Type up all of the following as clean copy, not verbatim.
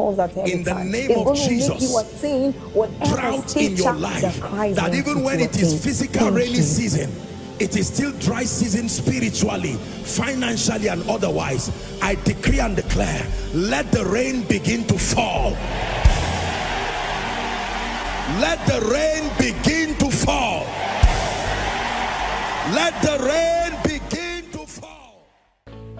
calls at every in the time. Name it's of Jesus, drought in your life, that even when it is physical rainy season, it is still dry season spiritually, financially and otherwise. I decree and declare, let the rain begin to fall. Let the rain begin to fall. Let the rain begin to fall.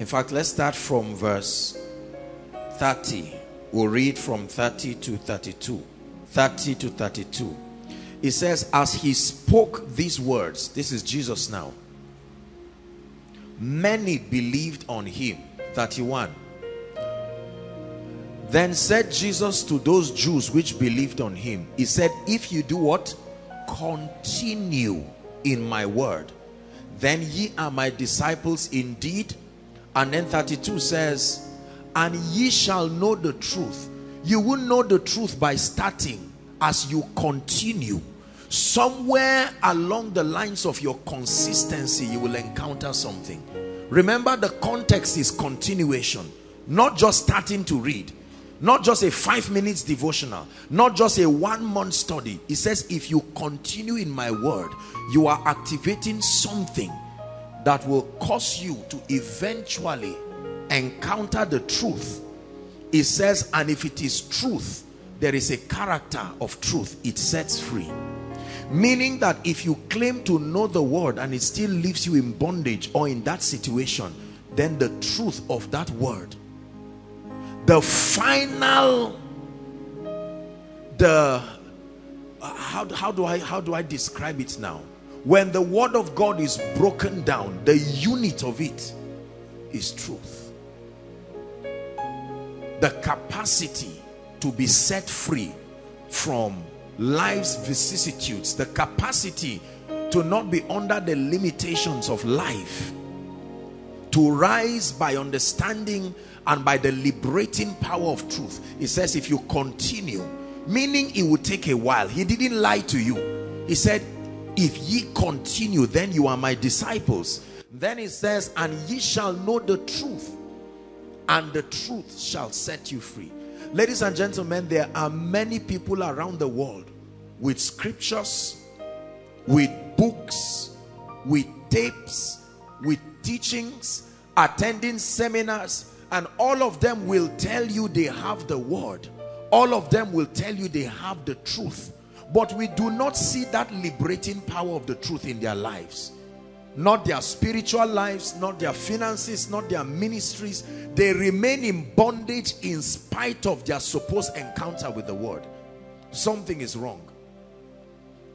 In fact, let's start from verse 30. We'll read from 30 to 32. 30 to 32. It says, as he spoke these words, this is Jesus now, many believed on him. 31. Then said Jesus to those Jews which believed on him. He said, if you do what? Continue in my word. Then ye are my disciples indeed. And then 32 says, and ye shall know the truth. You will know the truth by starting as you continue. Somewhere along the lines of your consistency, you will encounter something. Remember, the context is continuation. Not just starting to read. Not just a 5 minutes devotional. Not just a 1 month study. It says, if you continue in my word, you are activating something that will cause you to eventually encounter the truth. It says, and if it is truth, there is a character of truth. It sets free. Meaning that if you claim to know the word and it still leaves you in bondage or in that situation, then the truth of that word, the final, how do I describe it now? When the word of God is broken down, the unit of it is truth. The capacity to be set free from life's vicissitudes, the capacity to not be under the limitations of life, to rise by understanding and by the liberating power of truth. It says if you continue, meaning it will take a while. He didn't lie to you. He said, if ye continue, then you are my disciples. Then it says, and ye shall know the truth, and the truth shall set you free. Ladies and gentlemen, there are many people around the world with scriptures, with books, with tapes, with teachings, attending seminars, and all of them will tell you they have the word. All of them will tell you they have the truth. But we do not see that liberating power of the truth in their lives. Not their spiritual lives, not their finances, not their ministries. They remain in bondage in spite of their supposed encounter with the word. Something is wrong.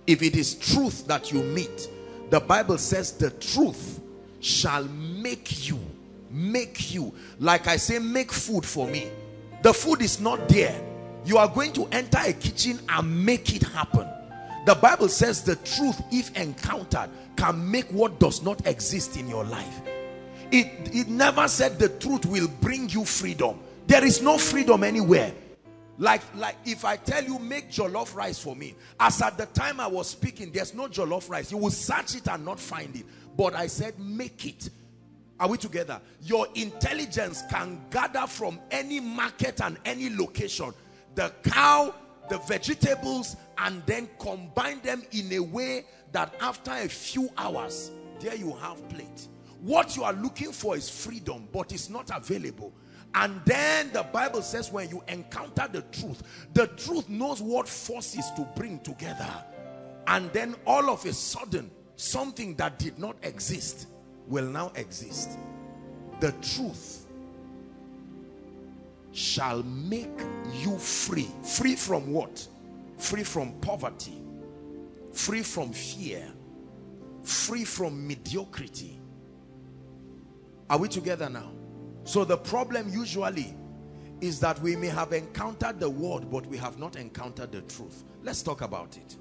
If it is truth that you meet, the Bible says the truth shall make you. Like I say, make food for me. The food is not there. You are going to enter a kitchen and make it happen. The Bible says the truth, if encountered, can make what does not exist in your life. It never said the truth will bring you freedom. There is no freedom anywhere. Like if I tell you, make jollof rice for me, as at the time I was speaking, there's no jollof rice. You will search it and not find it. But I said, make it. Are we together? Your intelligence can gather from any market and any location the cow, the vegetables, and then combine them in a way that after a few hours, there you have plate. What you are looking for is freedom, but it's not available. And then the Bible says when you encounter the truth knows what forces to bring together. And then all of a sudden, something that did not exist will now exist. The truth shall make you free. Free from what? Free from poverty, free from fear, free from mediocrity. Are we together now? So the problem usually is that we may have encountered the word, but we have not encountered the truth. Let's talk about it.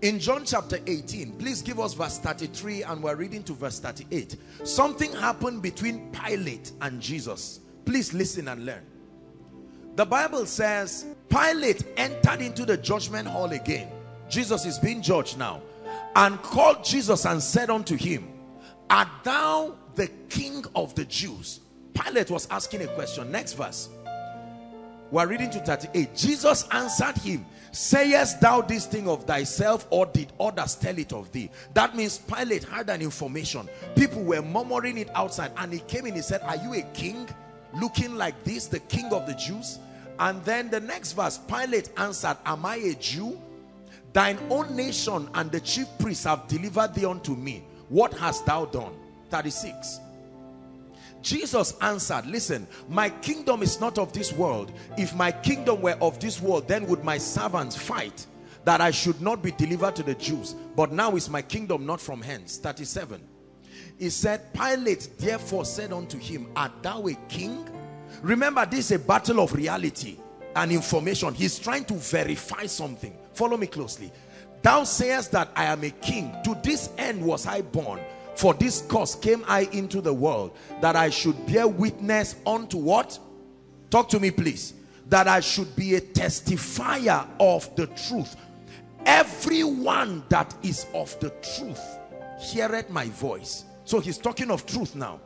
In John chapter 18, please give us verse 33, and we're reading to verse 38. Something happened between Pilate and Jesus. Please listen and learn. The Bible says, Pilate entered into the judgment hall again. Jesus is being judged now. And called Jesus and said unto him, Art thou the king of the Jews? Pilate was asking a question. Next verse. We're reading to 38. Jesus answered him, Sayest thou this thing of thyself, or did others tell it of thee? That means Pilate had an information. People were murmuring it outside. And he came in, he said, Are you a king? Looking like this, the king of the Jews? And then the next verse, Pilate answered, Am I a Jew? Thine own nation and the chief priests have delivered thee unto me. What hast thou done? 36. Jesus answered, Listen, my kingdom is not of this world. If my kingdom were of this world, then would my servants fight, that I should not be delivered to the Jews. But now is my kingdom not from hence. 37. He said, Pilate therefore said unto him, Art thou a king? Remember, this is a battle of reality and information. He's trying to verify something. Follow me closely. Thou sayest that I am a king. To this end was I born. For this cause came I into the world, that I should bear witness unto what? Talk to me, please. That I should be a testifier of the truth. Everyone that is of the truth heareth my voice. So he's talking of truth now.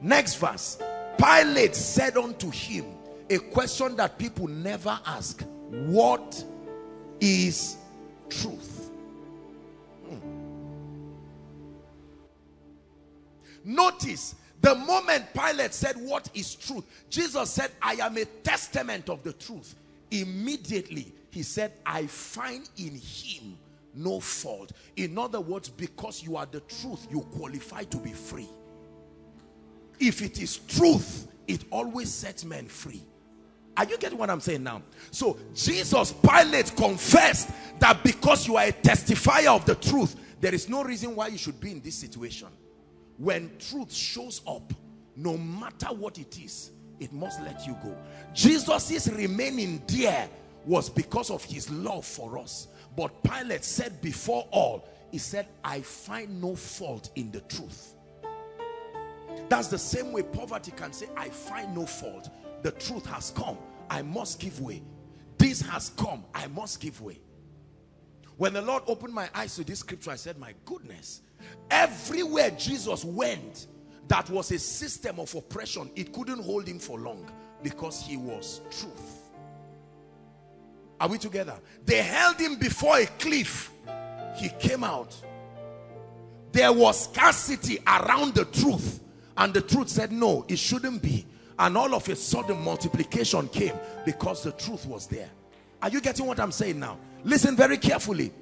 Next verse. Pilate said unto him, a question that people never ask, What is truth? Notice, the moment Pilate said, What is truth? Jesus said, I am a testament of the truth. Immediately, he said, I find in him no fault. In other words, because you are the truth, you qualify to be free. If it is truth, it always sets men free. Are you getting what I'm saying now? So, Jesus, Pilate confessed that because you are a testifier of the truth, there is no reason why you should be in this situation. When truth shows up, no matter what it is, it must let you go. Jesus's remaining there was because of his love for us. But Pilate said before all, he said, I find no fault in the truth. That's the same way poverty can say, I find no fault. The truth has come. I must give way. This has come. I must give way. When the Lord opened my eyes to this scripture, I said, my goodness, everywhere Jesus went, that was a system of oppression. It couldn't hold him for long because he was truth. Are we together? They held him before a cliff. He came out. There was scarcity around the truth. And the truth said, no, it shouldn't be. And all of a sudden, multiplication came because the truth was there. Are you getting what I'm saying now? Listen very carefully.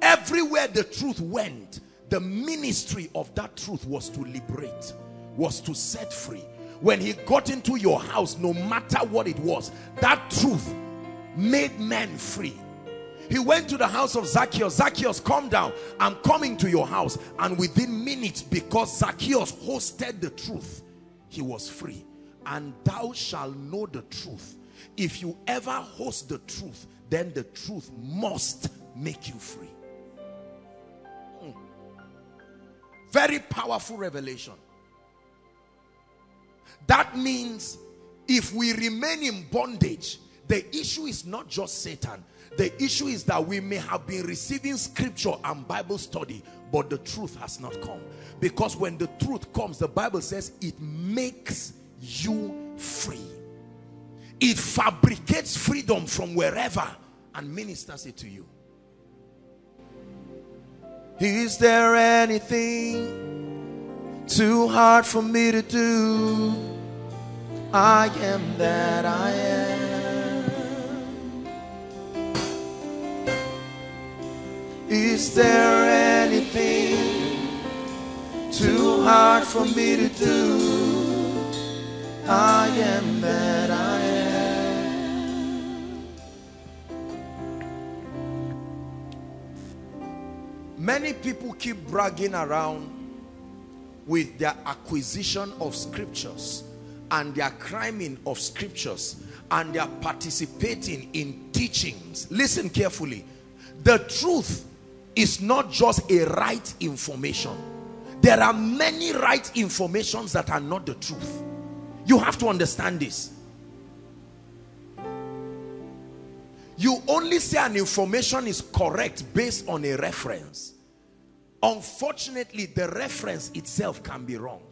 Everywhere the truth went, the ministry of that truth was to liberate, was to set free. When he got into your house, no matter what it was, that truth made men free. He went to the house of Zacchaeus. Zacchaeus, come down. I'm coming to your house. And within minutes, because Zacchaeus hosted the truth, he was free. And thou shalt know the truth. If you ever host the truth, then the truth must make you free. Very powerful revelation. That means if we remain in bondage, the issue is not just Satan. The issue is that we may have been receiving scripture and Bible study, but the truth has not come. Because when the truth comes, the Bible says it makes you free. It fabricates freedom from wherever and ministers it to you. Is there anything too hard for me to do? I am that I am. Is there anything too hard for me to do? I am that I am. Many people keep bragging around with their acquisition of scriptures and they are criming of scriptures and they are participating in teachings. Listen carefully. The truth is not just a right information. There are many right informations that are not the truth. You have to understand this. You only say an information is correct based on a reference. Unfortunately, the reference itself can be wrong.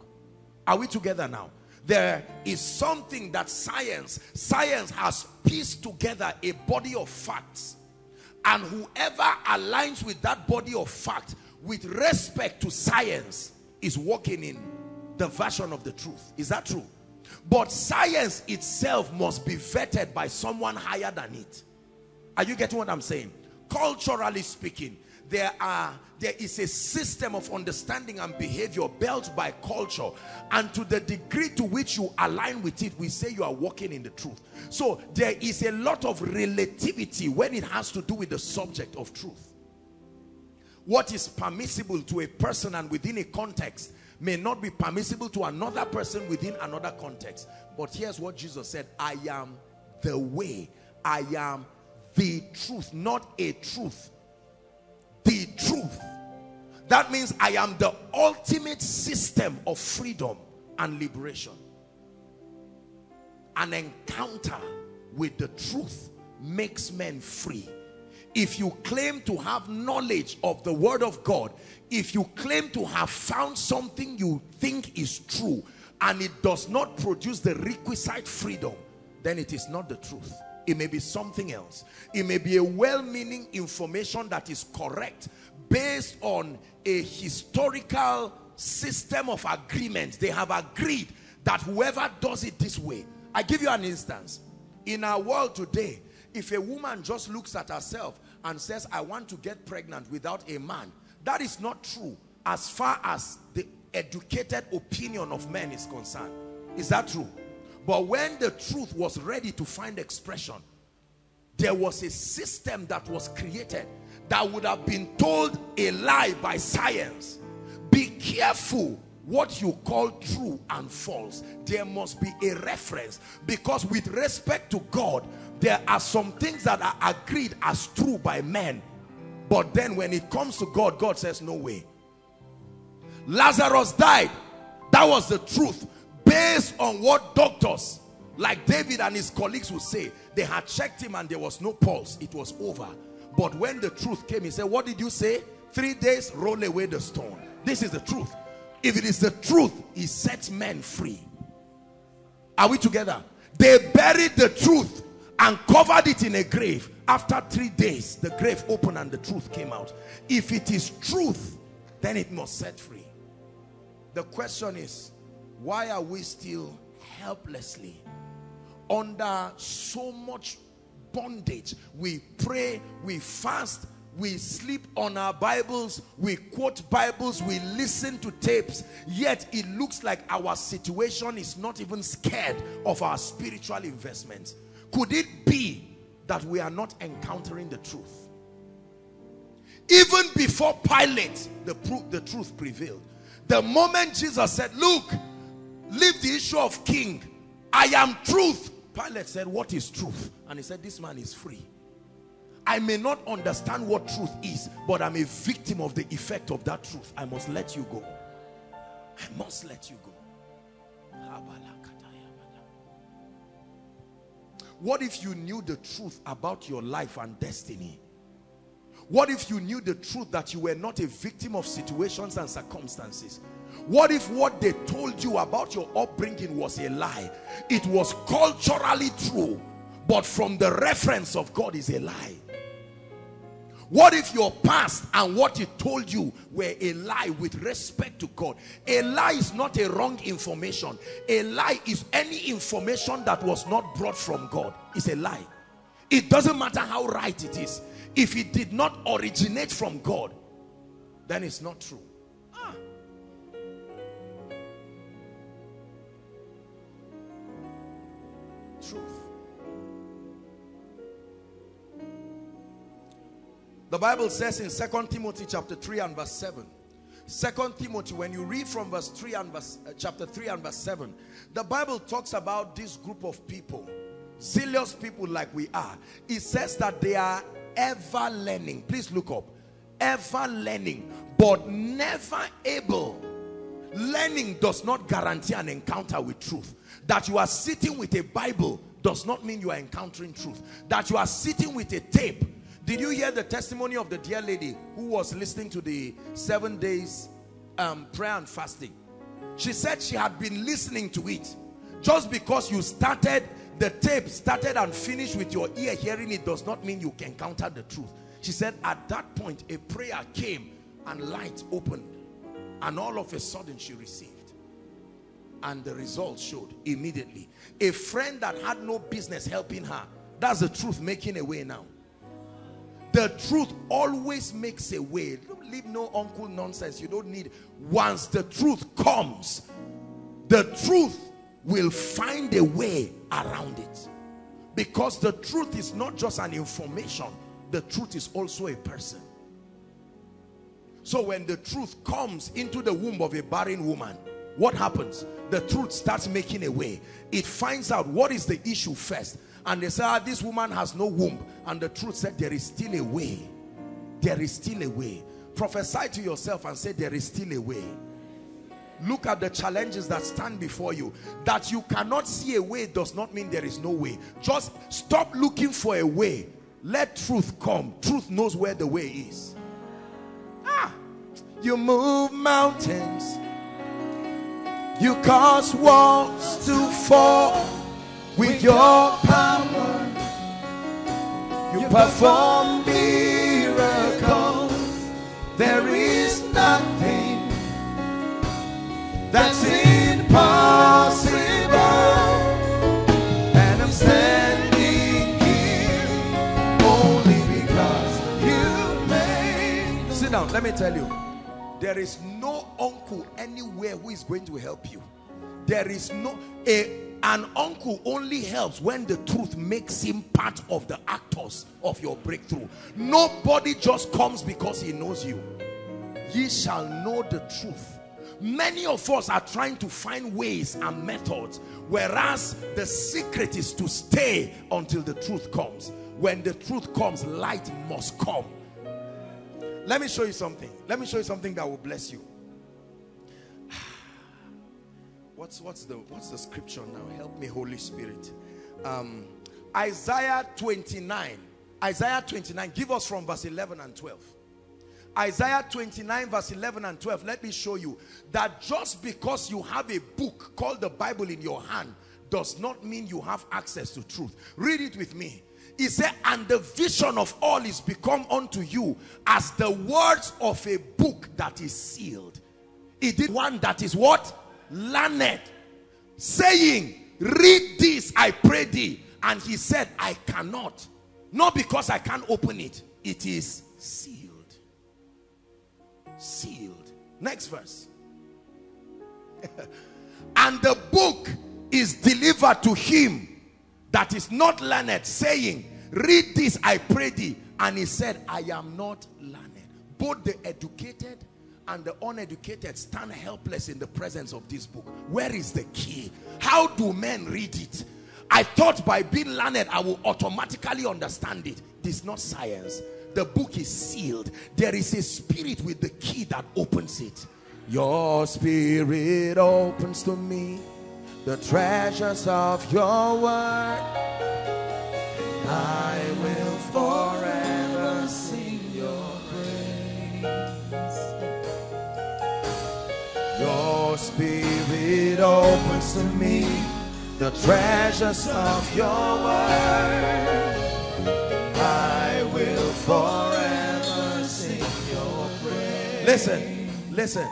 Are we together now? There is something that science has pieced together, a body of facts. And whoever aligns with that body of fact with respect to science is walking in the version of the truth. Is that true? But science itself must be vetted by someone higher than it. Are you getting what I'm saying? Culturally speaking, there is a system of understanding and behavior built by culture, and to the degree to which you align with it, we say you are walking in the truth. So there is a lot of relativity when it has to do with the subject of truth. What is permissible to a person and within a context may not be permissible to another person within another context. But here's what Jesus said: I am the way, I am the truth. Not a truth, the truth. That means I am the ultimate system of freedom and liberation. An encounter with the truth makes men free. If you claim to have knowledge of the word of God, if you claim to have found something you think is true and it does not produce the requisite freedom, then it is not the truth. It may be something else. It may be a well-meaning information that is correct based on a historical system of agreement. They have agreed that whoever does it this way. I give you an instance. In our world today, if a woman just looks at herself and says, I want to get pregnant without a man, that is not true as far as the educated opinion of men is concerned. Is that true? But when the truth was ready to find expression, there was a system that was created that would have been told a lie by science. Be careful what you call true and false. There must be a reference, because with respect to God, there are some things that are agreed as true by men. But then when it comes to God, God says, no way. Lazarus died. That was the truth. Based on what doctors like David and his colleagues would say. They had checked him and there was no pulse. It was over. But when the truth came, he said, what did you say? 3 days, roll away the stone. This is the truth. If it is the truth, he sets men free. Are we together? They buried the truth and covered it in a grave. After 3 days, the grave opened and the truth came out. If it is truth, then it must set free. The question is, why are we still helplessly under so much bondage? We pray, we fast, we sleep on our Bibles, we quote Bibles, we listen to tapes, yet it looks like our situation is not even scared of our spiritual investments. Could it be that we are not encountering the truth? Even before Pilate, the truth prevailed. The moment Jesus said, look, leave the issue of king, I am truth. Pilate said, what is truth? And he said, this man is free. I may not understand what truth is, but I'm a victim of the effect of that truth. I must let you go. I must let you go. What if you knew the truth about your life and destiny? What if you knew the truth that you were not a victim of situations and circumstances? What if what they told you about your upbringing was a lie? It was culturally true, but from the reference of God is a lie. What if your past and what it told you were a lie with respect to God? A lie is not a wrong information. A lie is any information that was not brought from God. It's a lie. It doesn't matter how right it is. If it did not originate from God, then it's not true. Truth. The Bible says in 2 Timothy chapter 3 and verse 7, Second Timothy, when you read from chapter 3 and verse 7, the Bible talks about this group of people, zealous people like we are. It says that they are ever learning. Please look up. Ever learning, but never able. Learning does not guarantee an encounter with truth. That you are sitting with a Bible does not mean you are encountering truth. That you are sitting with a tape. Did you hear the testimony of the dear lady who was listening to the 7 days prayer and fasting? She said she had been listening to it. Just because you started the tape, started and finished with your ear hearing it, does not mean you can encounter the truth. She said at that point a prayer came and light opened, and all of a sudden she received. And the results showed immediately. A friend that had no business helping her. That's the truth making a way now. The truth always makes a way. Don't leave no uncle nonsense. You don't need. Once the truth comes, the truth will find a way around it. Because the truth is not just an information. The truth is also a person. So when the truth comes into the womb of a barren woman, what happens? The truth starts making a way. It finds out what is the issue first. And they say, ah, this woman has no womb. And the truth said, there is still a way. There is still a way. Prophesy to yourself and say, there is still a way. Look at the challenges that stand before you. That you cannot see a way does not mean there is no way. Just stop looking for a way. Let truth come. Truth knows where the way is. Ah, you move mountains. You cause walls to fall with your power. You perform miracles. There is nothing that's impossible. And I'm standing here only because you made. Sit down, let me tell you. There is no uncle anywhere who is going to help you. There is no, an uncle only helps when the truth makes him part of the actors of your breakthrough. Nobody just comes because he knows you. Ye shall know the truth. Many of us are trying to find ways and methods, whereas the secret is to stay until the truth comes. When the truth comes, light must come. Let me show you something. Let me show you something that will bless you. What's the scripture now? Help me, Holy Spirit. Isaiah 29. Isaiah 29. Give us from verse 11 and 12. Isaiah 29 verse 11 and 12. Let me show you that just because you have a book called the Bible in your hand does not mean you have access to truth. Read it with me. He said, and the vision of all is become unto you as the words of a book that is sealed. It is one that is what? Learned. Saying, read this, I pray thee. And he said, I cannot. Not because I can't open it. It is sealed. Sealed. Next verse. And the book is delivered to him that is not learned, saying, read this, I pray thee. And he said, I am not learned. Both the educated and the uneducated stand helpless in the presence of this book. Where is the key? How do men read it? I thought by being learned, I will automatically understand it. This is not science. The book is sealed. There is a spirit with the key that opens it. Your spirit opens to me the treasures of your word. I will forever sing your praise. Your spirit opens to me the treasures of your word. I will forever sing your praise. Listen, listen.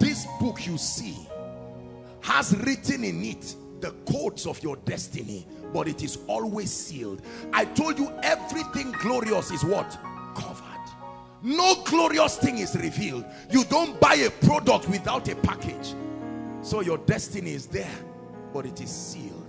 This book you see has written in it the codes of your destiny, but it is always sealed. I told you everything glorious is what? Covered. No glorious thing is revealed. You don't buy a product without a package. So your destiny is there, but it is sealed.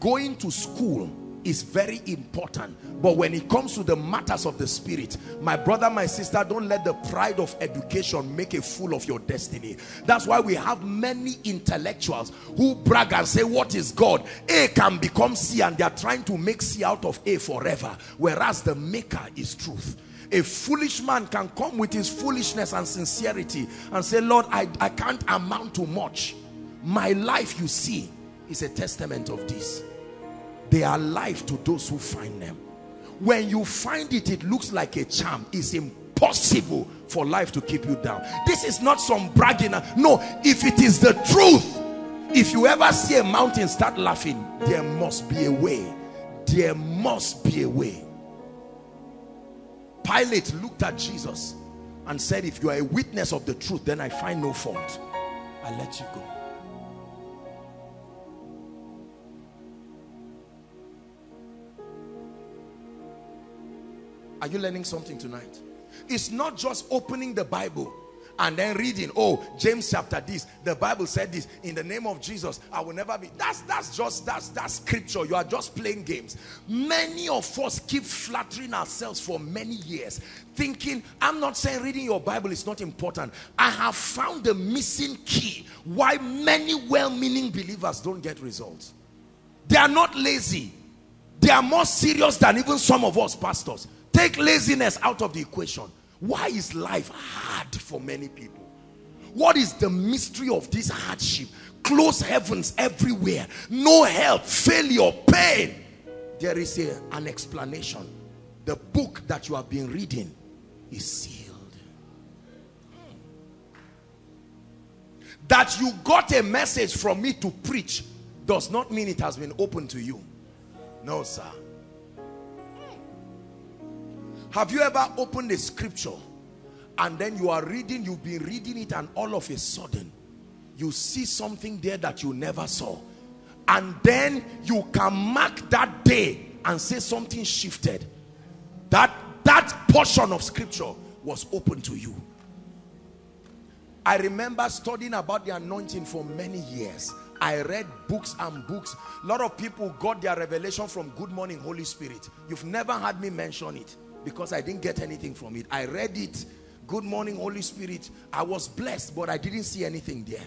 Going to school is very important. But when it comes to the matters of the spirit, my brother, my sister, don't let the pride of education make a fool of your destiny. That's why we have many intellectuals who brag and say, what is God? A can become C, and they are trying to make C out of A forever, whereas the maker is truth. A foolish man can come with his foolishness and sincerity and say, Lord, I can't amount to much. My life, you see, is a testament of this. They are life to those who find them. When you find it, it looks like a charm. It's impossible for life to keep you down. This is not some bragging. No, if it is the truth, if you ever see a mountain start laughing, there must be a way. There must be a way. Pilate looked at Jesus and said, if you are a witness of the truth, then I find no fault. I'll let you go. Are you learning something tonight? It's not just opening the Bible and then reading, oh, James chapter this, the Bible said this, in the name of Jesus, I will never be. That's scripture. You are just playing games. Many of us keep flattering ourselves for many years, thinking, I'm not saying reading your Bible is not important. I have found the missing key why many well-meaning believers don't get results. They are not lazy. They are more serious than even some of us pastors. Take laziness out of the equation. Why is life hard for many people? What is the mystery of this hardship? Close heavens everywhere, no help, failure, pain. There is an explanation. The book that you have been reading is sealed. That you got a message from me to preach does not mean it has been opened to you. No, sir. Have you ever opened a scripture and then you are reading, you've been reading it, and all of a sudden you see something there that you never saw, and then you can mark that day and say something shifted? That portion of scripture was open to you. I remember studying about the anointing for many years. I read books and books. A lot of people got their revelation from Good Morning Holy Spirit. You've never heard me mention it, because I didn't get anything from it. I read it, Good Morning Holy Spirit. I was blessed, but I didn't see anything there.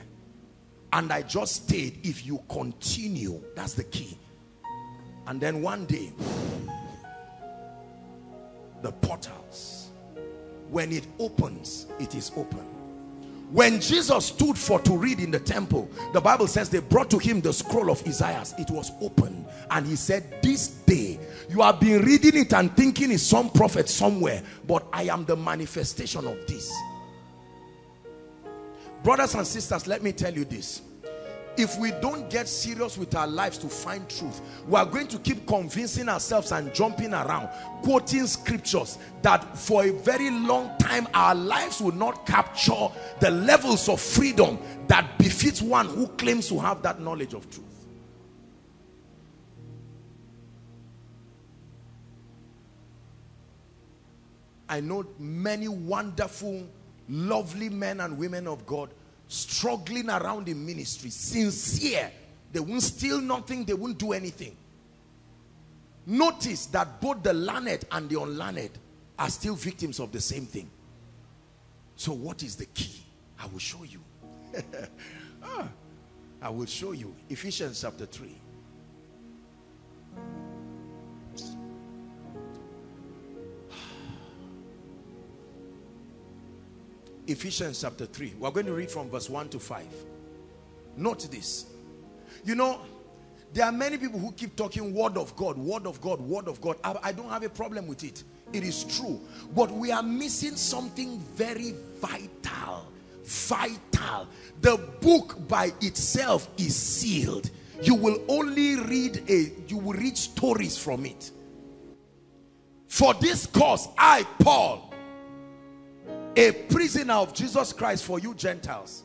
And I just stayed. If you continue, that's the key. And then one day, the portals, when it opens, it is open. When Jesus stood to read in the temple, the Bible says they brought to him the scroll of Isaiah. It was open, and he said, this day, you have been reading it and thinking it's some prophet somewhere, but I am the manifestation of this. Brothers and sisters, let me tell you this. If we don't get serious with our lives to find truth, we are going to keep convincing ourselves and jumping around, quoting scriptures that for a very long time our lives will not capture the levels of freedom that befits one who claims to have that knowledge of truth. I know many wonderful, lovely men and women of God struggling around in ministry, sincere. They won't steal nothing, they won't do anything. Notice that both the learned and the unlearned are still victims of the same thing. So what is the key? I will show you. I will show you. Ephesians chapter 3. Ephesians chapter 3. We're going to read from verse 1 to 5. Note this. You know, there are many people who keep talking word of God, word of God, word of God. I don't have a problem with it. It is true. But we are missing something very vital. Vital. The book by itself is sealed. You will only read you will read stories from it. For this cause, I, Paul, a prisoner of Jesus Christ for you Gentiles.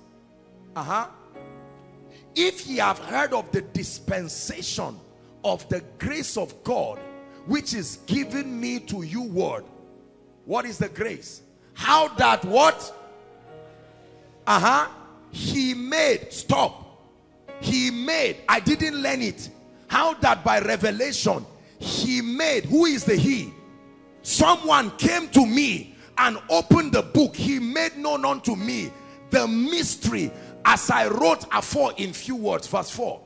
If ye have heard of the dispensation of the grace of God, which is given me to you word. What is the grace? How that what? He made, stop. He made, I didn't learn it. How that by revelation, he made, who is the he? Someone came to me and opened the book. He made known unto me the mystery as I wrote afore in few words. Verse 4.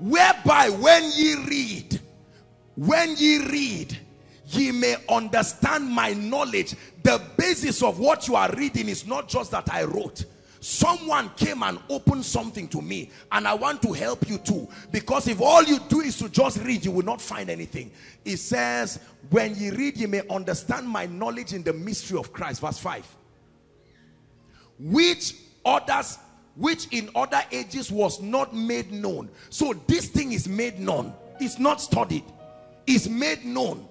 Whereby when ye read, ye may understand my knowledge. The basis of what you are reading is not just that I wrote. Someone came and opened something to me, and I want to help you too, because if all you do is to just read, you will not find anything. It says, when you read, you may understand my knowledge in the mystery of Christ. Verse 5. Which in other ages was not made known. So this thing is made known. It's not studied. It's made known.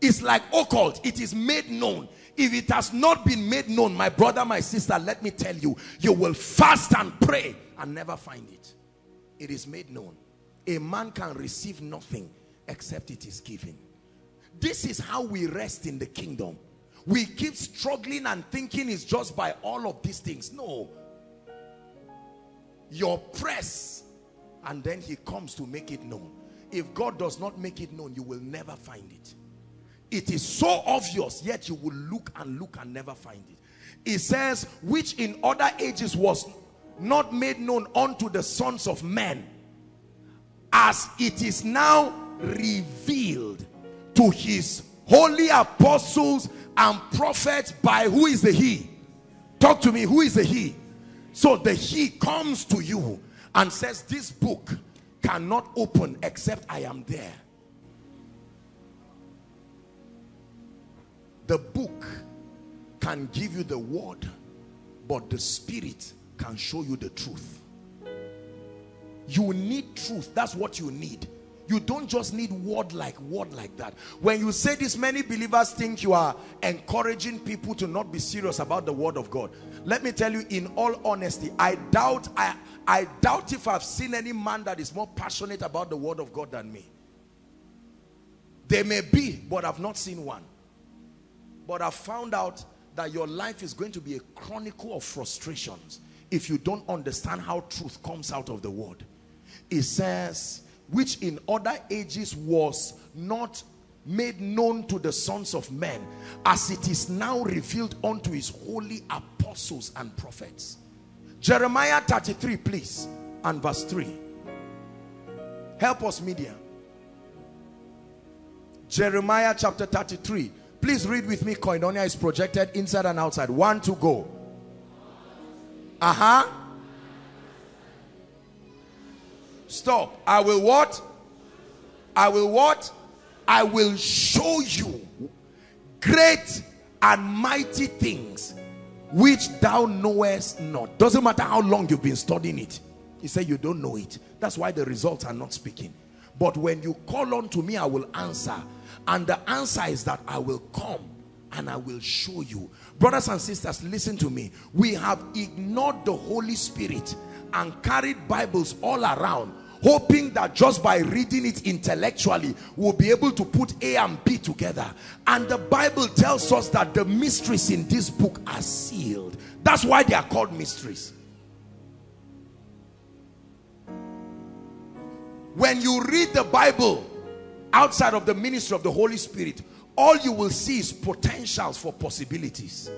It's like occult. It is made known. If it has not been made known, my brother, my sister, let me tell you, you will fast and pray and never find it. It is made known. A man can receive nothing except it is given. This is how we rest in the kingdom. We keep struggling and thinking it's just by all of these things. No. Your press, and then he comes to make it known. If God does not make it known, you will never find it. It is so obvious, yet you will look and never find it. It says, which in other ages was not made known unto the sons of men, as it is now revealed to his holy apostles and prophets by who is the he? Talk to me, who is the he? So the he comes to you and says, this book cannot open except I am there. The book can give you the word, but the spirit can show you the truth. You need truth. That's what you need. You don't just need word like that. When you say this, many believers think you are encouraging people to not be serious about the word of God. Let me tell you, in all honesty, I doubt if I've seen any man that is more passionate about the word of God than me. There may be, but I've not seen one. But I found out that your life is going to be a chronicle of frustrations if you don't understand how truth comes out of the word. It says, which in other ages was not made known to the sons of men, as it is now revealed unto his holy apostles and prophets. Jeremiah 33, please, and verse 3. Help us, media. Jeremiah chapter 33. Please read with me. Koinonia is projected inside and outside. One, two, go. Stop. I will what? I will what? I will show you great and mighty things which thou knowest not. Doesn't matter how long you've been studying it. He said you don't know it. That's why the results are not speaking. But when you call unto me, I will answer. And the answer is that I will come and I will show you. Brothers and sisters, listen to me. We have ignored the Holy Spirit and carried Bibles all around, hoping that just by reading it intellectually, we'll be able to put A and B together. And the Bible tells us that the mysteries in this book are sealed. That's why they are called mysteries. When you read the Bible outside of the ministry of the Holy Spirit, all you will see is potentials for possibilities.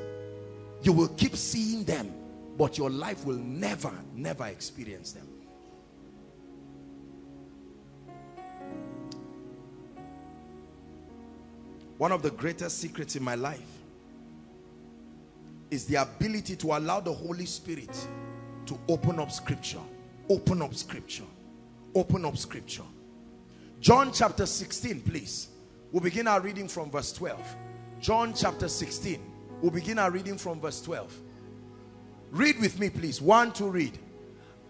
You will keep seeing them, but your life will never, never experience them. One of the greatest secrets in my life is the ability to allow the Holy Spirit to open up scripture, open up scripture, open up scripture. John chapter 16, please. We'll begin our reading from verse 12. John chapter 16. We'll begin our reading from verse 12. Read with me, please. One, two, read.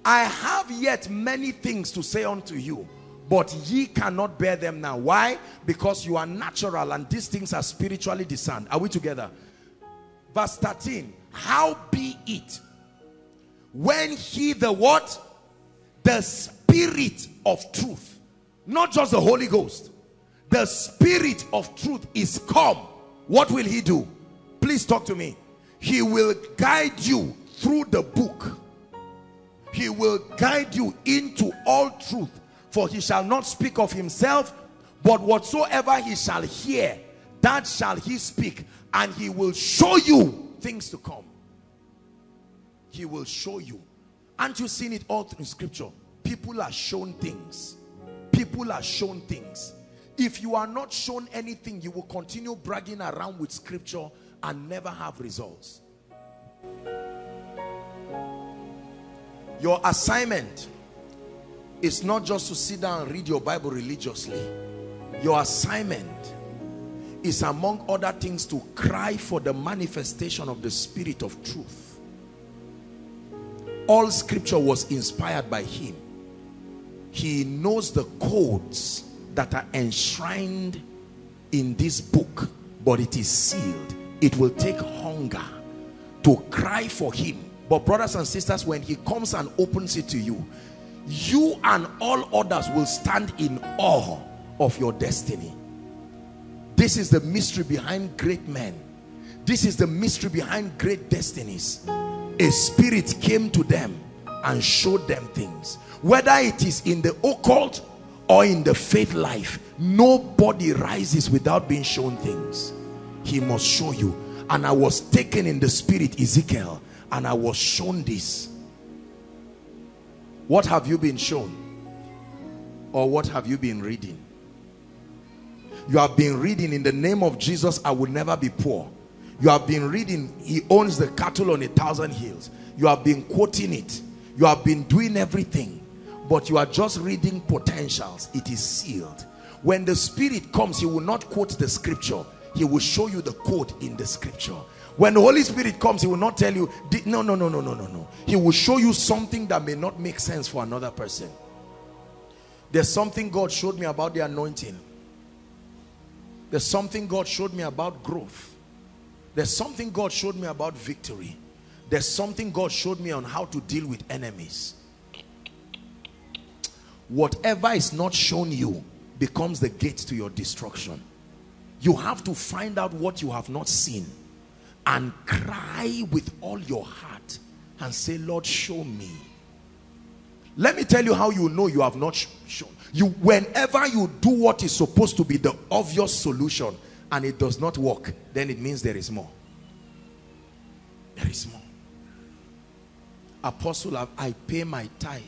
I have yet many things to say unto you, but ye cannot bear them now. Why? Because you are natural and these things are spiritually discerned. Are we together? Verse 13. How be it when he the what? The Spirit of truth. Not just the Holy Ghost. The Spirit of truth is come. What will he do? Please talk to me. He will guide you through the book. He will guide you into all truth For he shall not speak of himself, but whatsoever he shall hear, that shall he speak, and he will show you things to come. He will show you. Aren't you seeing it all through scripture? People are shown things. People are shown things. If you are not shown anything, you will continue bragging around with scripture and never have results. Your assignment is not just to sit down and read your Bible religiously. Your assignment is, among other things, to cry for the manifestation of the Spirit of truth. All scripture was inspired by him. He knows the codes that are enshrined in this book, but it is sealed. It will take hunger to cry for him. But brothers and sisters, when he comes and opens it to you, you and all others will stand in awe of your destiny. This is the mystery behind great men. This is the mystery behind great destinies. A spirit came to them and showed them things. Whether it is in the occult or in the faith life, nobody rises without being shown things. He must show you. And I was taken in the spirit, Ezekiel, and I was shown this. What have you been shown? Or what have you been reading? You have been reading, in the name of Jesus, I will never be poor. You have been reading, he owns the cattle on 1,000 hills. You have been quoting it. You have been doing everything. But you are just reading potentials. It is sealed. When the Spirit comes, he will not quote the scripture. He will show you the code in the scripture. When the Holy Spirit comes, he will not tell you, no. He will show you something that may not make sense for another person. There's something God showed me about the anointing. There's something God showed me about growth. There's something God showed me about victory. There's something God showed me on how to deal with enemies. Whatever is not shown you becomes the gate to your destruction. You have to find out what you have not seen and cry with all your heart and say, Lord, show me. Let me tell you how you know you have not shown. Whenever you do what is supposed to be the obvious solution and it does not work, then it means there is more. There is more. Apostle, I pay my tithe.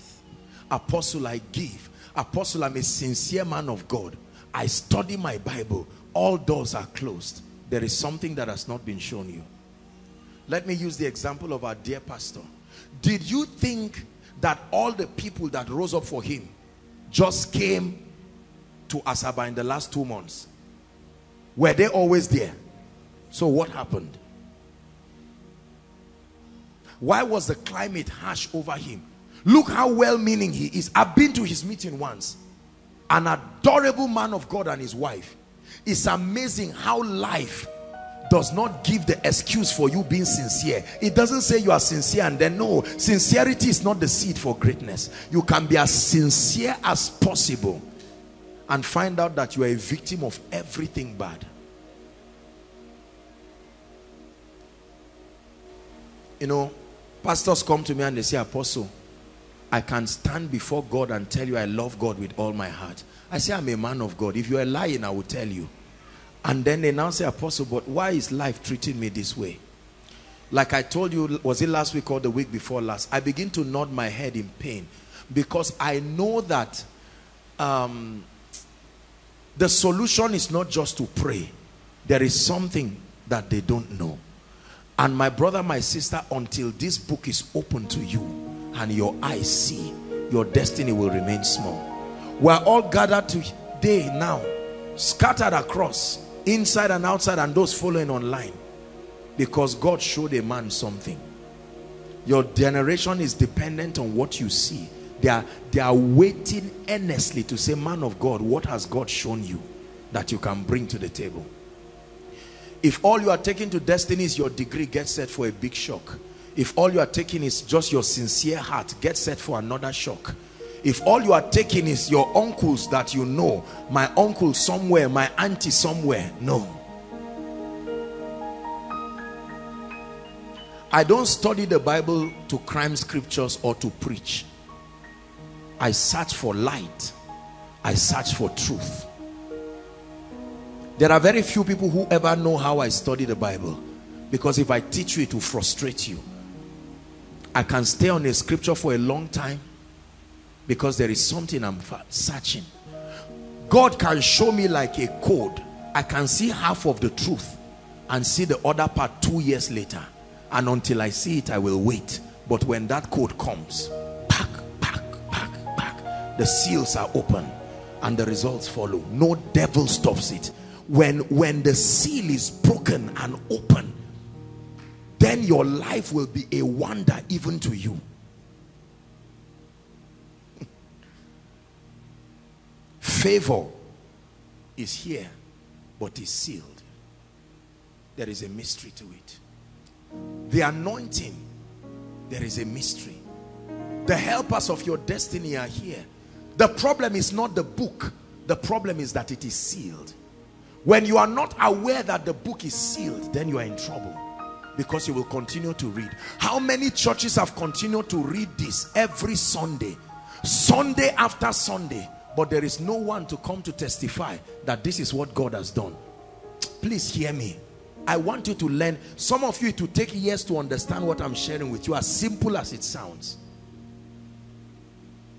Apostle, I give. Apostle, I'm a sincere man of God. I study my Bible. All doors are closed. There is something that has not been shown you. Let me use the example of our dear pastor. Did you think that all the people that rose up for him just came to Asaba in the last 2 months? Were they always there? So what happened? Why was the climate harsh over him? Look how well-meaning he is. I've been to his meeting once. An adorable man of God and his wife. It's amazing how life does not give the excuse for you being sincere. It doesn't say you are sincere and then no. Sincerity is not the seed for greatness. You can be as sincere as possible and find out that you are a victim of everything bad. You know, pastors come to me and they say, Apostle, I can stand before God and tell you I love God with all my heart. I say, I'm a man of God. If you are lying, I will tell you. And then they now say, Apostle, but why is life treating me this way? Like I told you, was it last week or the week before last? I begin to nod my head in pain because I know that the solution is not just to pray. There is something that they don't know. And my brother, my sister, until this book is open to you, and your eyes see, your destiny will remain small. We're all gathered today now, scattered across, inside and outside, and those following online, because God showed a man something. Your generation is dependent on what you see. They are waiting earnestly to say, man of God, what has God shown you that you can bring to the table? If all you are taking to destiny is your degree, get set for a big shock. If all you are taking is just your sincere heart, get set for another shock. If all you are taking is your uncles that you know, my uncle somewhere, my auntie somewhere, no. I don't study the Bible to crime scriptures or to preach. I search for light I search for truth. There are very few people who ever know how I study the Bible, because if I teach you, it will frustrate you. I can stay on a scripture for a long time because there is something I'm searching. God can show me like a code. I can see half of the truth and see the other part 2 years later. And until I see it, I will wait. But when that code comes, pack, pack, pack, pack, the seals are open and the results follow. No devil stops it. When the seal is broken and open, then your life will be a wonder even to you. Favor is here, but is sealed. There is a mystery to it. The anointing, there is a mystery. The helpers of your destiny are here. The problem is not the book. The problem is that it is sealed. When you are not aware that the book is sealed, then you are in trouble, because you will continue to read. How many churches have continued to read this every Sunday, Sunday after Sunday, but there is no one to come to testify that this is what God has done? Please hear me. I want you to learn. Some of you, it will take years to understand what I'm sharing with you, as simple as it sounds.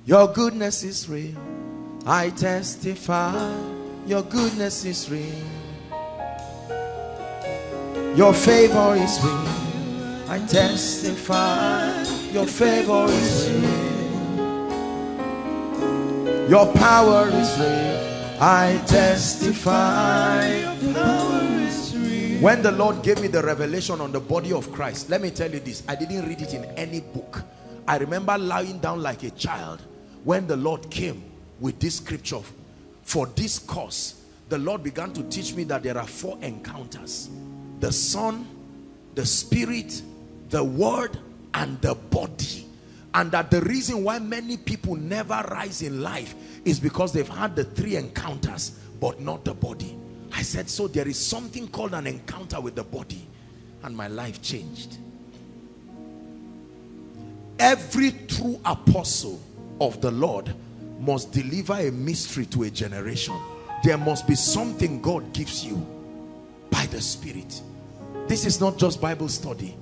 Your goodness is real. I testify. Your goodness is real. Your favor is real. I testify. Your favor is real. Your power is real. I testify. Your power is real. When the Lord gave me the revelation on the body of Christ, let me tell you this, I didn't read it in any book. I remember lying down like a child when the Lord came with this scripture. For this cause, the Lord began to teach me that there are 4 encounters: the Son, the Spirit, the Word, and the body. And that the reason why many people never rise in life is because they've had the 3 encounters, but not the body. I said, so there is something called an encounter with the body, and my life changed. Every true apostle of the Lord must deliver a mystery to a generation. There must be something God gives you by the Spirit. This is not just Bible study.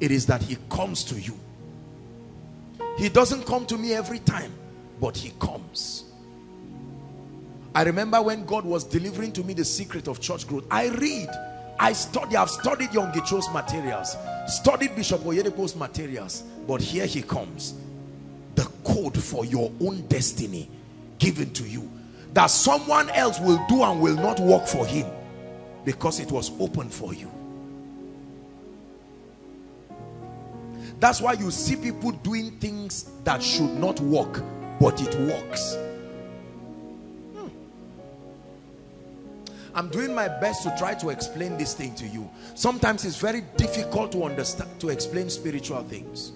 It is that He comes to you. He doesn't come to me every time, but He comes. I remember when God was delivering to me the secret of church growth. I read, I study, I've studied Yongicho's materials, studied Bishop Oyedepo's materials, but here He comes. The code for your own destiny given to you, that someone else will do and will not work for him, because it was open for you. That's why you see people doing things that should not work, but it works. I'm doing my best to try to explain this thing to you. Sometimes it's very difficult to understand, to explain spiritual things.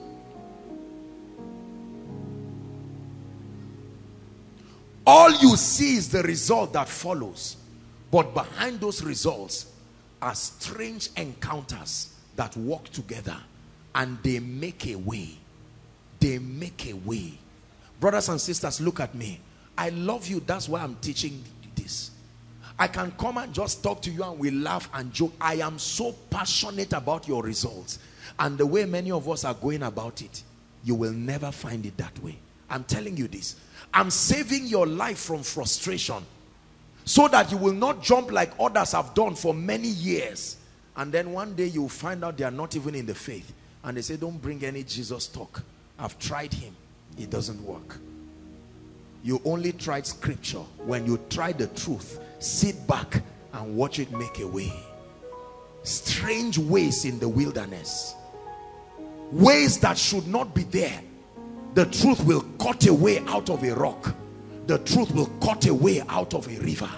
All you see is the result that follows, but behind those results are strange encounters that walk together, and they make a way. They make a way. Brothers and sisters, look at me. I love you. That's why I'm teaching this. I can come and just talk to you and we laugh and joke. I am so passionate about your results. And the way many of us are going about it, you will never find it that way. I'm telling you this. I'm saving your life from frustration, so that you will not jump like others have done for many years. And then one day you'll find out they are not even in the faith. And they say, don't bring any Jesus talk. I've tried Him. It doesn't work. You only tried scripture. When you try the truth, sit back and watch it make a way. Strange ways in the wilderness, ways that should not be there. The truth will cut a way out of a rock. The truth will cut a way out of a river.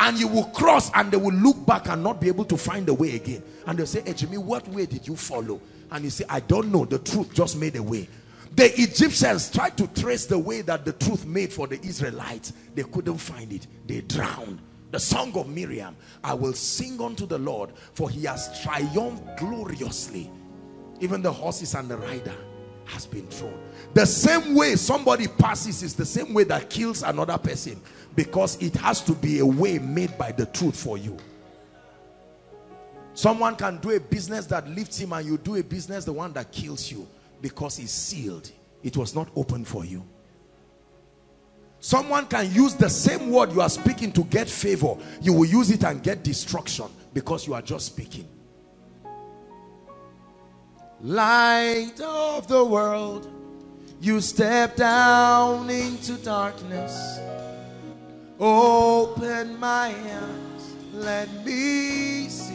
And you will cross and they will look back and not be able to find the way again. And they'll say, hey Jimmy, what way did you follow? And you say, I don't know, the truth just made a way. The Egyptians tried to trace the way that the truth made for the Israelites. They couldn't find it. They drowned. The song of Miriam, I will sing unto the Lord, for He has triumphed gloriously. Even the horses and the rider has been thrown. The same way somebody passes is the same way that kills another person, because it has to be a way made by the truth for you. Someone can do a business that lifts him and you do a business, the one that kills you, because it's sealed. It was not open for you. Someone can use the same word you are speaking to get favor. You will use it and get destruction because you are just speaking. Light of the world, you step down into darkness. Open my eyes, let me see.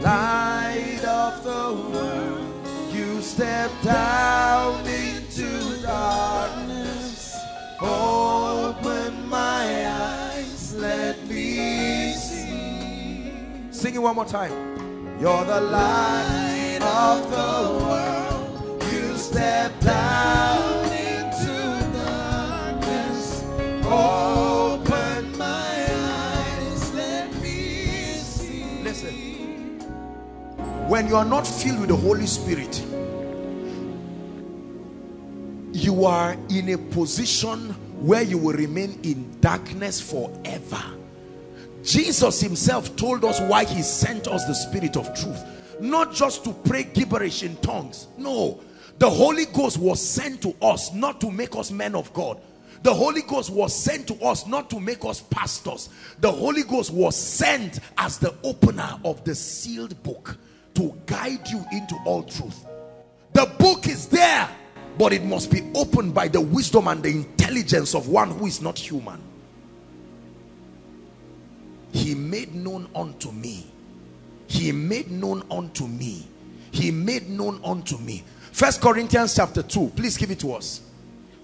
Light of the world, you step down into darkness. Open my eyes, let me see. Sing it one more time. You're the light of the world, you step down into darkness. Open my eyes, let me see. Listen. When you are not filled with the Holy Spirit, you are in a position where you will remain in darkness forever. Jesus himself told us why he sent us the Spirit of truth. Not just to pray gibberish in tongues. No, the Holy Ghost was sent to us not to make us men of God. The Holy Ghost was sent to us not to make us pastors. The Holy Ghost was sent as the opener of the sealed book, to guide you into all truth. The book is there, but it must be opened by the wisdom and the intelligence of one who is not human. He made known unto me. He made known unto me. He made known unto me. 1 Corinthians chapter 2. Please give it to us.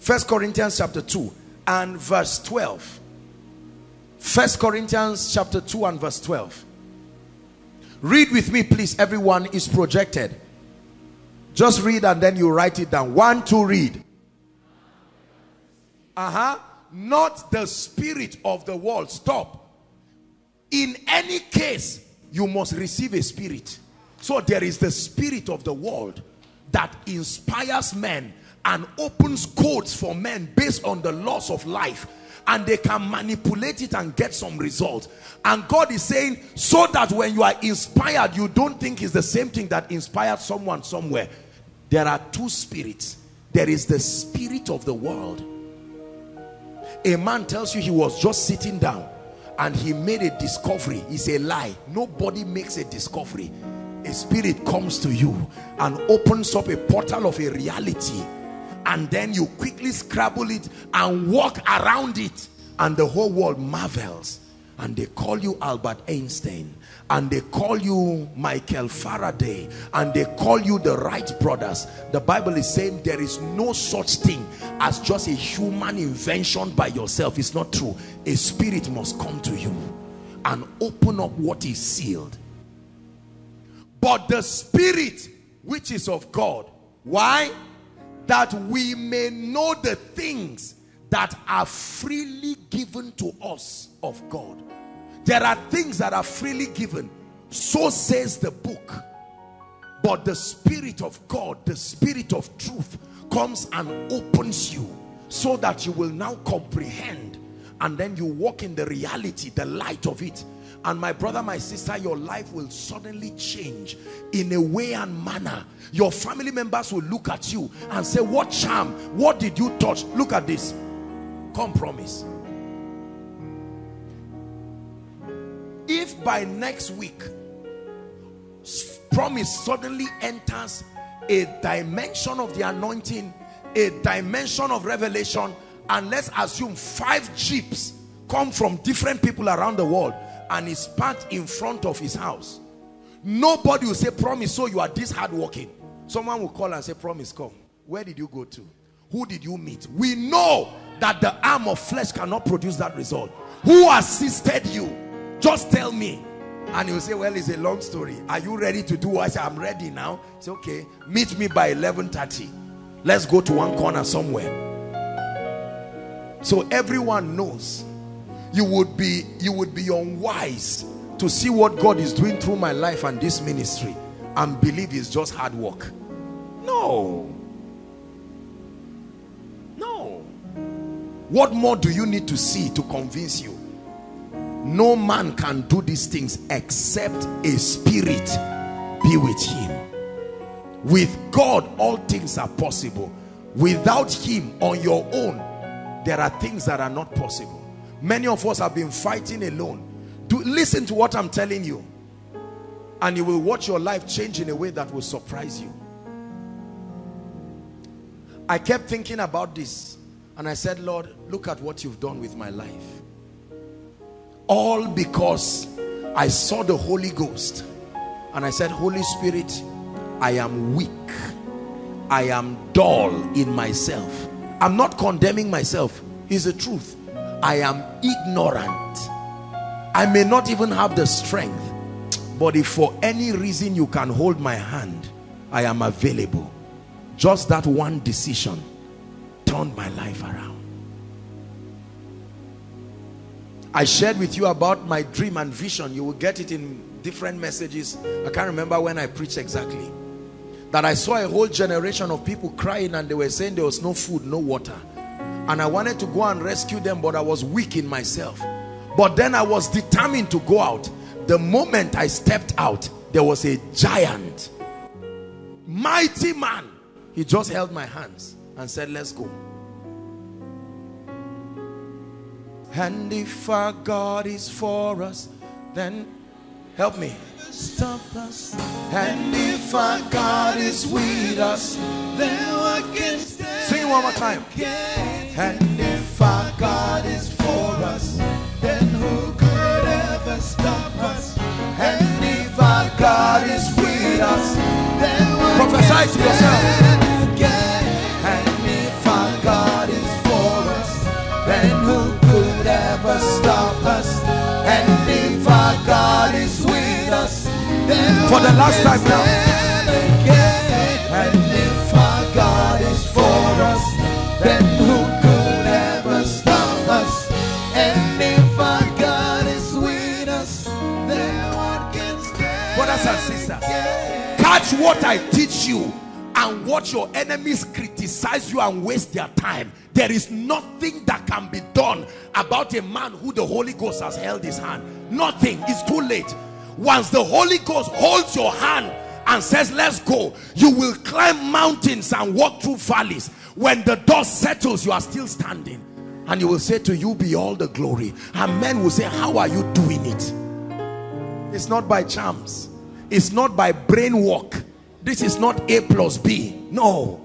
1 Corinthians chapter 2 and verse 12. 1 Corinthians chapter 2 and verse 12. Read with me, please. Everyone is projected. Just read and then you write it down. 1, 2, read. Not the spirit of the world. Stop. In any case, you must receive a spirit. So there is the spirit of the world that inspires men and opens codes for men based on the laws of life. And they can manipulate it and get some results. And God is saying, so that when you are inspired, you don't think it's the same thing that inspired someone somewhere. There are two spirits. There is the spirit of the world. A man tells you he was just sitting down and he made a discovery. It's a lie. Nobody makes a discovery. A spirit comes to you and opens up a portal of a reality. And then you quickly scrabble it and walk around it. And the whole world marvels. And they call you Albert Einstein. And they call you Michael Faraday. And they call you the Wright brothers. The Bible is saying there is no such thing as just a human invention by yourself. It's not true. A spirit must come to you and open up what is sealed. But the spirit which is of God. Why? That we may know the things that are freely given to us of God. There are things that are freely given. So says the book. But the Spirit of God, the Spirit of truth, comes and opens you so that you will now comprehend. And then you walk in the reality, the light of it. And my brother, my sister, your life will suddenly change in a way and manner. Your family members will look at you and say, what charm? What did you touch? Look at this. Compromise. If by next week, promise suddenly enters a dimension of the anointing, a dimension of revelation, and let's assume 5 jeeps come from different people around the world, and is parked in front of his house. Nobody will say, promise, so you are this hardworking. Someone will call and say, promise, come. Where did you go to? Who did you meet? We know that the arm of flesh cannot produce that result. Who assisted you? Just tell me. And he will say, well, it's a long story. Are you ready to do what? I say, I'm ready now. It's okay. Meet me by 11:30. Let's go to one corner somewhere. So everyone knows. You would be unwise to see what God is doing through my life and this ministry and believe it's just hard work. No. What more do you need to see to convince you? No man can do these things except a spirit be with him. With God, all things are possible. Without him, on your own, there are things that are not possible. Many of us have been fighting alone. Listen to what I'm telling you, and you will watch your life change in a way that will surprise you. I kept thinking about this, and I said, Lord, look at what you've done with my life. All because I saw the Holy Ghost, and I said, Holy Spirit, I am weak. I am dull in myself. I'm not condemning myself. It's the truth. I am ignorant. I may not even have the strength, but if for any reason you can hold my hand, I am available. Just that one decision turned my life around. I shared with you about my dream and vision. You will get it in different messages. I can't remember when I preached exactly. That I saw a whole generation of people crying, and they were saying there was no food, no water. And I wanted to go and rescue them, but I was weak in myself. But then I was determined to go out. The moment I stepped out, there was a giant, mighty man. He just held my hands and said, let's go. And if our God is for us, then help me. Stop us. And if our God is with us, then what can stand? Sing it one more time. And if our God is for us, then who could ever stop us? And if our God is with us, then what can stand? Prophesy to yourself. And if our God is for us, then who could ever stop us? And if our God is with us, then for the last time now. And if our God is for us, then who could ever stop us? And if our God is with us, then what can stand? Brothers and sisters, catch what I teach you. And watch your enemies criticize you and waste their time. There is nothing that can be done about a man who the Holy Ghost has held his hand. Nothing. It's too late. Once the Holy Ghost holds your hand and says, let's go, you will climb mountains and walk through valleys. When the dust settles, you are still standing. And you will say, to you be all the glory. And men will say, how are you doing it? It's not by charms. It's not by brain work. This is not A plus B. No.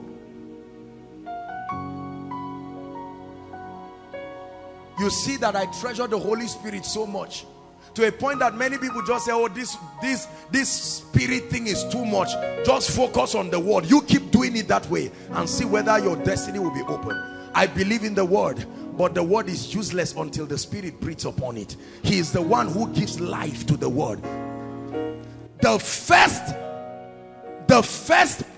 You see that I treasure the Holy Spirit so much, to a point that many people just say, oh, this spirit thing is too much. Just focus on the word. You keep doing it that way and see whether your destiny will be open. I believe in the word, but the word is useless until the Spirit breathes upon it. He is the one who gives life to the word. The first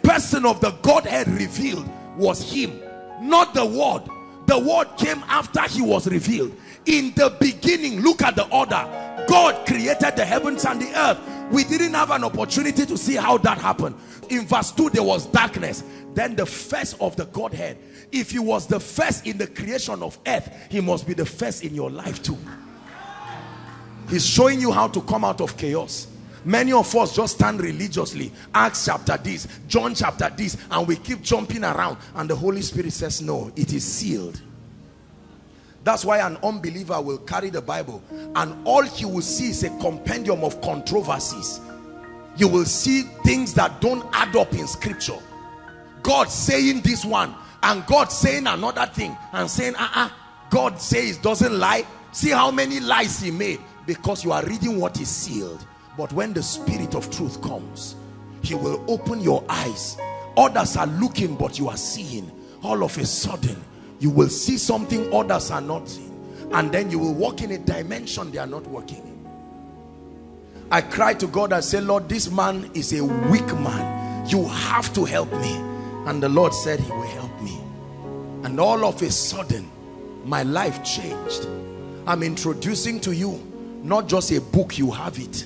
person of the Godhead revealed was him, not the word. The word came after he was revealed. In the beginning, look at the order. God created the heavens and the earth. We didn't have an opportunity to see how that happened. In verse 2, there was darkness. Then the first of the Godhead. If he was the first in the creation of earth, he must be the first in your life too. He's showing you how to come out of chaos. Many of us just stand religiously, Acts chapter this, John chapter this, and we keep jumping around, and the Holy Spirit says no, it is sealed. That's why an unbeliever will carry the Bible, and all he will see is a compendium of controversies. You will see things that don't add up in scripture. God saying this one, and God saying another thing, and saying God says doesn't lie. See how many lies he made, because you are reading what is sealed. But when the Spirit of truth comes, he will open your eyes. Others are looking, but you are seeing. All of a sudden, you will see something others are not seeing. And then you will walk in a dimension they are not walking in. I cried to God, I said, Lord, this man is a weak man. You have to help me. And the Lord said he will help me. And all of a sudden, my life changed. I'm introducing to you not just a book, you have it.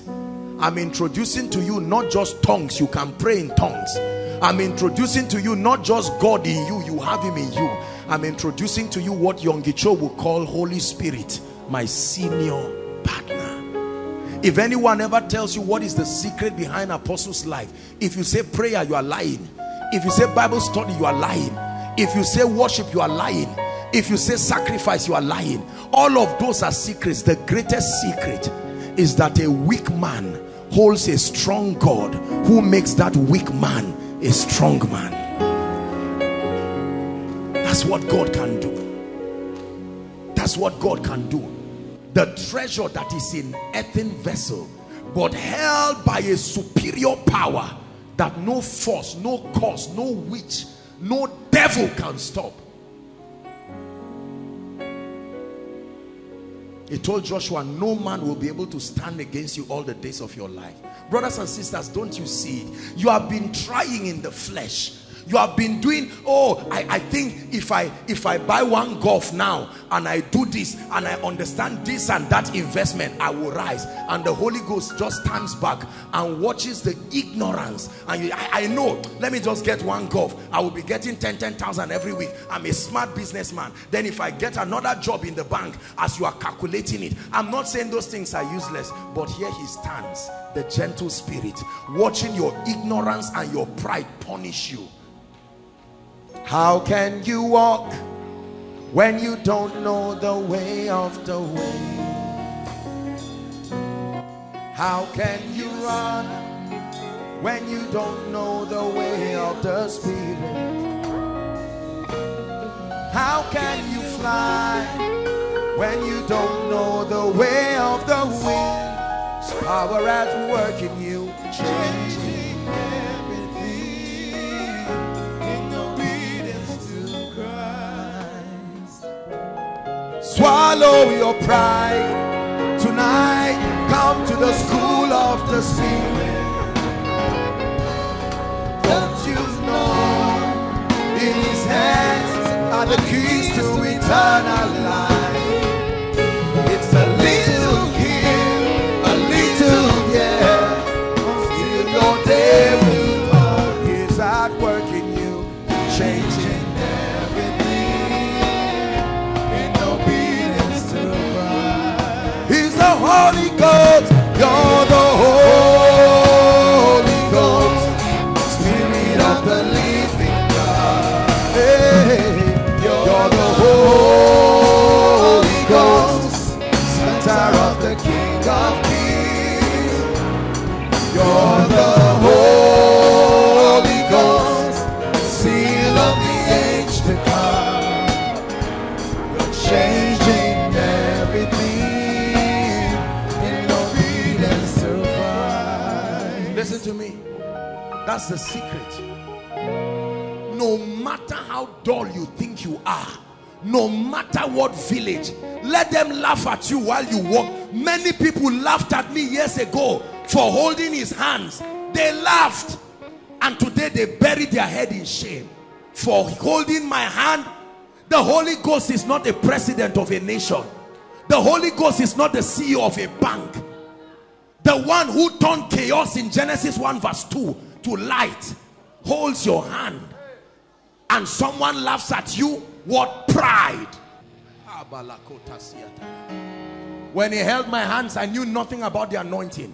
I'm introducing to you not just tongues, you can pray in tongues. I'm introducing to you not just God in you, you have him in you. I'm introducing to you what Yongicho will call Holy Spirit, my senior partner. If anyone ever tells you what is the secret behind apostles' life, if you say prayer, you are lying. If you say Bible study, you are lying. If you say worship, you are lying. If you say sacrifice, you are lying. All of those are secrets. The greatest secret is that a weak man holds a strong God who makes that weak man a strong man. That's what God can do. That's what God can do. The treasure that is in earthen vessel, but held by a superior power that no force, no cause, no witch, no devil can stop. He told Joshua, no man will be able to stand against you all the days of your life. Brothers and sisters, don't you see it? You have been trying in the flesh. You have been doing, I think if I buy one golf now and I do this and I understand this and that investment, I will rise. And the Holy Ghost just stands back and watches the ignorance. And I know, let me just get one golf. I will be getting 10,000 every week. I'm a smart businessman. Then if I get another job in the bank, as you are calculating it, I'm not saying those things are useless, but here he stands, the gentle spirit, watching your ignorance and your pride punish you. How can you walk when you don't know the way of the way? How can you run when you don't know the way of the Spirit? How can you fly when you don't know the way of the wind? It's power at work in you, changing everything. Swallow your pride tonight. Come to the school of the Spirit. What you know, in His hands are the keys to eternal life. It's a little here, a little there. Still your day will come. He's at work in you, changing Holy Ghost, you're the Holy Ghost, Spirit of the living God. Hey, you're the Holy Ghost, Center of the King of Kings. You're the Holy Ghost, Seal of the age to come. You're changing everything. Listen to me. That's the secret. No matter how dull you think you are, no matter what village, let them laugh at you while you walk. Many people laughed at me years ago for holding his hands. They laughed, and today they bury their head in shame for holding my hand. The Holy Ghost is not the president of a nation. The Holy Ghost is not the CEO of a bank. The one who turned chaos in Genesis 1 verse 2 to light holds your hand, and someone laughs at you. What pride! When he held my hands, I knew nothing about the anointing.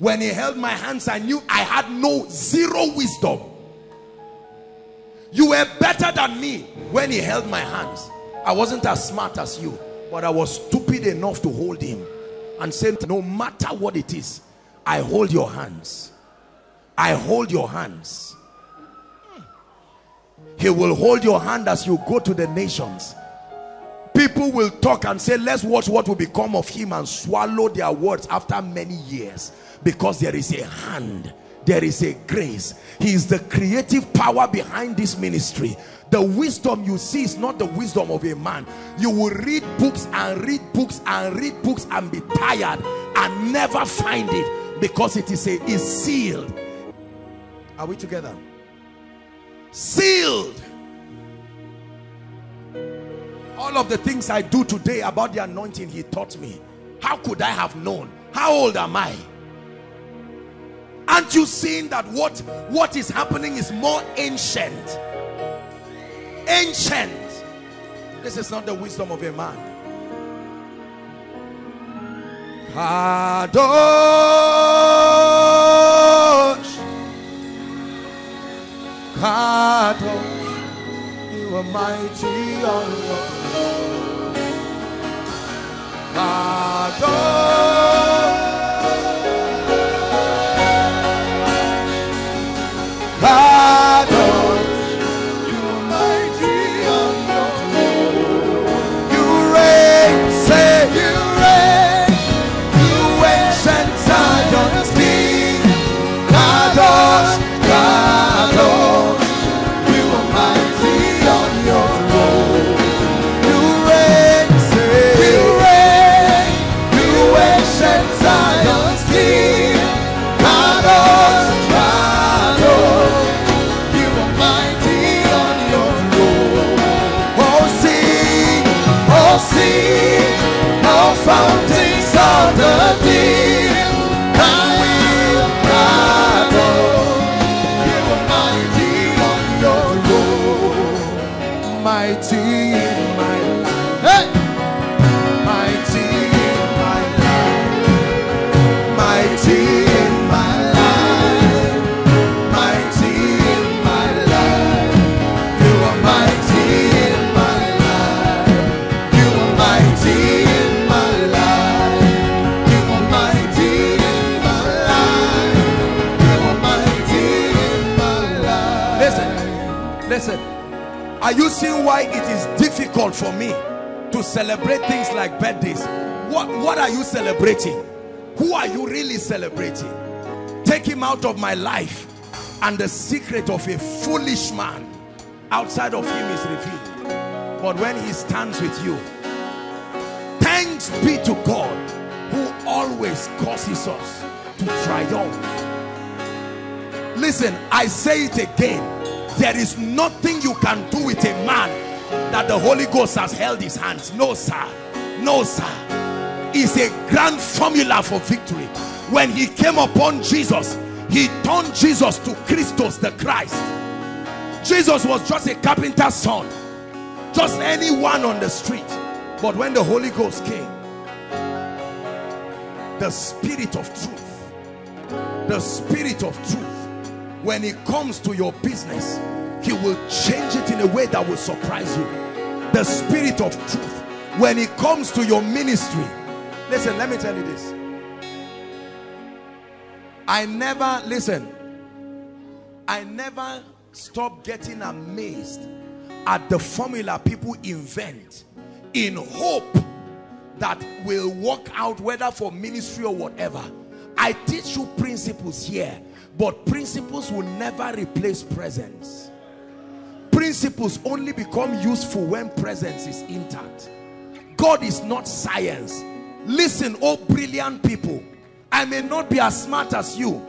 When he held my hands, I knew I had zero wisdom. You were better than me when he held my hands. I wasn't as smart as you, but I was stupid enough to hold him. And say, no matter what it is, I hold your hands. I hold your hands. He will hold your hand as you go to the nations. People will talk and say, let's watch what will become of him, and swallow their words after many years, because there is a hand, there is a grace. He is the creative power behind this ministry. The wisdom you see is not the wisdom of a man. You will read books and read books and read books and be tired and never find it, because it is sealed. Are we together? Sealed. All of the things I do today about the anointing, he taught me. How could I have known? How old am I? Aren't you seeing that what is happening is more ancient? Ancient. This is not the wisdom of a man. Kadosh, Kadosh, you are mighty on your throne. Kadosh, are you seeing why it is difficult for me to celebrate things like birthdays? What are you celebrating? Who are you really celebrating? Take him out of my life, and the secret of a foolish man outside of him is revealed. But when he stands with you, thanks be to God who always causes us to triumph. Listen, I say it again. There is nothing you can do with a man that the Holy Ghost has held his hands. No, sir. No, sir. It's a grand formula for victory. When he came upon Jesus, he turned Jesus to Christos, the Christ. Jesus was just a carpenter's son, just anyone on the street. But when the Holy Ghost came, the Spirit of truth, the Spirit of truth, when it comes to your business, he will change it in a way that will surprise you. The Spirit of truth. When it comes to your ministry, listen, let me tell you this. I never stop getting amazed at the formula people invent in hope that will work out, whether for ministry or whatever. I teach you principles here, but principles will never replace presence. Principles only become useful when presence is intact. God is not science. Listen, oh brilliant people, I may not be as smart as you,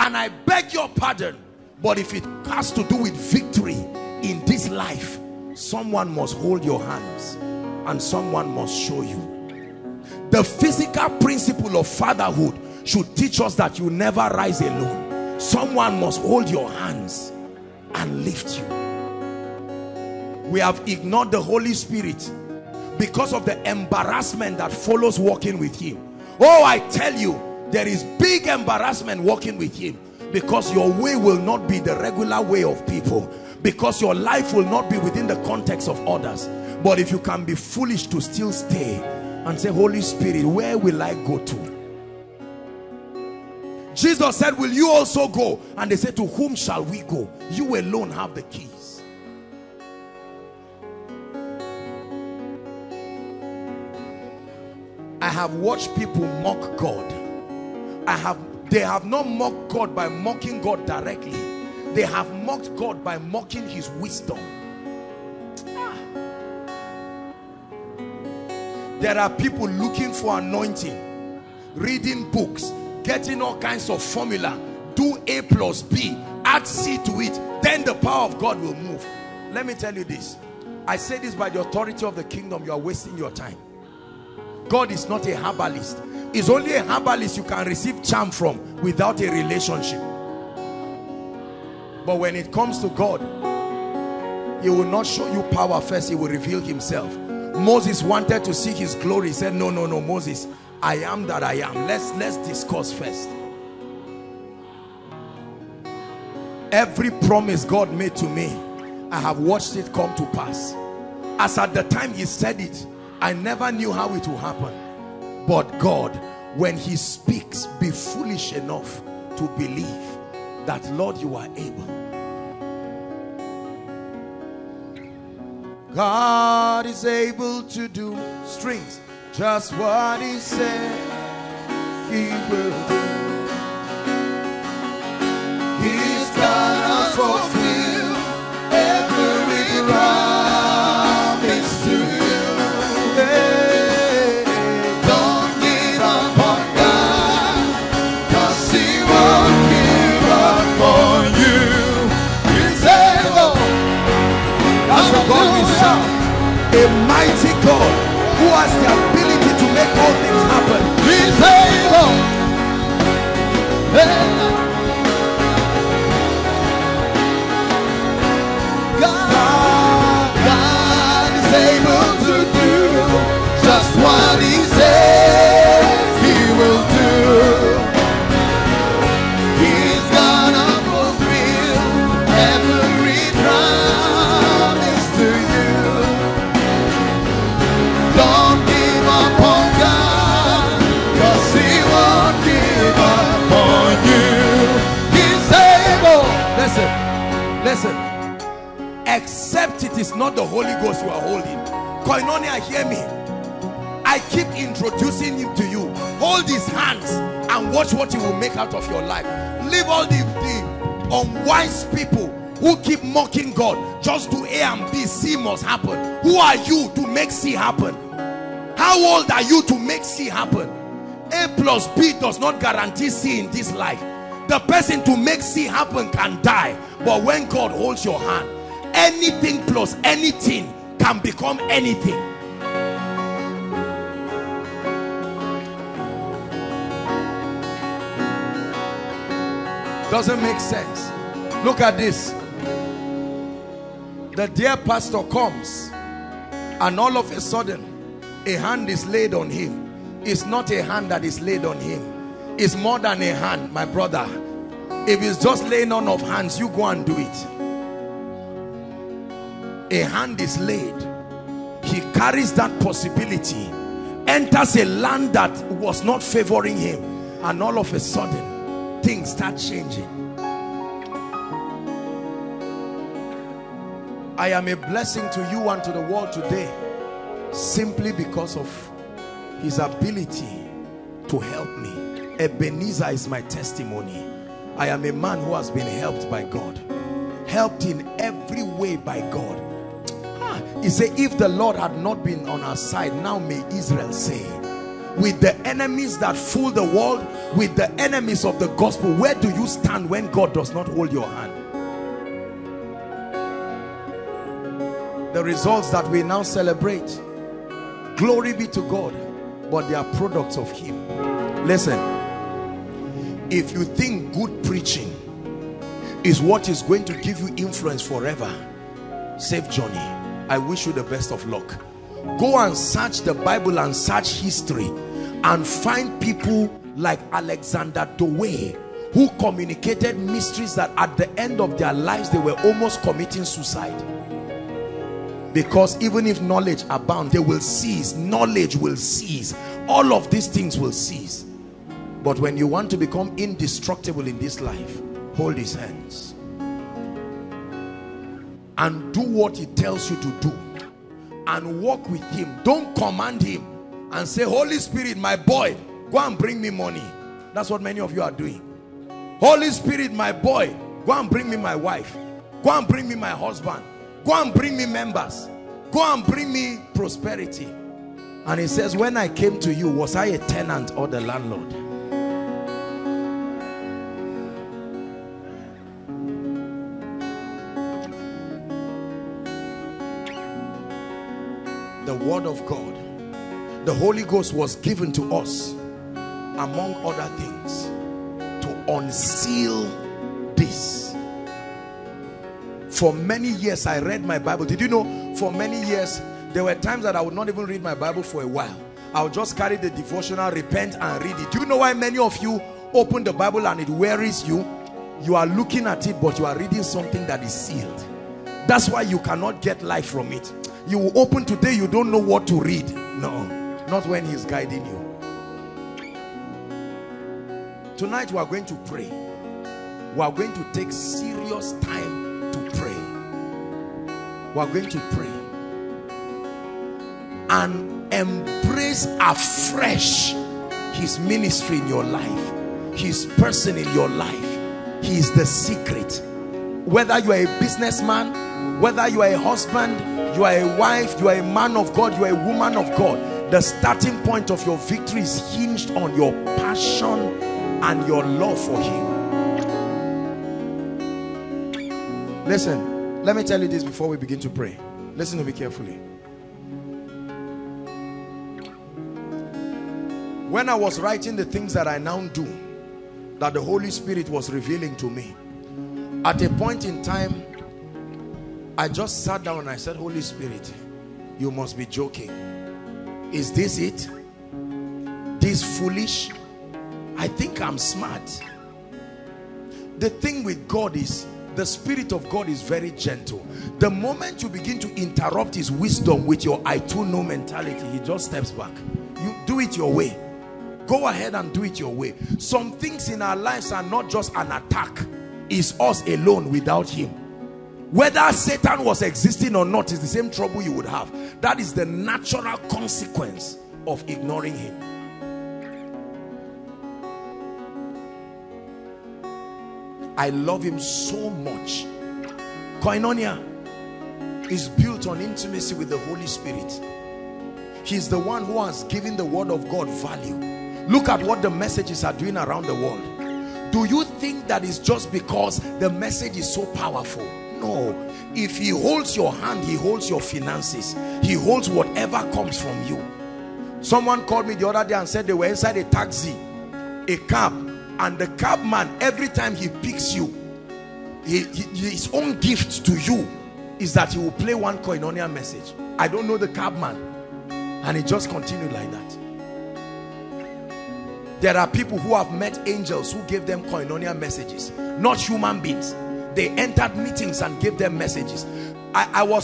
and I beg your pardon, but if it has to do with victory in this life, someone must hold your hands and someone must show you. The physical principle of fatherhood should teach us that you never rise alone. Someone must hold your hands and lift you. We have ignored the Holy Spirit because of the embarrassment that follows walking with him. Oh, I tell you, there is big embarrassment walking with him, because your way will not be the regular way of people, because your life will not be within the context of others. But if you can be foolish to still stay and say, Holy Spirit, where will I go to? Jesus said, will you also go? And they said, to whom shall we go? You alone have the keys. I have watched people mock God. They have not mocked God by mocking God directly. They have mocked God by mocking his wisdom. There are people looking for anointing, reading books, getting all kinds of formula, do A plus B, add C to it, then the power of God will move. Let me tell you this. I say this by the authority of the kingdom. You are wasting your time. God is not a herbalist. It's only a herbalist you can receive charm from without a relationship. But when it comes to God, he will not show you power first, he will reveal himself. Moses wanted to seek his glory. He said, no, no, no, Moses, I am that I am. Let's discuss first. Every promise God made to me, I have watched it come to pass. As at the time he said it, I never knew how it will happen. But God, when he speaks, be foolish enough to believe that, Lord, you are able. God is able to do strings, just what he said he will do. He's gonna fulfill every promise to you. Hey, don't give up on God, 'cause he won't give up on you. He's able. That's what God is about. A mighty God who has the ability to make all things happen. He's able. Hey. Just what he says he will do. He's gonna fulfill every promise to you. Don't give up on God, 'cause he won't give up on you. He's able. Listen, listen. Except it is not the Holy Ghost you are holding. Koinonia, hear me. I keep introducing him to you. Hold his hands and watch what he will make out of your life. Leave all the unwise people who keep mocking God. Just do A and B, C must happen. Who are you to make C happen? How old are you to make C happen? A plus B does not guarantee C in this life. The person to make C happen can die. But when God holds your hand, anything plus anything can become anything. Doesn't make sense. Look at this. The dear pastor comes and all of a sudden a hand is laid on him. It's not a hand that is laid on him. It's more than a hand, my brother. If it's just laying on of hands, you go and do it. A hand is laid. He carries that possibility, enters a land that was not favoring him, and all of a sudden things start changing. I am a blessing to you and to the world today simply because of his ability to help me. Ebenezer is my testimony. I am a man who has been helped by God, helped in every way by God. He said, if the Lord had not been on our side, now may Israel say. With the enemies that fool the world, with the enemies of the gospel, where do you stand when God does not hold your hand? The results that we now celebrate, glory be to God, but they are products of him. Listen, if you think good preaching is what is going to give you influence forever, save Johnny. I wish you the best of luck. Go and search the Bible and search history and find people like Alexander Dewey who communicated mysteries that at the end of their lives they were almost committing suicide, because even if knowledge abounds, they will cease. Knowledge will cease. All of these things will cease. But when you want to become indestructible in this life, hold his hands and do what he tells you to do. And walk with him. Don't command him and say, Holy Spirit, my boy, go and bring me money. That's what many of you are doing. Holy Spirit, my boy, go and bring me my wife. Go and bring me my husband. Go and bring me members. Go and bring me prosperity. And he says, when I came to you, was I a tenant or the landlord? The word of God, the Holy Ghost was given to us among other things, to unseal this. For many years I read my Bible. Did you know, for many years there were times that I would not even read my Bible for a while. I would just carry the devotional, repent and read it. Do you know why many of you open the Bible and it wearies you? You are looking at it, but you are reading something that is sealed. That's why you cannot get life from it. You will open today, you don't know what to read. No, not when he's guiding you. Tonight we are going to pray. We are going to take serious time to pray. We are going to pray and embrace afresh his ministry in your life, his person in your life. He is the secret. Whether you are a businessman, whether you are a husband, you are a wife, you are a man of God, you are a woman of God, the starting point of your victory is hinged on your passion and your love for him. Listen, let me tell you this before we begin to pray. Listen to me carefully. When I was writing the things that I now do, that the Holy Spirit was revealing to me, at a point in time, I just sat down and I said, Holy Spirit, you must be joking. Is this it? This foolish? I think I'm smart. The thing with God is, the Spirit of God is very gentle. The moment you begin to interrupt his wisdom with your I too know mentality, he just steps back. You do it your way. Go ahead and do it your way. Some things in our lives are not just an attack. It's us alone without him. Whether Satan was existing or not, it's the same trouble you would have. That is the natural consequence of ignoring him. I love him so much. Koinonia is built on intimacy with the Holy Spirit. He's the one who has given the word of God value. Look at what the messages are doing around the world. Do you think that is just because the message is so powerful? No. If he holds your hand, he holds your finances. He holds whatever comes from you. Someone called me the other day and said they were inside a taxi, a cab, and the cabman, every time he picks you, his own gift to you is that he will play one Koinonia message. I don't know the cabman. And it just continued like that. There are people who have met angels who gave them Koinonia messages, not human beings. They entered meetings and gave them messages. I'm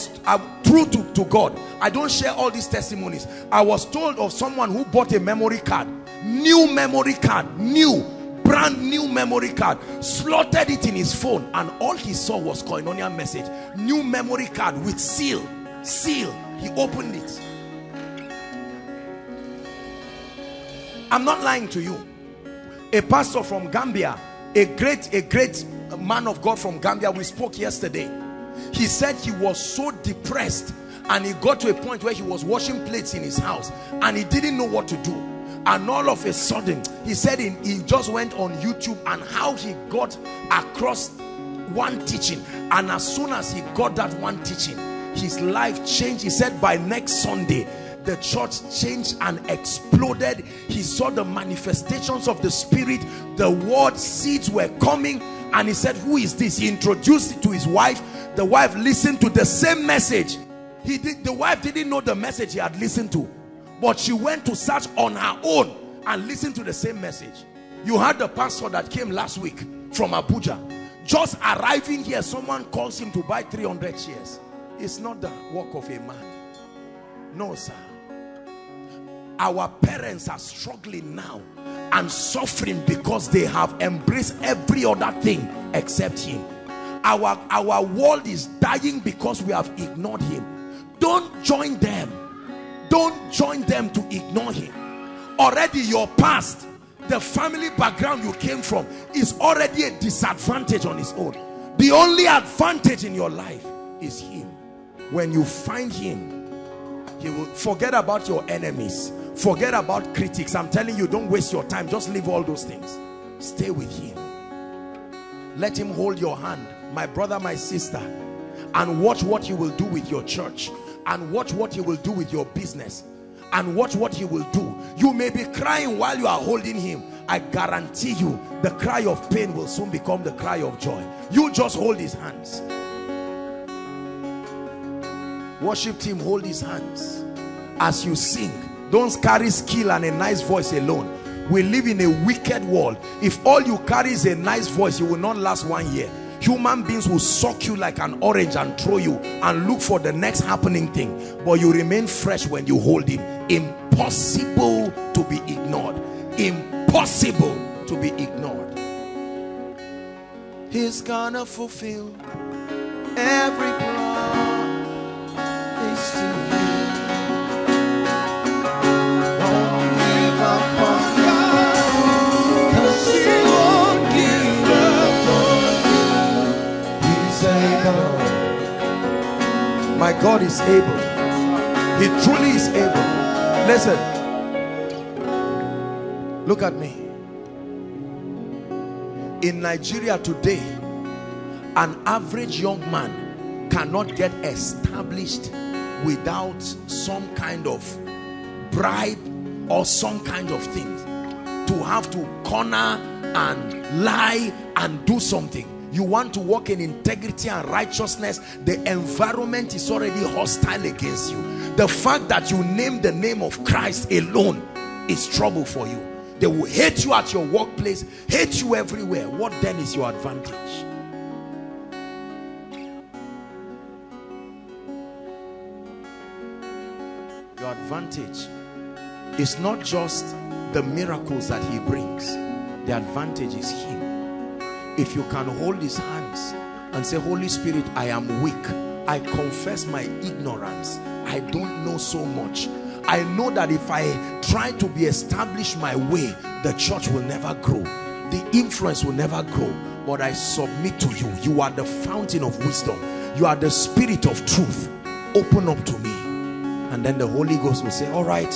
true to God. I don't share all these testimonies. I was told of someone who bought a memory card, brand new memory card, slotted it in his phone, and all he saw was Koinonia message. New memory card with seal. He opened it. I'm not lying to you. A pastor from Gambia, a great man of God from Gambia, we spoke yesterday. He said he was so depressed and he got to a point where he was washing plates in his house and he didn't know what to do. And all of a sudden, he said he just went on YouTube, and how he got across one teaching. And as soon as he got that one teaching, his life changed. He said by next Sunday, the church changed and exploded. He saw the manifestations of the Spirit. The word seeds were coming, and he said, who is this? He introduced it to his wife. The wife listened to the same message. The wife didn't know the message he had listened to, but she went to search on her own and listened to the same message. You had the pastor that came last week from Abuja. Just arriving here, someone calls him to buy 300 shares. It's not the work of a man. No, sir. Our parents are struggling now and suffering because they have embraced every other thing except him. Our world is dying because we have ignored him. Don't join them. Don't join them to ignore him. Already your past, the family background you came from, is already a disadvantage on its own. The only advantage in your life is him. When you find him, he will forget about your enemies. Forget about critics. I'm telling you, don't waste your time. Just leave all those things. Stay with him. Let him hold your hand, my brother, my sister, and watch what he will do with your church, and watch what he will do with your business. and watch what he will do. You may be crying while you are holding him. I guarantee you, the cry of pain will soon become the cry of joy. You just hold his hands. Worship team, hold his hands as you sing. Don't carry skill and a nice voice alone. We live in a wicked world. If all you carry is a nice voice, you will not last 1 year. Human beings will suck you like an orange and throw you and look for the next happening thing. But you remain fresh when you hold him. Impossible to be ignored. Impossible to be ignored. He's gonna fulfill every promise to you. Don't give up on God, 'cause He won't give up on you. He's able. My God is able. He truly is able. Listen. Look at me. In Nigeria today, an average young man cannot get established without some kind of bribe or some kind of thing. To have to corner and lie and do something. You want to walk in integrity and righteousness, the environment is already hostile against you. The fact that you name the name of Christ alone is trouble for you. They will hate you at your workplace, hate you everywhere. What then is your advantage? Your advantage is not just the miracles that he brings. The advantage is him. If you can hold his hands and say, Holy Spirit, I am weak. I confess my ignorance. I don't know so much. I know that if I try to be established my way, the church will never grow. The influence will never grow. But I submit to you. You are the fountain of wisdom. You are the spirit of truth. Open up to me. And then the Holy Ghost will say, all right,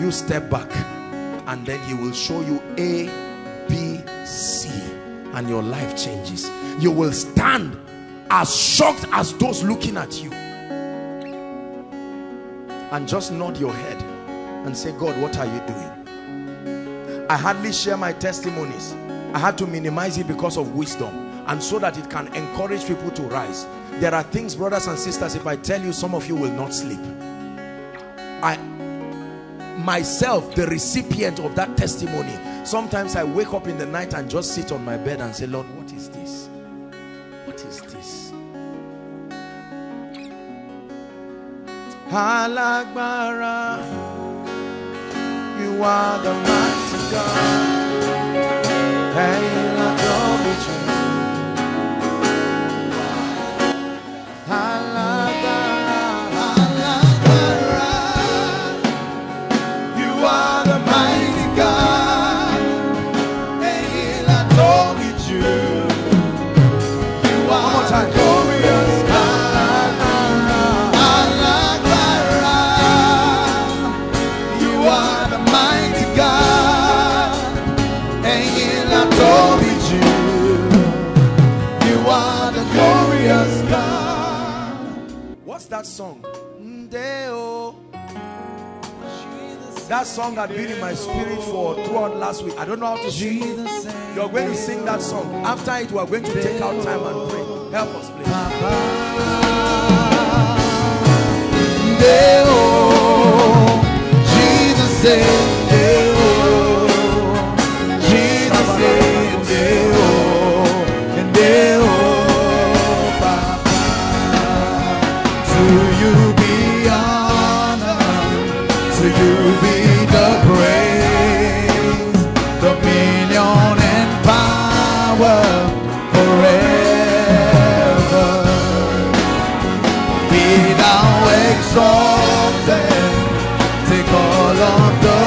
you step back. And then he will show you A, B, C. And your life changes. You will stand as shocked as those looking at you. And just nod your head and say, God, what are you doing? I hardly share my testimonies. I had to minimize it because of wisdom and so that it can encourage people to rise. There are things, brothers and sisters, if I tell you, some of you will not sleep. I myself, the recipient of that testimony, sometimes I wake up in the night and just sit on my bed and say, Lord, what is this? What is this? Alagbara, you are the mighty God. Alagbara, you are the mighty God. You are the glorious God. That song, that song had been in my spirit for throughout last week. I don't know how to sing. You're going to sing that song. After it, we are going to take out time and pray. Help us, please. Jesus said, Jesus said, take all of the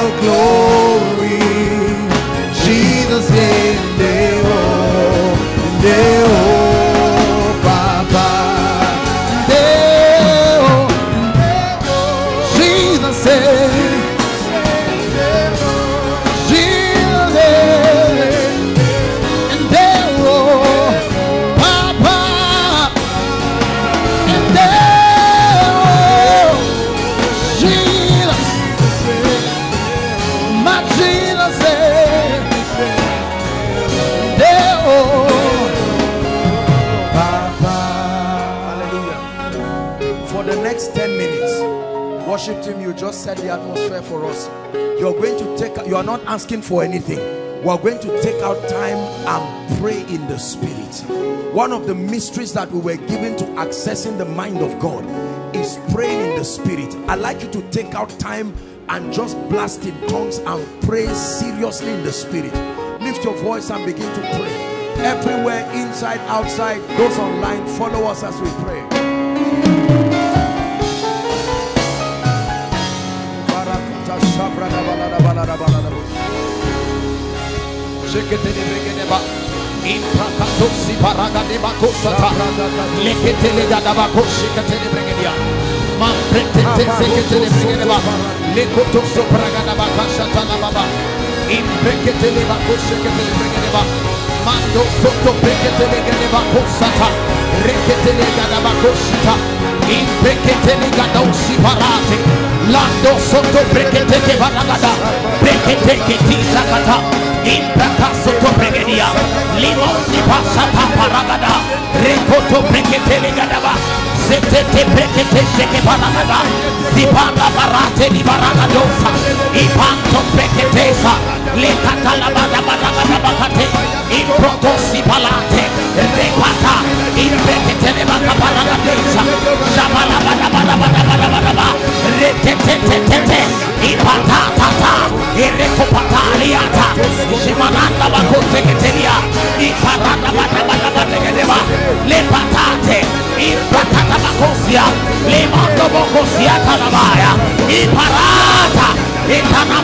worship team, you just set the atmosphere for us. You are not asking for anything. We are going to take out time and pray in the Spirit. One of the mysteries that we were given to accessing the mind of God is praying in the Spirit. I'd like you to take out time and just blast in tongues and pray seriously in the Spirit. Lift your voice and begin to pray. Everywhere, inside, outside, those online, follow us as we pray. Mando sotto prekete legene bakosata, rekete legada bakosita, in prekete legada usiparate, lando sotto prekete che vanagada, prekete che ti zakata, in prata sotto pregedia, limo si passata paragada, rekoto prekete legada ba, setete prekete che vanagada, si parla parate di varagadosa, i panto prekete sa, le catalabada badagada bakate. In protosi palate, repata, in peketele baka paradisa, shabala bada bada bada bada bada bada, retetetetete, in patatata, in recopataliata, shimananda bako teketelia, in parada bada bada bada gedeba, le patate, in patata bakosia, le mando bokosia kanabaya, in parata. Ipana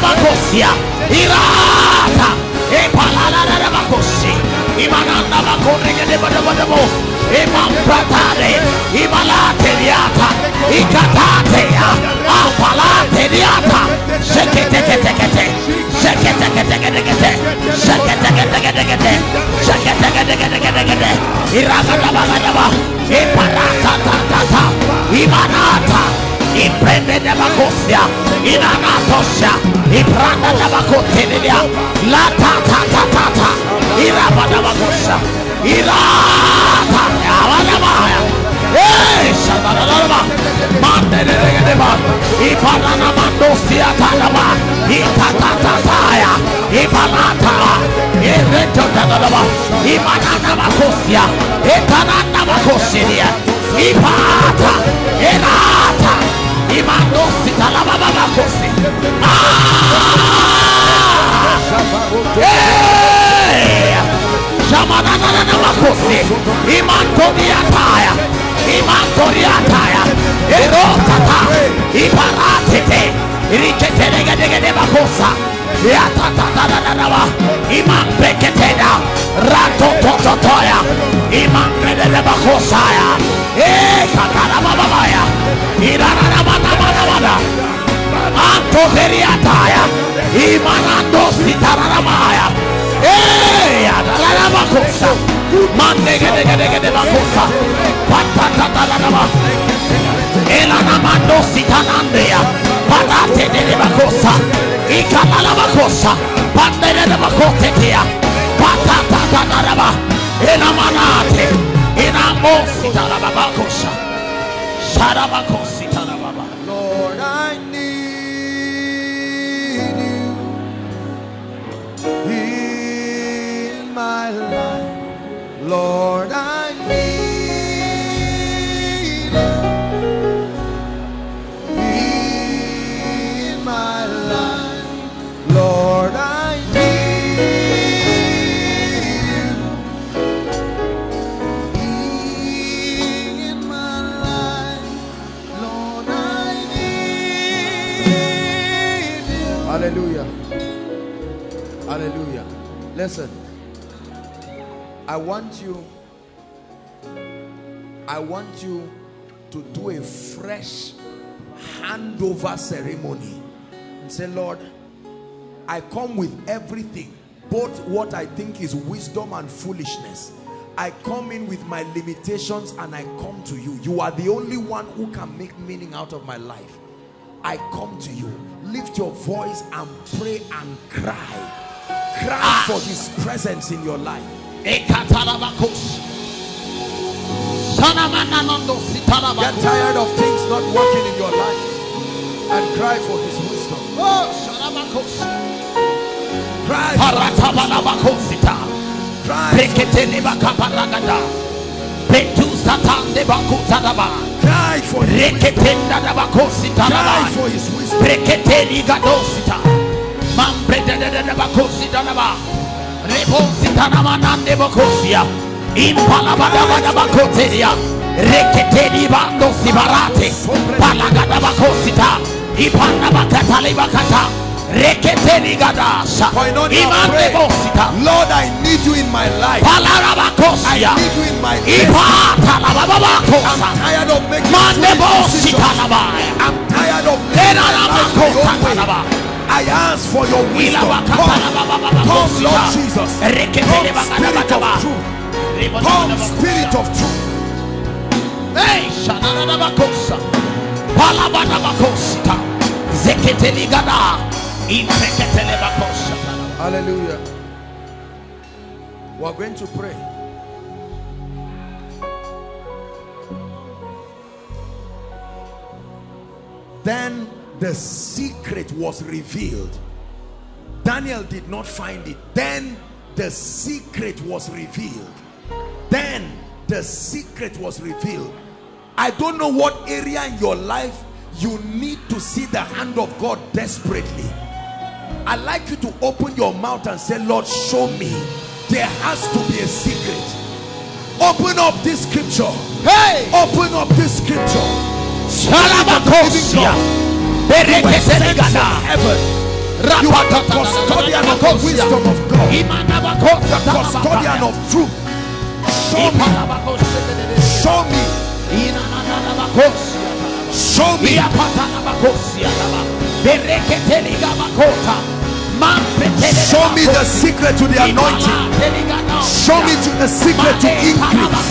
bakosia, irata, ipalala na bakosi, imananda bakorege de badabadabo, imambatare, imalate diata, ikatate ya, apalate diata, seketeketekete, seketeketekete, seketeketekete, seketeketekete, irata badabadaba, iparata tata, imanata. I prende da bacosia, in anatosia, I pranda da bacotelia, la tata tata, I raba da bacosia, I rata, la maya, e shatana la ma, mande de regeneba, I panana mandosia tanaba, I tata tataya, I panata, I reto tanaba, I manana bacosia, I panana bacosia, I pata, I rata. Imandosi talaba baba kosi. Hey, jamana na na bakosi. Imandori ataya, erotata, iparatete, irikete legede bakosa. Yata na na ba, imanbreketena, rato toto toya, imanbrekete bakosa ya. Hey, katana baba ya, irana. Anto periataya, imanando sitaramaya, eya la bakosa, mandegedegede bakosa, patatatalama, elanamando sitanandeya, parate de bakosa, ikala bakosa, pandegede bakoteya, patatatalama, enamanate, enamo sitarama bakosa, sarabakosa. My life, Lord, I need you. In my life, Lord, I need you. In my life, Lord, I need you. Hallelujah. Hallelujah. Listen. I want you to do a fresh handover ceremony and say, Lord, I come with everything, both what I think is wisdom and foolishness. I come in with my limitations and I come to you. You are the only one who can make meaning out of my life. I come to you. Lift your voice and pray and cry. Cry for his presence in your life. Get tired of things not working in your life and cry for his wisdom. Cry for his wisdom. Cry for his wisdom. Lord, I need you in my life. I need you in my life. I'm tired of making decisions. I'm tired of making my own way. I ask for your wisdom. Come, Lord Jesus. Come, Spirit of truth. Come, Spirit of truth. Hallelujah. We are going to pray. Then the secret was revealed. Daniel did not find it. Then the secret was revealed. Then the secret was revealed. I don't know what area in your life you need to see the hand of God desperately. I'd like you to open your mouth and say, Lord, show me. There has to be a secret. Open up this scripture. Hey! Open up this scripture. You were sent from heaven. You are the custodian of the wisdom of God. The custodian of truth. Show me. Show me. Show me. Show me the secret to the anointing. Show me the secret to increase.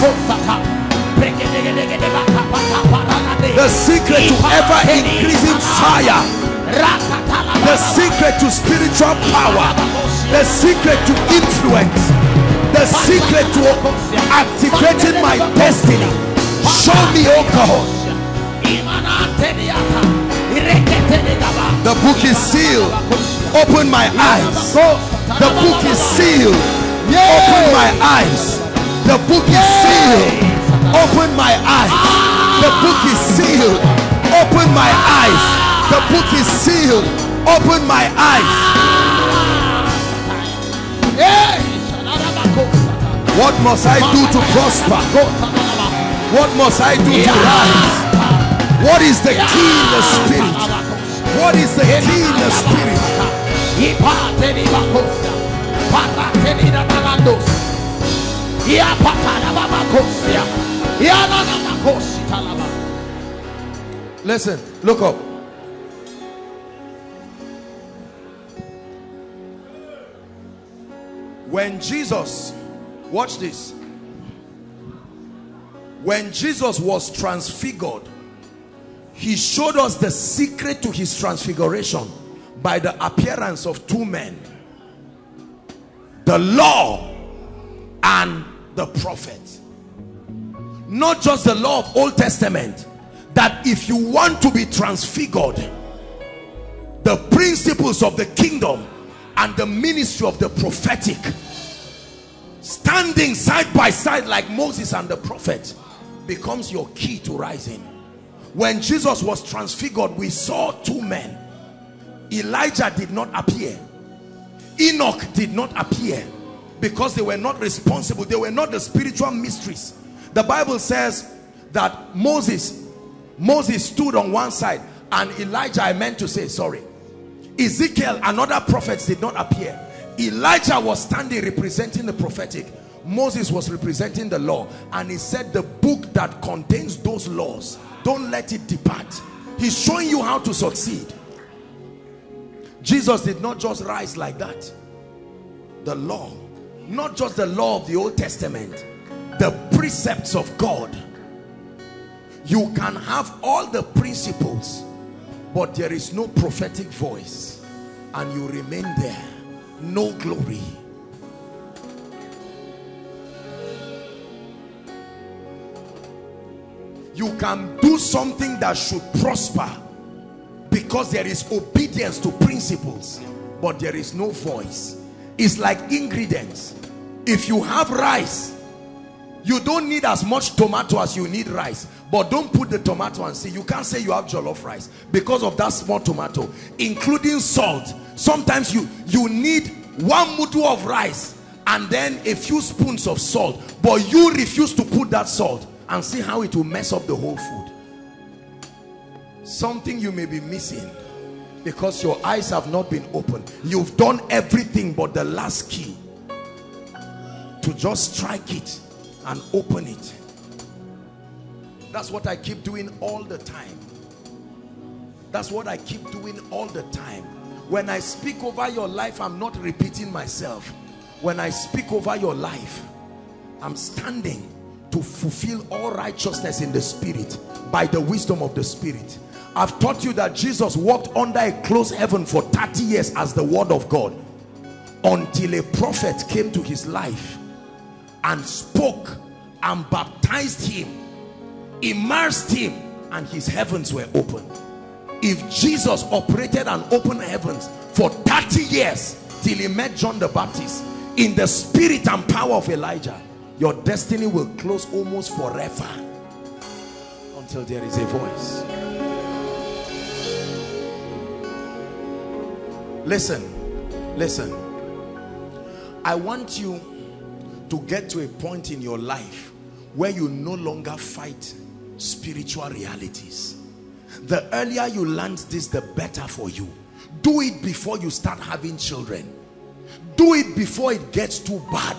The secret to ever increasing fire. The secret to spiritual power. The secret to influence. The secret to activating my destiny. Show me, O God. The book is sealed. Open my eyes. The book is sealed. Open my eyes. The book is sealed. Open my eyes. The book is sealed. Open my eyes. The book is sealed. Open my eyes. What must I do to prosper? What must I do to rise? What is the key in the spirit? What is the key in the spirit? Listen, look up. When Jesus, watch this. When Jesus was transfigured, he showed us the secret to his transfiguration by the appearance of two men, the law and the prophet. Not just the law of Old Testament, that if you want to be transfigured, the principles of the kingdom and the ministry of the prophetic, standing side by side like Moses and the prophet, becomes your key to rising. When Jesus was transfigured, we saw two men. Elijah did not appear. Enoch did not appear because they were not responsible. They were not the spiritual mysteries. The Bible says that Moses stood on one side, and Elijah, I meant to say, sorry, Ezekiel and other prophets did not appear. Elijah was standing representing the prophetic. Moses was representing the law, and he said the book that contains those laws, don't let it depart. He's showing you how to succeed. Jesus did not just rise like that. The law, not just the law of the Old Testament, the precepts of God. You can have all the principles, but there is no prophetic voice, and you remain there. No glory. You can do something that should prosper because there is obedience to principles, but there is no voice. It's like ingredients. If you have rice, you don't need as much tomato as you need rice, but don't put the tomato and say, you can't say you have jollof rice because of that small tomato, including salt. Sometimes you need one mudu of rice and then a few spoons of salt, but you refuse to put that salt, and see how it will mess up the whole food. Something you may be missing because your eyes have not been opened. You've done everything but the last key, to just strike it and open it. That's what I keep doing all the time. That's what I keep doing all the time. When I speak over your life, I'm not repeating myself. When I speak over your life, I'm standing to fulfill all righteousness in the spirit by the wisdom of the spirit. I've taught you that Jesus walked under a closed heaven for 30 years as the word of God, until a prophet came to his life and spoke and baptized him, immersed him, and his heavens were opened. If Jesus operated and opened heavens for 30 years till he met John the Baptist in the spirit and power of Elijah, your destiny will close almost forever until there is a voice. Listen, listen. I want you to get to a point in your life where you no longer fight spiritual realities. The earlier you learn this, the better for you. Do it before you start having children. Do it before it gets too bad.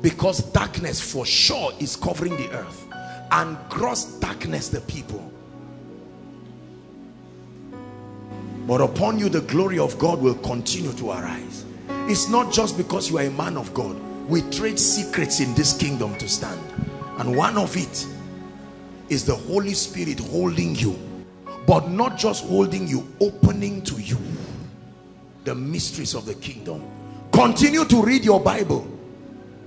Because darkness for sure is covering the earth, and gross darkness the people. But upon you the glory of God will continue to arise. It's not just because you are a man of God. We trade secrets in this kingdom to stand. And one of it is the Holy Spirit holding you. But not just holding you, opening to you the mysteries of the kingdom. Continue to read your Bible.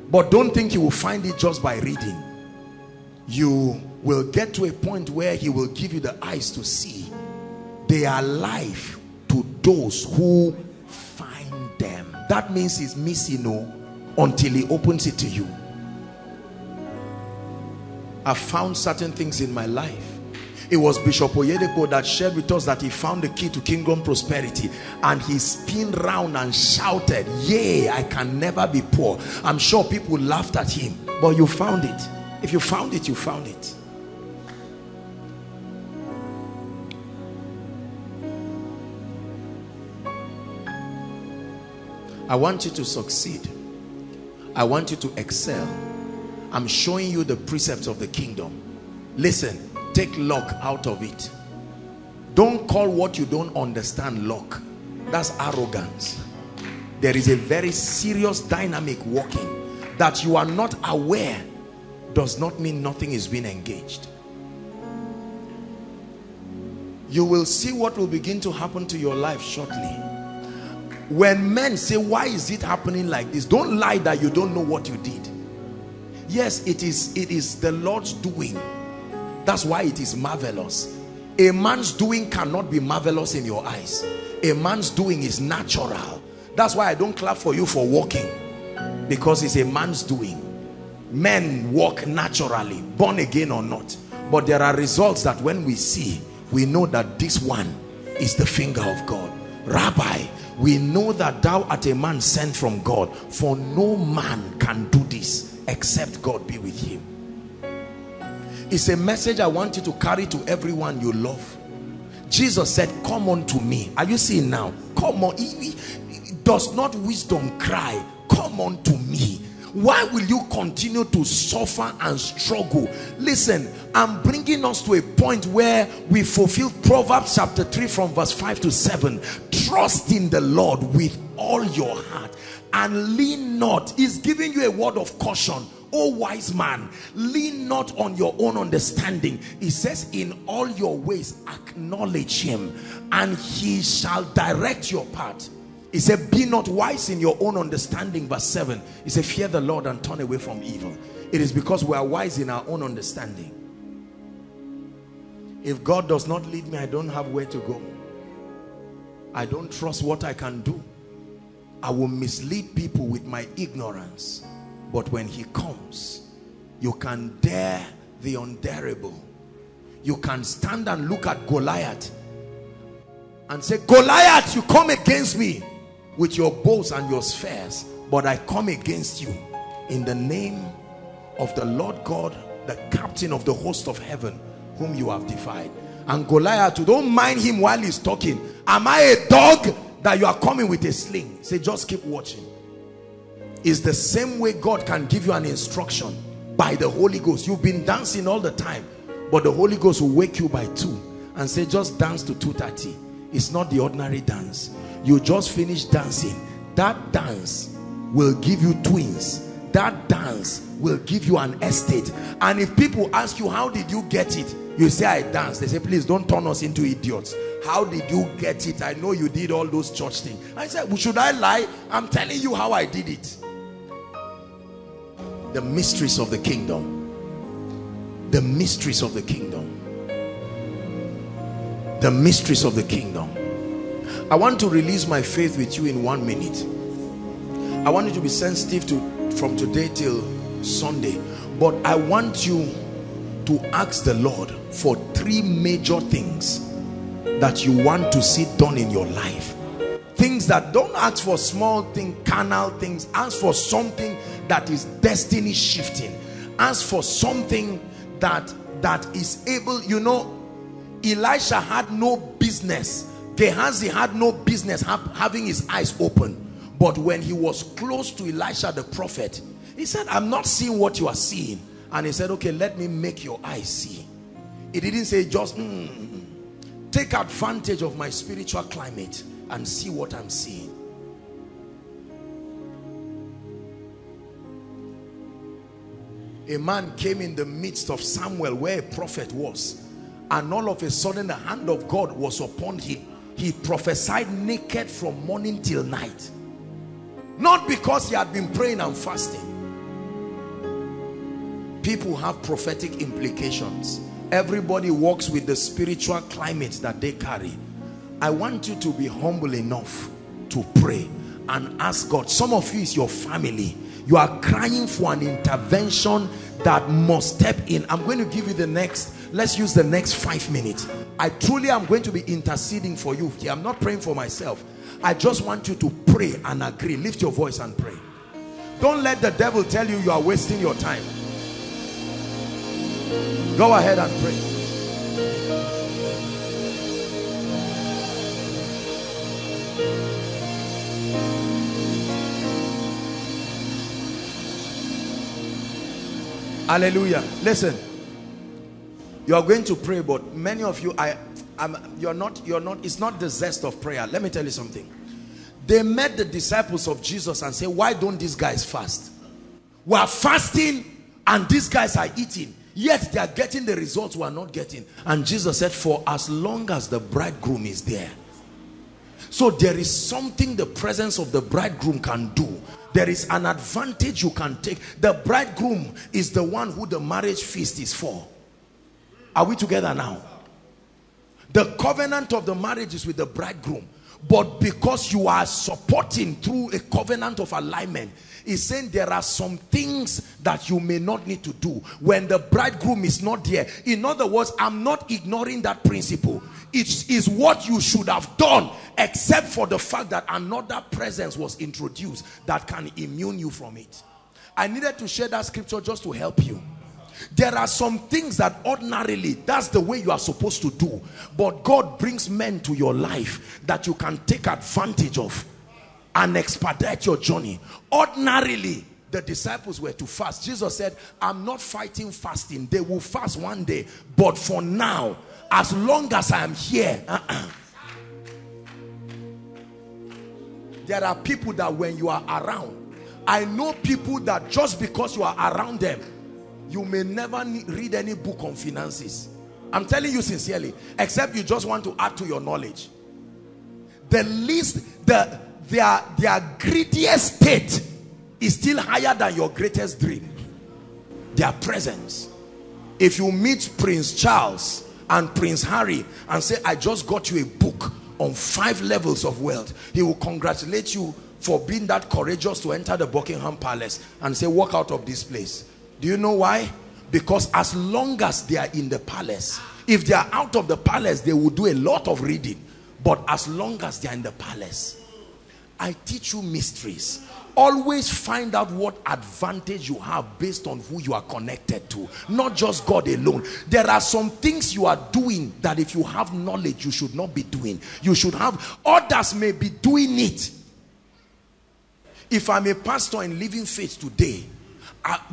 But don't think you will find it just by reading. You will get to a point where he will give you the eyes to see. They are life to those who find them. That means he's missing, no, until he opens it to you. I found certain things in my life. It was Bishop Oyedepo that shared with us that he found the key to kingdom prosperity, and he spun round and shouted, yay, I can never be poor. I'm sure people laughed at him, but you found it. If you found it, you found it. I want you to succeed. I want you to excel. I'm showing you the precepts of the kingdom. Listen. Take luck out of it. Don't call what you don't understand luck. That's arrogance. There is a very serious dynamic working. That you are not aware does not mean nothing is being engaged. You will see what will begin to happen to your life shortly. When men say, why is it happening like this? Don't lie that you don't know what you did. Yes, it is the Lord's doing. That's why it is marvelous. A man's doing cannot be marvelous in your eyes. A man's doing is natural. That's why I don't clap for you for walking, because it's a man's doing. Men walk naturally, born again or not. But there are results that when we see, we know that this one is the finger of God. Rabbi, we know that thou art a man sent from God, for no man can do this except God be with him. It's a message I want you to carry to everyone you love. Jesus said, come unto me. Are you seeing now? Come on. Does not wisdom cry, come unto me? Why will you continue to suffer and struggle? Listen, I'm bringing us to a point where we fulfill Proverbs chapter 3 from verse 5 to 7. Trust in the Lord with all your heart and lean not. He's giving you a word of caution. Oh wise man, lean not on your own understanding. He says, in all your ways acknowledge him and he shall direct your path. He said, be not wise in your own understanding. Verse 7, he said, fear the Lord and turn away from evil. It is because we are wise in our own understanding. If God does not lead me, I don't have where to go. I don't trust what I can do. I will mislead people with my ignorance. But when he comes, you can dare the undareable. You can stand and look at Goliath and say, Goliath, you come against me with your bows and your spheres, but I come against you in the name of the Lord God, the captain of the host of heaven, whom you have defied. And Goliath, you don't mind him while he's talking. Am I a dog that you are coming with a sling? Say, just keep watching. It's the same way God can give you an instruction by the Holy Ghost. You've been dancing all the time, but the Holy Ghost will wake you by 2 and say, just dance to 2:30. It's not the ordinary dance. You just finish dancing. That dance will give you twins. That dance will give you an estate. And if people ask you, how did you get it? You say, I danced. They say, please don't turn us into idiots. How did you get it? I know you did all those church things. I said, well, should I lie? I'm telling you how I did it. The mysteries of the kingdom. The mysteries of the kingdom. The mysteries of the kingdom. I want to release my faith with you in 1 minute. I want you to be sensitive to from today till Sunday, but I want you to ask the Lord for 3 major things that you want to see done in your life. Things that don't ask for small things, carnal things. Ask for something that is destiny shifting. Ask for something that is able, you know. Elisha had no business. Gehazi had no business having his eyes open. But when he was close to Elisha the prophet, he said, I'm not seeing what you are seeing. And he said, okay, let me make your eyes see. He didn't say just, take advantage of my spiritual climate and see what I'm seeing. A man came in the midst of Samuel where a prophet was. And all of a sudden the hand of God was upon him. He prophesied naked from morning till night. Not because he had been praying and fasting. People have prophetic implications. Everybody walks with the spiritual climate that they carry. I want you to be humble enough to pray and ask God. Some of you is your family. You are crying for an intervention that must step in. I'm going to give you the next, let's use the next 5 minutes. I truly am going to be interceding for you. I'm not praying for myself. I just want you to pray and agree. Lift your voice and pray. Don't let the devil tell you you are wasting your time. Go ahead and pray. Hallelujah. Listen, you are going to pray, but many of you, you're not, it's not the zest of prayer. Let me tell you something. They met the disciples of Jesus and said, why don't these guys fast? We are fasting and these guys are eating, yet they are getting the results we are not getting. And Jesus said, for as long as the bridegroom is there. So there is something the presence of the bridegroom can do. There is an advantage you can take. The bridegroom is the one who the marriage feast is for. Are we together now? The covenant of the marriage is with the bridegroom. But because you are supporting through a covenant of alignment, he's saying there are some things that you may not need to do when the bridegroom is not there. In other words, I'm not ignoring that principle. It is what you should have done, except for the fact that another presence was introduced that can immune you from it. I needed to share that scripture just to help you. There are some things that ordinarily, that's the way you are supposed to do. But God brings men to your life that you can take advantage of and expedite your journey. Ordinarily, the disciples were to fast. Jesus said, I'm not fighting fasting. They will fast one day, but for now, as long as I am here, There are people that when you are around, I know people that just because you are around them, you may never read any book on finances. I'm telling you sincerely, except you just want to add to your knowledge. The least, their greediest state is still higher than your greatest dream. Their presence. If you meet Prince Charles and Prince Harry and say, I just got you a book on 5 levels of wealth, he will congratulate you for being that courageous to enter the Buckingham Palace and say, walk out of this place. Do you know why? Because as long as they are in the palace, if they are out of the palace, they will do a lot of reading. But as long as they are in the palace, I teach you mysteries. Always find out what advantage you have based on who you are connected to, not just God alone. There are some things you are doing that if you have knowledge, you should not be doing. You should have, others may be doing it. If I'm a pastor in Living Faith today,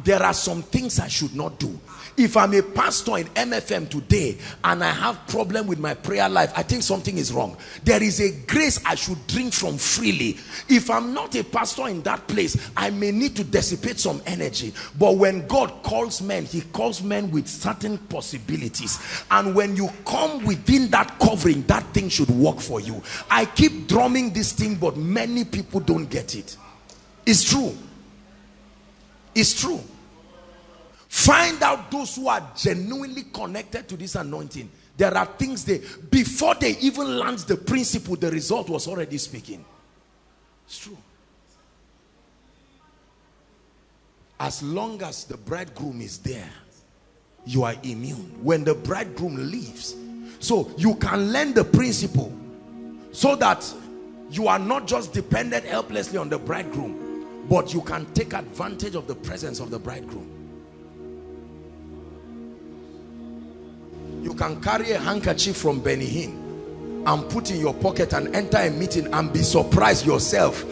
there are some things I should not do. If I'm a pastor in MFM today and I have problem with my prayer life, I think something is wrong. There is a grace I should drink from freely. If I'm not a pastor in that place, I may need to dissipate some energy. But when God calls men, he calls men with certain possibilities. And when you come within that covering, that thing should work for you. I keep drumming this thing, but many people don't get it. It's true. It's true. Find out those who are genuinely connected to this anointing. There are things before they even learned the principle, the result was already speaking. It's true. As long as the bridegroom is there, you are immune. When the bridegroom leaves, so you can learn the principle so that you are not just dependent helplessly on the bridegroom, but you can take advantage of the presence of the bridegroom. You can carry a handkerchief from Benihim and put in your pocket and enter a meeting and be surprised yourself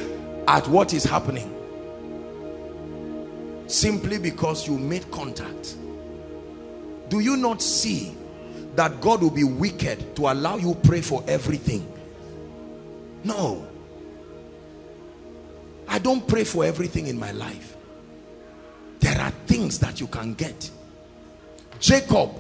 at what is happening. Simply because you made contact. Do you not see that God will be wicked to allow you pray for everything? No. I don't pray for everything in my life. There are things that you can get. Jacob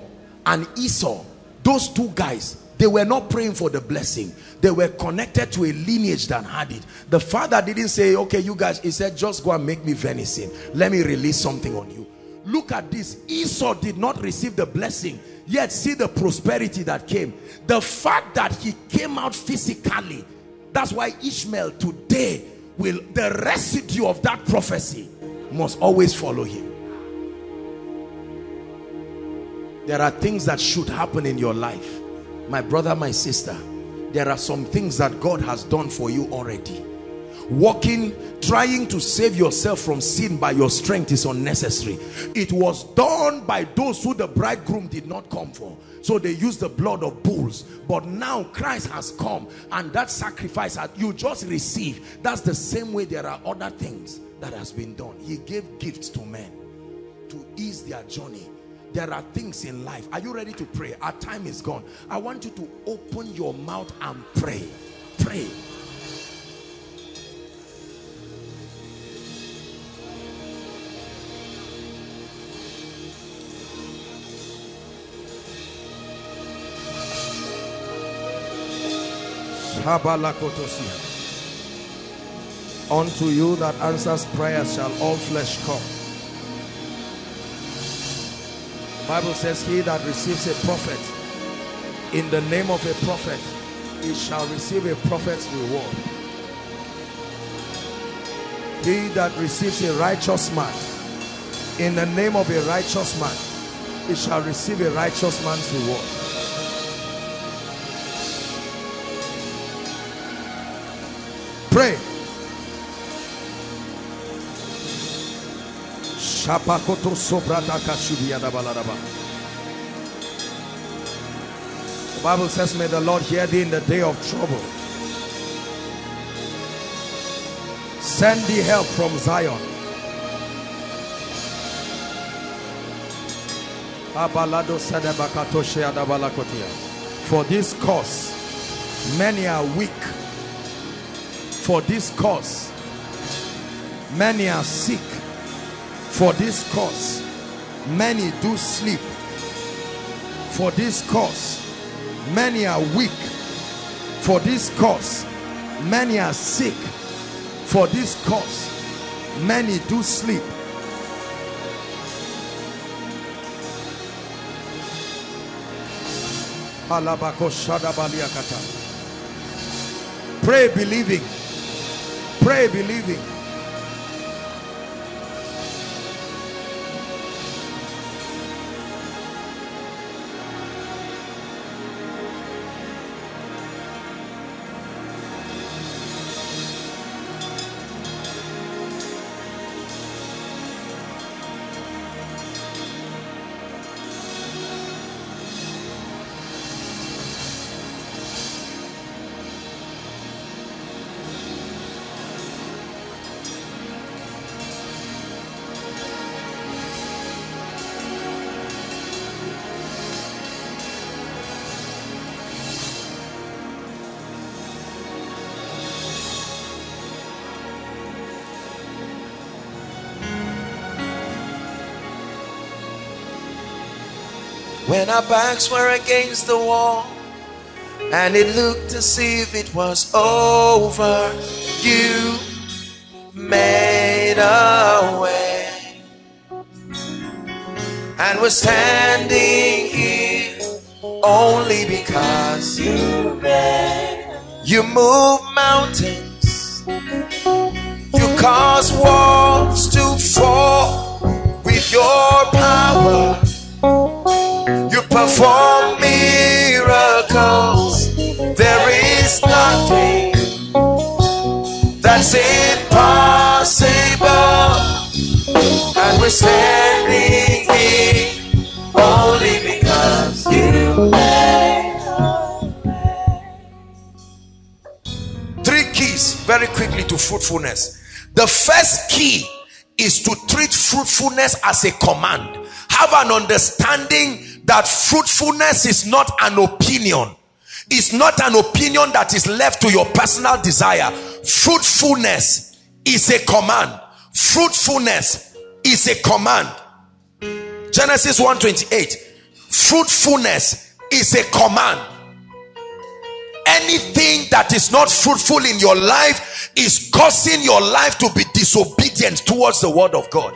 and Esau, those two guys, they were not praying for the blessing. They were connected to a lineage that had it. The father didn't say, okay, you guys, he said, just go and make me venison. Let me release something on you. Look at this. Esau did not receive the blessing, yet see the prosperity that came. The fact that he came out physically, that's why Ishmael today, the residue of that prophecy must always follow him. There are things that should happen in your life, my brother, my sister. There are some things that God has done for you already. Trying to save yourself from sin by your strength is unnecessary. It was done by those who the bridegroom did not come for. So they used the blood of bulls. But now Christ has come, and that sacrifice that you just receive, that's the same way there are other things that has been done. He gave gifts to men to ease their journey. There are things in life. Are you ready to pray? Our time is gone. I want you to open your mouth and pray. Pray. Unto you that answers prayer shall all flesh come. The Bible says, he that receives a prophet in the name of a prophet, he shall receive a prophet's reward. He that receives a righteous man in the name of a righteous man, he shall receive a righteous man's reward. Pray. Shapakoto sobrata kashubiada balaraba. The Bible says, may the Lord hear thee in the day of trouble. Send thee help from Zion. For this cause, many are weak. For this cause, many are sick. For this cause, many do sleep. For this cause, many are weak. For this cause, many are sick. For this cause, many do sleep. Pray believing. Pray believing. When our backs were against the wall and it looked to see if it was over, you made a way, and we're standing here only because you made. You move mountains, you cause walls to fall with your power. For miracles, there is nothing that's impossible, and we're standing here only because you made. Three keys very quickly to fruitfulness. The first key is to treat fruitfulness as a command. Have an understanding that fruitfulness is not an opinion. It's not an opinion that is left to your personal desire. Fruitfulness is a command. Fruitfulness is a command. Genesis 1:28. Fruitfulness is a command. Anything that is not fruitful in your life is causing your life to be disobedient towards the word of God.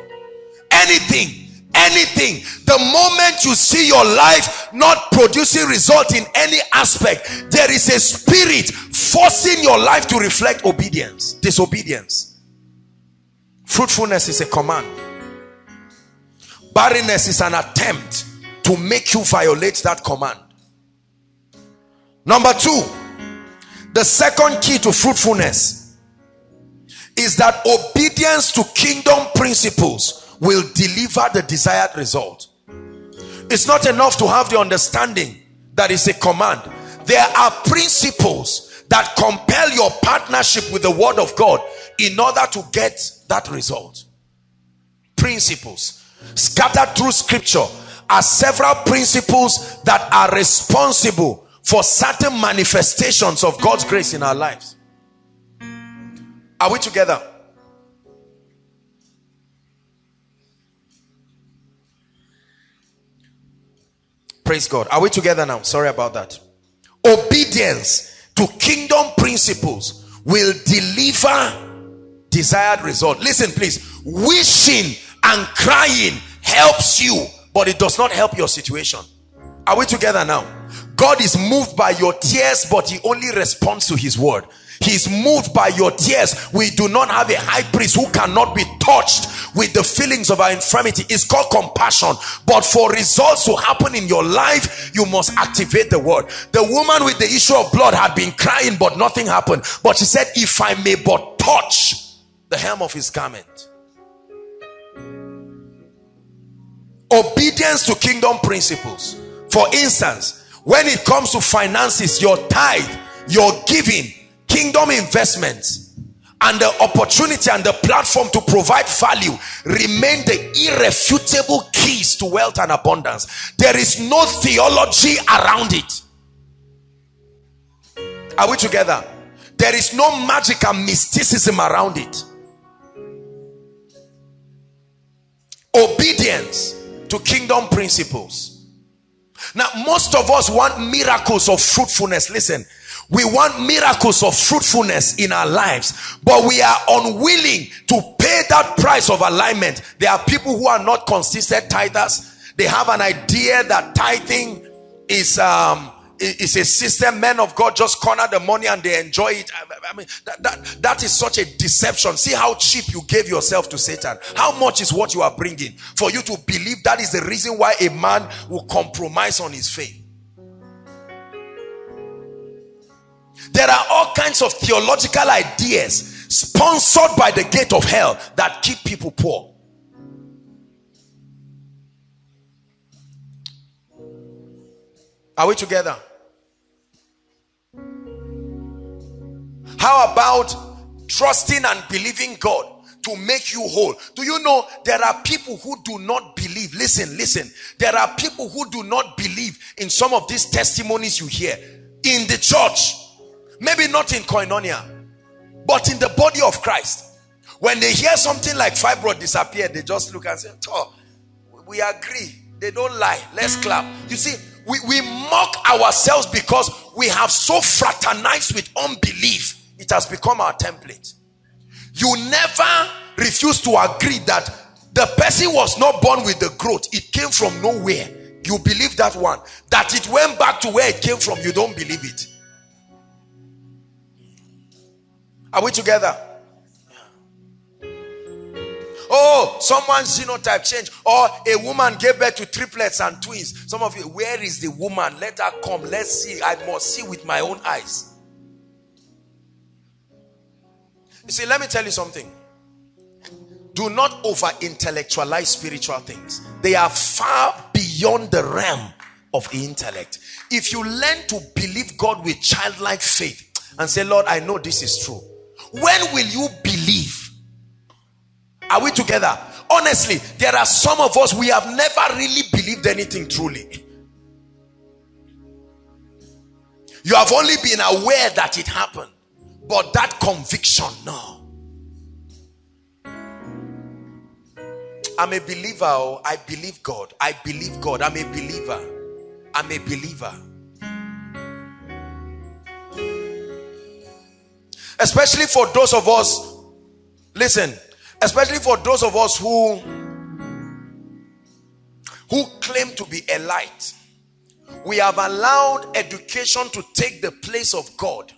Anything. Anything. The moment you see your life not producing result in any aspect, there is a spirit forcing your life to reflect obedience, disobedience. Fruitfulness is a command. Barrenness is an attempt to make you violate that command. Number two, the second key to fruitfulness is that obedience to kingdom principles will deliver the desired result. It's not enough to have the understanding that is a command. There are principles that compel your partnership with the word of God in order to get that result. Principles scattered through scripture are several principles that are responsible for certain manifestations of God's grace in our lives. Are we together? Praise God. Are we together now? Sorry about that. Obedience to kingdom principles will deliver desired result. Listen, please. Wishing and crying helps you, but it does not help your situation. Are we together now? God is moved by your tears, but he only responds to his word. He's moved by your tears. We do not have a high priest who cannot be touched with the feelings of our infirmity. It's called compassion. But for results to happen in your life, you must activate the word. The woman with the issue of blood had been crying, but nothing happened. But she said, if I may but touch the hem of his garment. Obedience to kingdom principles. For instance, when it comes to finances, your tithe, your giving, kingdom investments, and the opportunity and the platform to provide value remain the irrefutable key keys to wealth and abundance. There is no theology around it. Are we together? There is no magic and mysticism around it. Obedience to kingdom principles. Now, most of us want miracles of fruitfulness. Listen, we want miracles of fruitfulness in our lives, but we are unwilling to pay that price of alignment. There are people who are not consistent tithers. They have an idea that tithing is a system. Men of God just corner the money and they enjoy it. I mean, that is such a deception. See how cheap you gave yourself to Satan. How much is what you are bringing for you to believe that is the reason why a man will compromise on his faith? There are all kinds of theological ideas sponsored by the gate of hell that keep people poor. Are we together? How about trusting and believing God to make you whole? Do you know there are people who do not believe? Listen. There are people who do not believe in some of these testimonies you hear in the church. Maybe not in Koinonia, but in the body of Christ. When they hear something like fibroid disappeared, they just look and say, oh, we agree. They don't lie. Let's clap. You see, we mock ourselves because we have so fraternized with unbelief. It has become our template. You never refuse to agree that the person was not born with the growth. It came from nowhere. You believe that one. That it went back to where it came from, you don't believe it. Are we together? Oh, someone's genotype changed, or a woman gave birth to triplets and twins. Some of you, where is the woman? Let her come. Let's see. I must see with my own eyes. You see, let me tell you something. Do not over-intellectualize spiritual things. They are far beyond the realm of the intellect. If you learn to believe God with childlike faith and say, Lord, I know this is true, when will you believe? Are we together? Honestly, there are some of us, we have never really believed anything truly. You have only been aware that it happened, but that conviction, no. I'm a believer. Oh, I believe God. I believe God. I'm a believer. I'm a believer. Especially for those of us, listen, especially for those of us who claim to be a light. We have allowed education to take the place of God.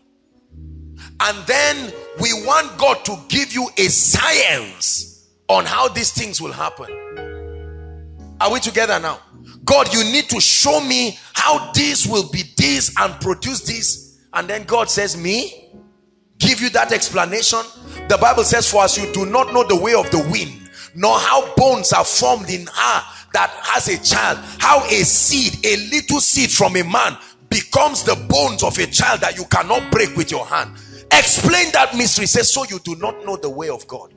And then we want God to give you a science on how these things will happen. Are we together now? God, you need to show me how this will be this and produce this. And then God says, me? Give you that explanation? The Bible says, for as you do not know the way of the wind, nor how bones are formed in her that has a child, how a seed, a little seed from a man, becomes the bones of a child that you cannot break with your hand. Explain that mystery. Says, so you do not know the way of God.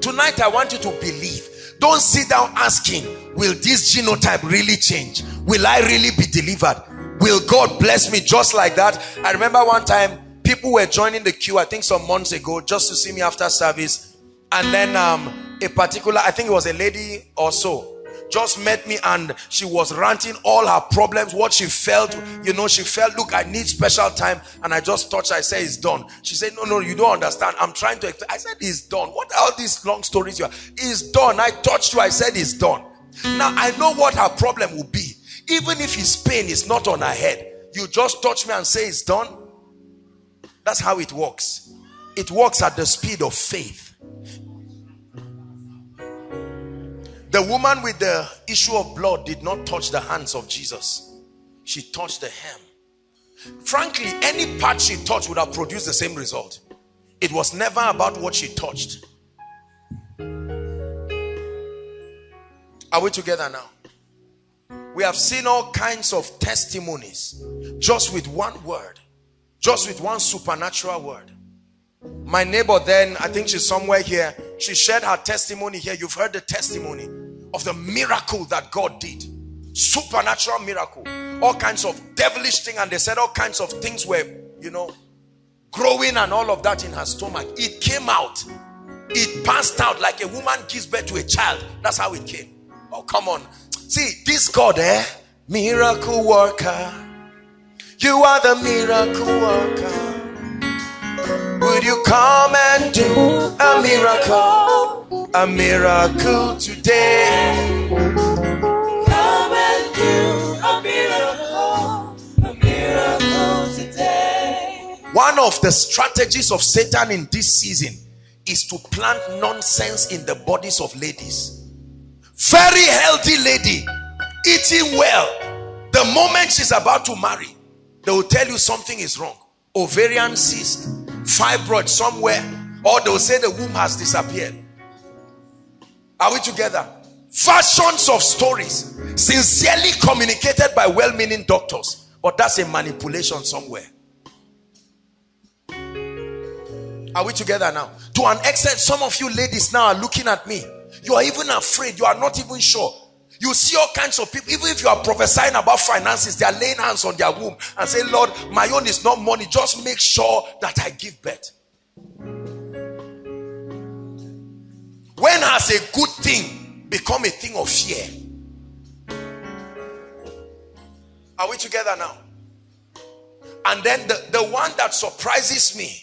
Tonight I want you to believe. Don't sit down asking, will this genotype really change? Will I really be delivered? Will God bless me just like that? I remember one time, people were joining the queue, I think some months ago, just to see me after service. And then a particular, I think it was a lady or so, just met me and she was ranting all her problems, what she felt. You know, she felt, look, I need special time. And I just touched her, I said, it's done. She said, no, you don't understand. I'm trying to explain. I said, it's done. What are all these long stories you are? It's done. I touched you, I said, it's done. Now, I know what her problem will be. Even if his pain is not on her head, you just touch me and say, it's done. That's how it works. It works at the speed of faith. The woman with the issue of blood did not touch the hands of Jesus. She touched the hem. Frankly, any part she touched would have produced the same result. It was never about what she touched. Are we together now? We have seen all kinds of testimonies just with one word. Just with one supernatural word. My neighbor then, I think she's somewhere here, She shared her testimony here. You've heard the testimony of the miracle that God did. Supernatural miracle. All kinds of devilish things. And they said all kinds of things were, you know, growing and all of that in her stomach. It came out. It passed out like a woman gives birth to a child. That's how it came. Oh, come on. See, this God, miracle worker. You are the miracle worker. Would you come and do a miracle today? Come and do a miracle today. One of the strategies of Satan in this season is to plant nonsense in the bodies of ladies. Very healthy lady, eating well. The moment she's about to marry, they will tell you something is wrong. Ovarian cyst, fibroid somewhere, or they'll say the womb has disappeared. Are we together? Versions of stories, sincerely communicated by well-meaning doctors, but that's a manipulation somewhere. Are we together now? To an extent, some of you ladies now are looking at me. You are even afraid. You are not even sure. You see all kinds of people, even if you are prophesying about finances, they are laying hands on their womb and say, Lord, my own is not money. Just make sure that I give birth. When has a good thing become a thing of fear? Are we together now? And then the one that surprises me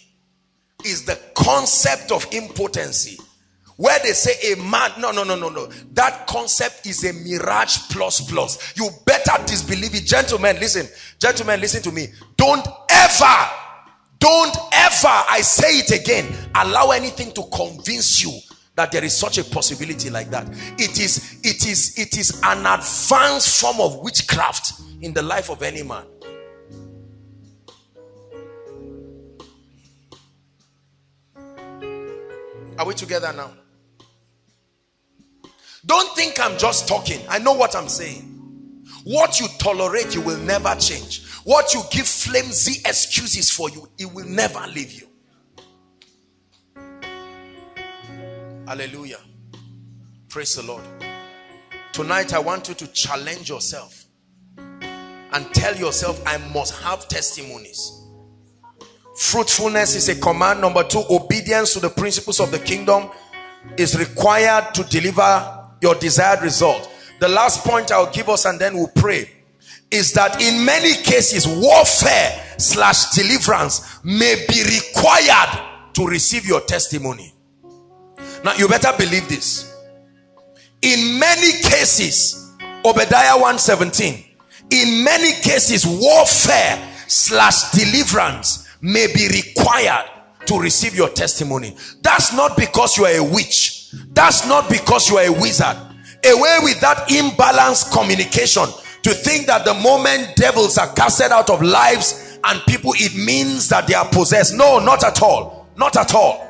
is the concept of impotency. Where they say a man, no. That concept is a mirage plus. You better disbelieve it. Gentlemen, listen to me. Don't ever, I say it again, allow anything to convince you that there is such a possibility like that. It is an advanced form of witchcraft in the life of any man. Are we together now? Don't think I'm just talking. I know what I'm saying. What you tolerate, you will never change. What you give flimsy excuses for, you, it will never leave you. Hallelujah. Praise the Lord. Tonight, I want you to challenge yourself and tell yourself, I must have testimonies. Fruitfulness is a command. Number two, obedience to the principles of the kingdom is required to deliver your desired result. The last point I'll give us, and then we'll pray, is that in many cases, warfare/deliverance may be required to receive your testimony. Now, you better believe this. In many cases, Obadiah 1:17, in many cases, warfare/deliverance may be required to receive your testimony. That's not because you are a witch. That's not because you are a wizard. Away with that imbalanced communication to think that the moment devils are casted out of lives and people, it means that they are possessed. No, not at all. Not at all.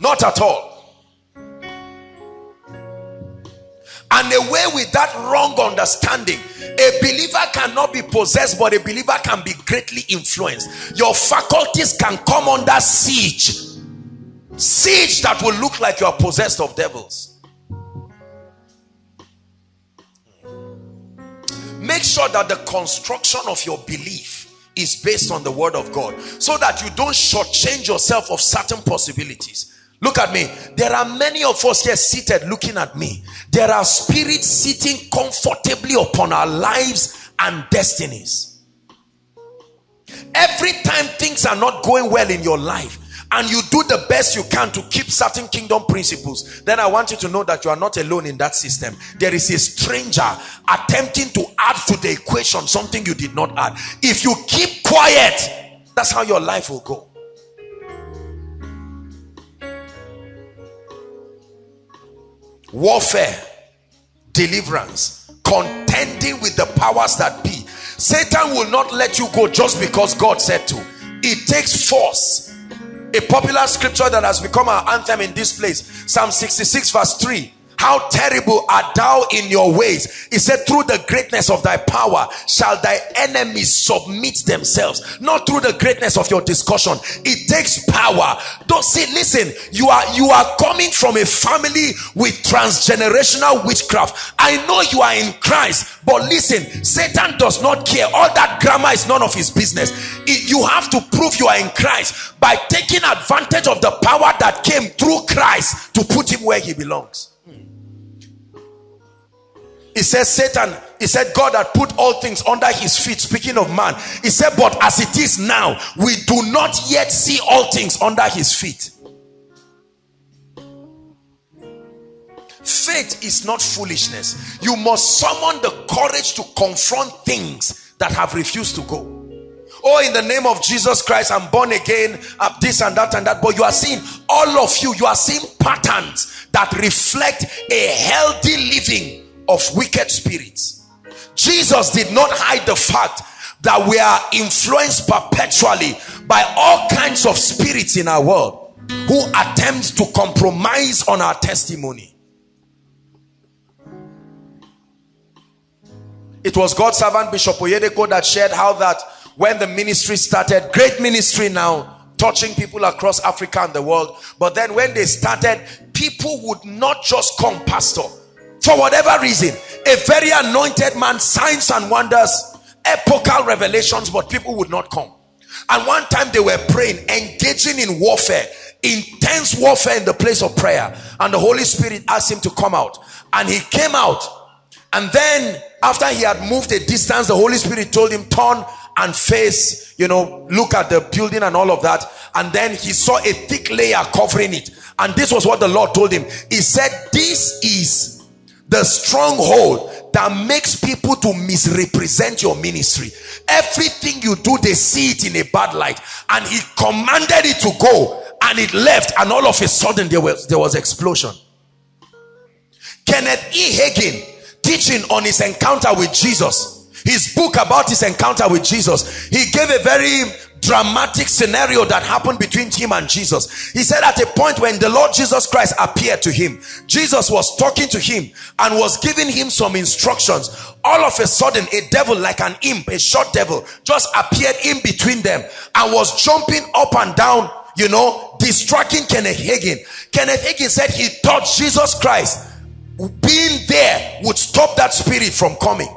Not at all. And away with that wrong understanding. A believer cannot be possessed, but a believer can be greatly influenced. Your faculties can come under siege. Siege that will look like you are possessed of devils. Make sure that the construction of your belief is based on the word of God, so that you don't shortchange yourself of certain possibilities. Look at me. There are many of us here seated looking at me. There are spirits sitting comfortably upon our lives and destinies. Every time things are not going well in your life and you do the best you can to keep certain kingdom principles, then I want you to know that you are not alone in that system. There is a stranger attempting to add to the equation something you did not add. If you keep quiet, that's how your life will go. Warfare, deliverance, contending with the powers that be. Satan will not let you go just because God said to. It takes force. A popular scripture that has become our anthem in this place, Psalm 66 verse 3. How terrible art thou in your ways. He said, through the greatness of thy power shall thy enemies submit themselves. Not through the greatness of your discussion. It takes power. Don't see, listen, you are coming from a family with transgenerational witchcraft. I know you are in Christ, but listen, Satan does not care. All that grammar is none of his business. You have to prove you are in Christ by taking advantage of the power that came through Christ to put him where he belongs. He says, Satan, he said, God had put all things under his feet, speaking of man. He said, but as it is now, we do not yet see all things under his feet. Faith is not foolishness. You must summon the courage to confront things that have refused to go. Oh, in the name of Jesus Christ, I'm born again, up this and that and that. But you are seeing, all of you, you are seeing patterns that reflect a healthy living of wicked spirits. Jesus did not hide the fact that we are influenced perpetually by all kinds of spirits in our world who attempt to compromise on our testimony. It was God's servant Bishop Oyedeko that shared how that when the ministry started, great ministry now, touching people across Africa and the world. But then when they started, people would not just come, pastor. For whatever reason, a very anointed man, signs and wonders, epochal revelations, but people would not come. And one time they were praying, engaging in warfare, intense warfare in the place of prayer. And the Holy Spirit asked him to come out. And he came out. And then after he had moved a distance, the Holy Spirit told him, turn and face, you know, look at the building and all of that. And then he saw a thick layer covering it. And this was what the Lord told him. He said, this is the stronghold that makes people to misrepresent your ministry. Everything you do, they see it in a bad light. And he commanded it to go, and it left. And all of a sudden there was explosion. Kenneth E. Hagin, teaching on his encounter with Jesus, his book about his encounter with Jesus, he gave a very dramatic scenario that happened between him and Jesus. He said at a point when the Lord Jesus Christ appeared to him, Jesus was talking to him and was giving him some instructions. All of a sudden, a devil, like an imp, a short devil, just appeared in between them and was jumping up and down, you know, distracting Kenneth Hagin. Kenneth Hagin said he thought Jesus Christ being there would stop that spirit from coming,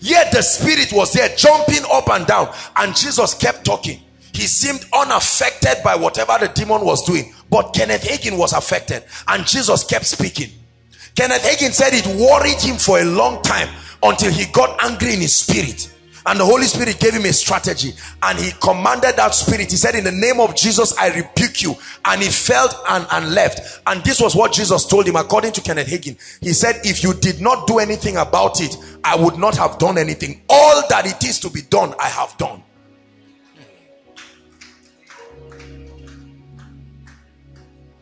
yet the spirit was there jumping up and down, and Jesus kept talking. He seemed unaffected by whatever the demon was doing, but Kenneth Hagin was affected, and Jesus kept speaking. Kenneth Hagin said it worried him for a long time until he got angry in his spirit, and the Holy Spirit gave him a strategy, and he commanded that spirit. He said, in the name of Jesus, I rebuke you. And he fell and left. And this was what Jesus told him, according to Kenneth Hagin. He said, if you did not do anything about it, I would not have done anything. All that it is to be done, I have done.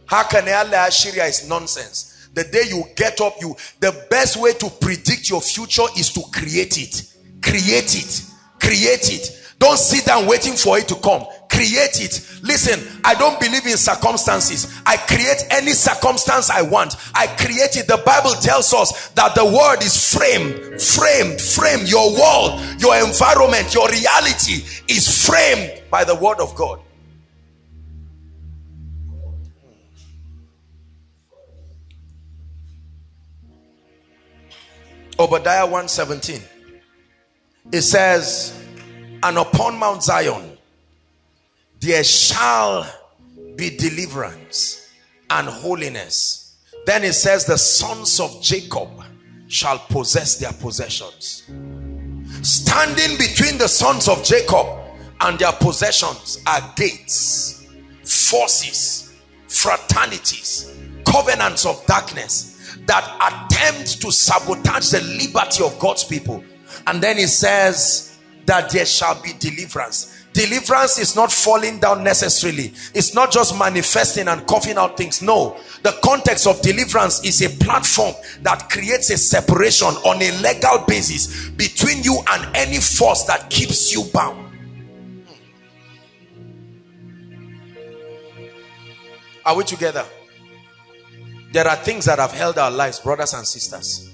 Hakanele Ashiria is nonsense. The day you get up, the best way to predict your future is to create it. Create it. Create it. Don't sit down waiting for it to come. Create it. Listen, I don't believe in circumstances. I create any circumstance I want. I create it. The Bible tells us that the word is framed. Framed. Framed. Your world, your environment, your reality is framed by the word of God. Obadiah 1:17. It says, and upon Mount Zion there shall be deliverance and holiness. Then it says, the sons of Jacob shall possess their possessions. Standing between the sons of Jacob and their possessions are gates, forces, fraternities, covenants of darkness that attempt to sabotage the liberty of God's people. And then it says that there shall be deliverance. Deliverance is not falling down necessarily. It's not just manifesting and coughing out things. No, the context of deliverance is a platform that creates a separation on a legal basis between you and any force that keeps you bound. Are we together? There are things that have held our lives, brothers and sisters,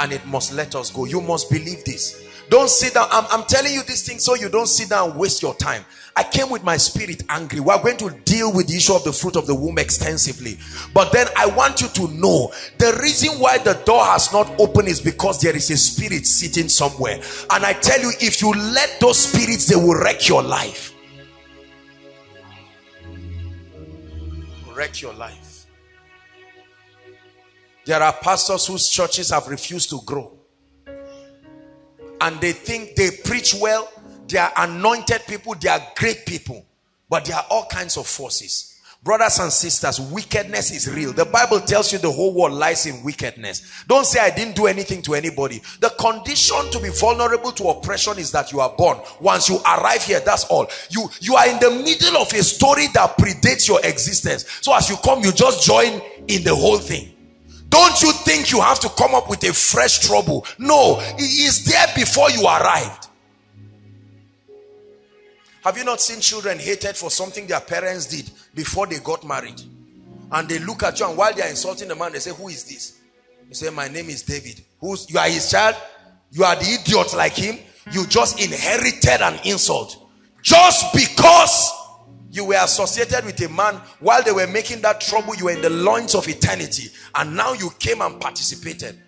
and it must let us go. You must believe this. Don't sit down. I'm telling you this thing so you don't sit down and waste your time. I came with my spirit angry. We're going to deal with the issue of the fruit of the womb extensively. But then I want you to know the reason why the door has not opened is because there is a spirit sitting somewhere. And I tell you, if you let those spirits, they will wreck your life. Wreck your life. There are pastors whose churches have refused to grow. And they think they preach well, they are anointed people, they are great people, but there are all kinds of forces. Brothers and sisters, wickedness is real. The Bible tells you the whole world lies in wickedness. Don't say I didn't do anything to anybody. The condition to be vulnerable to oppression is that you are born. Once you arrive here, that's all. You are in the middle of a story that predates your existence. So as you come, you just join in the whole thing. Don't you think you have to come up with a fresh trouble? No, it is there before you arrived. Have you not seen children hated for something their parents did before they got married? And they look at you, and while they are insulting the man, they say, who is this? You say, my name is David. You are his child? You are the idiot like him? You just inherited an insult. Just because you were associated with a man, while they were making that trouble, you were in the loins of eternity. And now you came and participated.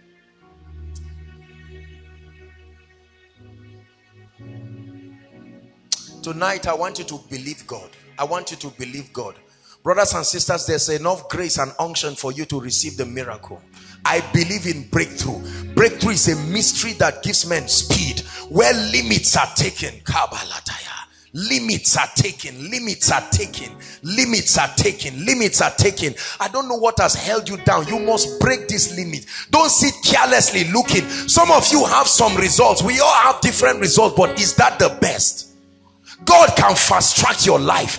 Tonight, I want you to believe God. I want you to believe God. Brothers and sisters, there's enough grace and unction for you to receive the miracle. I believe in breakthrough. Breakthrough is a mystery that gives men speed, where limits are taken. Kabbalataya. Limits are taken, limits are taken, limits are taken, limits are taken. I don't know what has held you down. You must break this limit. Don't sit carelessly looking. Some of you have some results. We all have different results, but is that the best? God can fast track your life.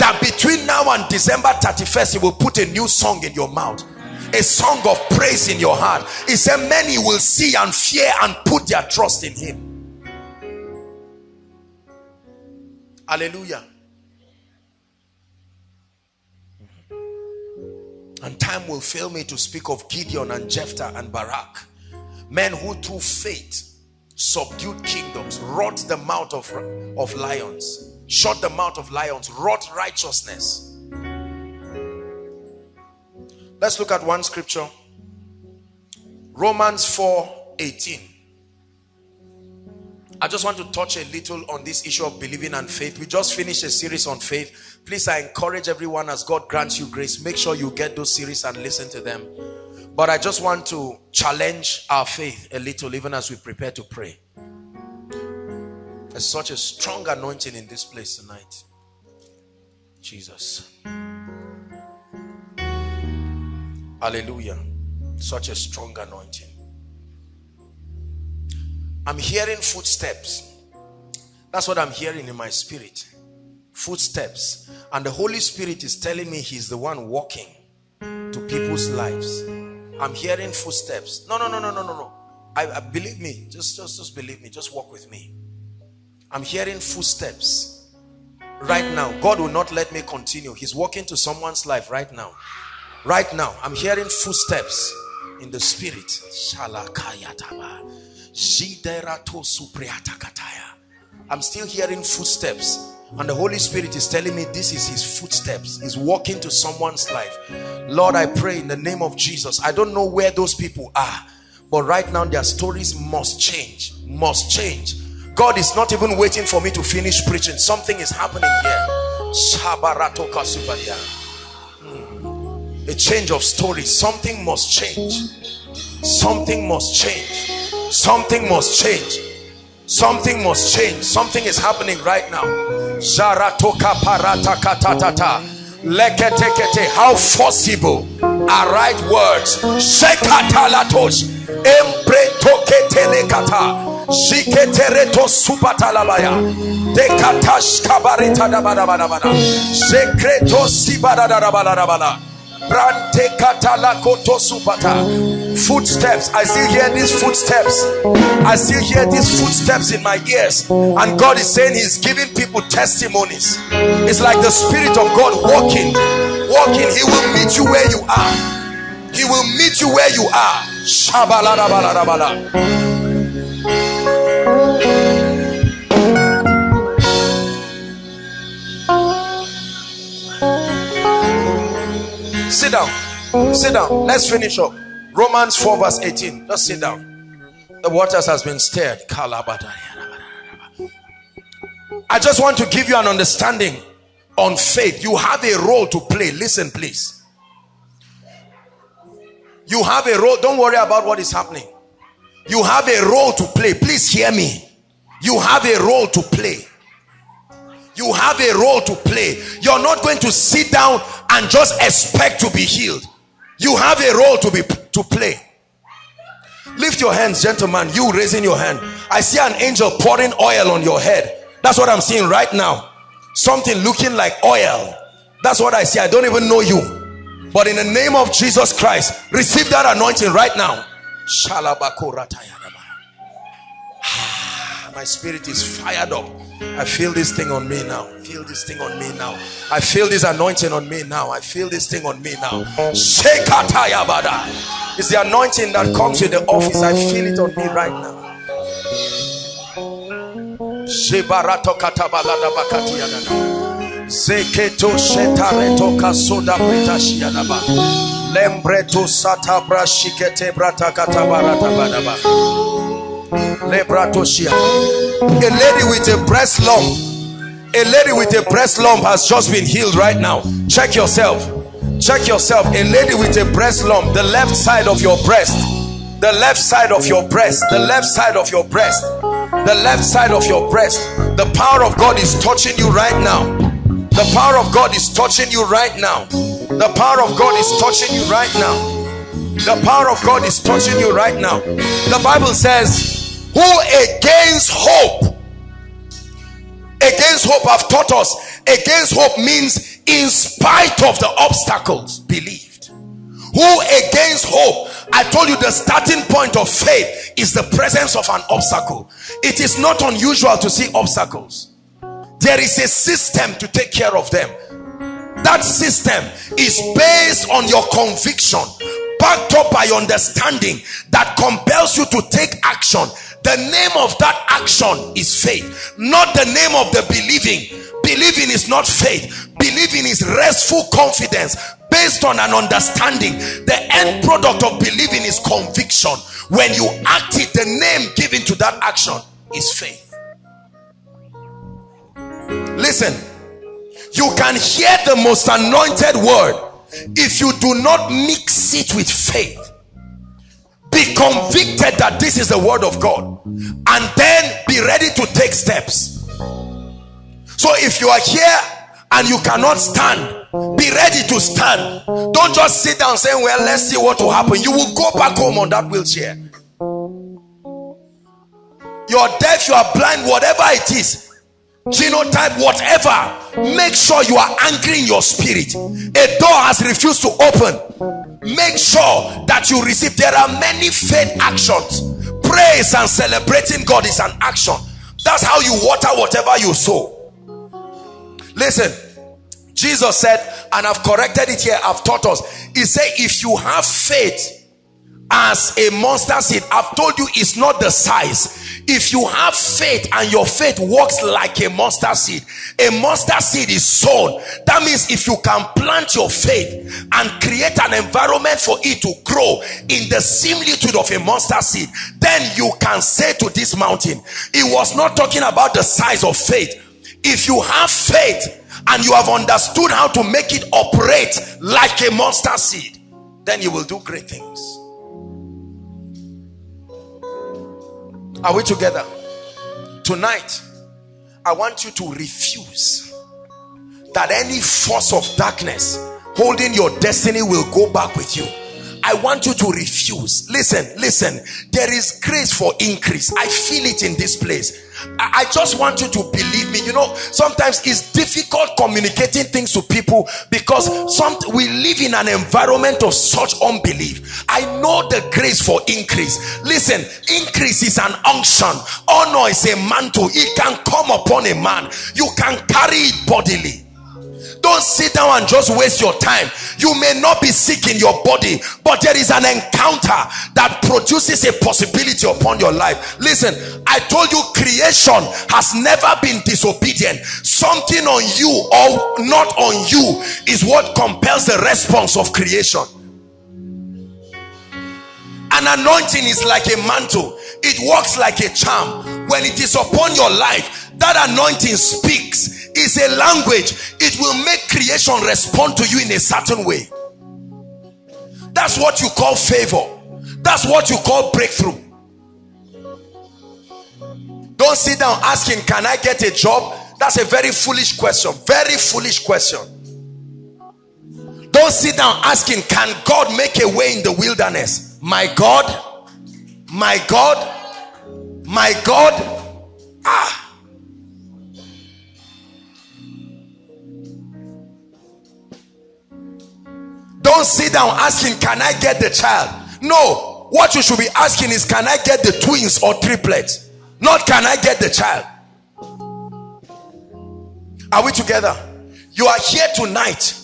That between now and December 31st, He will put a new song in your mouth. A song of praise in your heart. He said many will see and fear and put their trust in Him. Hallelujah. And time will fail me to speak of Gideon and Jephthah and Barak, men who through faith subdued kingdoms, wrought the mouth of lions, shut the mouth of lions, wrought righteousness. Let's look at one scripture. Romans 4:18. I just want to touch a little on this issue of believing and faith. We just finished a series on faith. Please, I encourage everyone, as God grants you grace, make sure you get those series and listen to them. But I just want to challenge our faith a little, even as we prepare to pray. There's such a strong anointing in this place tonight. Jesus. Hallelujah. Such a strong anointing. I'm hearing footsteps. That's what I'm hearing in my spirit. Footsteps. And the Holy Spirit is telling me He's the one walking to people's lives. I'm hearing footsteps. No. I believe me. Just believe me. Just walk with me. I'm hearing footsteps right now. God will not let me continue. He's walking to someone's life right now. Right now. I'm hearing footsteps in the spirit. Shalakayataba. I'm still hearing footsteps, and the Holy Spirit is telling me this is His footsteps. He's walking to someone's life. Lord, I pray in the name of Jesus. I don't know where those people are, but right now their stories must change. Must change. God is not even waiting for me to finish preaching. Something is happening here. A change of story. Something must change. Something must change. Something must change. Something must change. Something is happening right now. How forcible are right words. Footsteps. I still hear these footsteps. I still hear these footsteps in my ears. And God is saying He's giving people testimonies. It's like the Spirit of God walking. He will meet you where you are. He will meet you where you are. Sit down. Sit down. Let's finish up. Romans 4 verse 18. Just sit down. The waters has been stirred. I just want to give you an understanding on faith. You have a role to play. Listen, please. You have a role. Don't worry about what is happening. You have a role to play. Please hear me. You have a role to play. You have a role to play. You're not going to sit down and just expect to be healed. You have a role to play. Lift your hands, gentlemen. You raising your hand. I see an angel pouring oil on your head. That's what I'm seeing right now. Something looking like oil. That's what I see. I don't even know you. But in the name of Jesus Christ, receive that anointing right now. My spirit is fired up. I feel this thing on me now. Feel this thing on me now. I feel this anointing on me now. I feel this thing on me now. It's the anointing that comes with the office. I feel it on me right now. A lady with a breast lump, a lady with a breast lump has just been healed right now. Check yourself. Check yourself. A lady with a breast lump, the left side of your breast, the left side of your breast, the left side of your breast, the left side of your breast. The power of God is touching you right now. The power of God is touching you right now. The power of God is touching you right now. The power of God is touching you right now. The Bible says, who against hope have taught us. Against hope means in spite of the obstacles, believed. Who against hope? I told you the starting point of faith is the presence of an obstacle. It is not unusual to see obstacles. There is a system to take care of them. That system is based on your conviction, backed up by understanding that compels you to take action. The name of that action is faith, not the name of the believing. Believing is not faith. Believing is restful confidence based on an understanding. The end product of believing is conviction. When you act it, the name given to that action is faith. Listen, you can hear the most anointed word. If you do not mix it with faith, be convicted that this is the word of God, and then be ready to take steps. So if you are here and you cannot stand, be ready to stand. Don't just sit down saying, well, let's see what will happen. You will go back home on that wheelchair. You're deaf, you are blind, whatever it is, genotype, whatever, make sure you are angry in your spirit. A door has refused to open. Make sure that you receive. There are many faith actions. Praise and celebrating God is an action. That's how you water whatever you sow. Listen, Jesus said, and I've corrected it here, I've taught us. He said, if you have faith as a mustard seed, I've told you it's not the size. If you have faith and your faith works like a mustard seed is sown. That means if you can plant your faith and create an environment for it to grow in the similitude of a mustard seed, then you can say to this mountain. It was not talking about the size of faith. If you have faith and you have understood how to make it operate like a mustard seed, then you will do great things. Are we together? Tonight, I want you to refuse that any force of darkness holding your destiny will go back with you. I want you to refuse. Listen, listen. There is grace for increase. I feel it in this place. I just want you to believe me. You know, sometimes it's difficult communicating things to people because we live in an environment of such unbelief. I know the grace for increase. Listen, increase is an unction. Honor is a mantle. It can come upon a man. You can carry it bodily. Don't sit down and just waste your time. You may not be sick in your body, but there is an encounter that produces a possibility upon your life. Listen, I told you creation has never been disobedient. Something on you or not on you is what compels the response of creation. An anointing is like a mantle. It works like a charm. When it is upon your life, that anointing speaks. It's a language. It will make creation respond to you in a certain way. That's what you call favor. That's what you call breakthrough. Don't sit down asking, can I get a job? That's a very foolish question. Very foolish question. Don't sit down asking, can God make a way in the wilderness? My God, my God, my God, ah. Don't sit down asking, can I get the child? No, what you should be asking is, can I get the twins or triplets? Not, can I get the child? Are we together? You are here tonight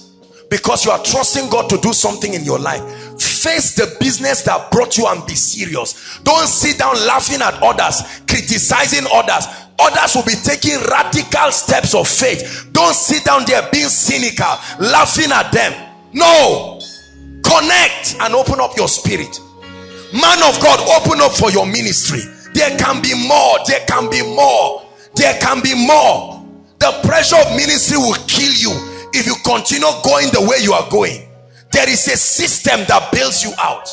because you are trusting God to do something in your life. Face the business that brought you and be serious. Don't sit down laughing at others, criticizing others. Others will be taking radical steps of faith. Don't sit down there being cynical, laughing at them. No. Connect and open up your spirit. Man of God, open up for your ministry. There can be more. There can be more. There can be more. The pressure of ministry will kill you if you continue going the way you are going. There is a system that builds you out.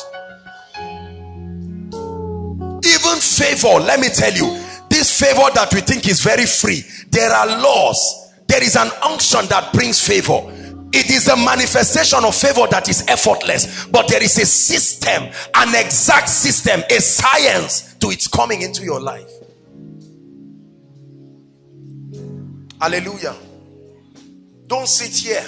Even favor, let me tell you, this favor that we think is very free, there are laws. There is an unction that brings favor. It is a manifestation of favor that is effortless, but there is a system, an exact system, a science to its coming into your life. Hallelujah. Don't sit here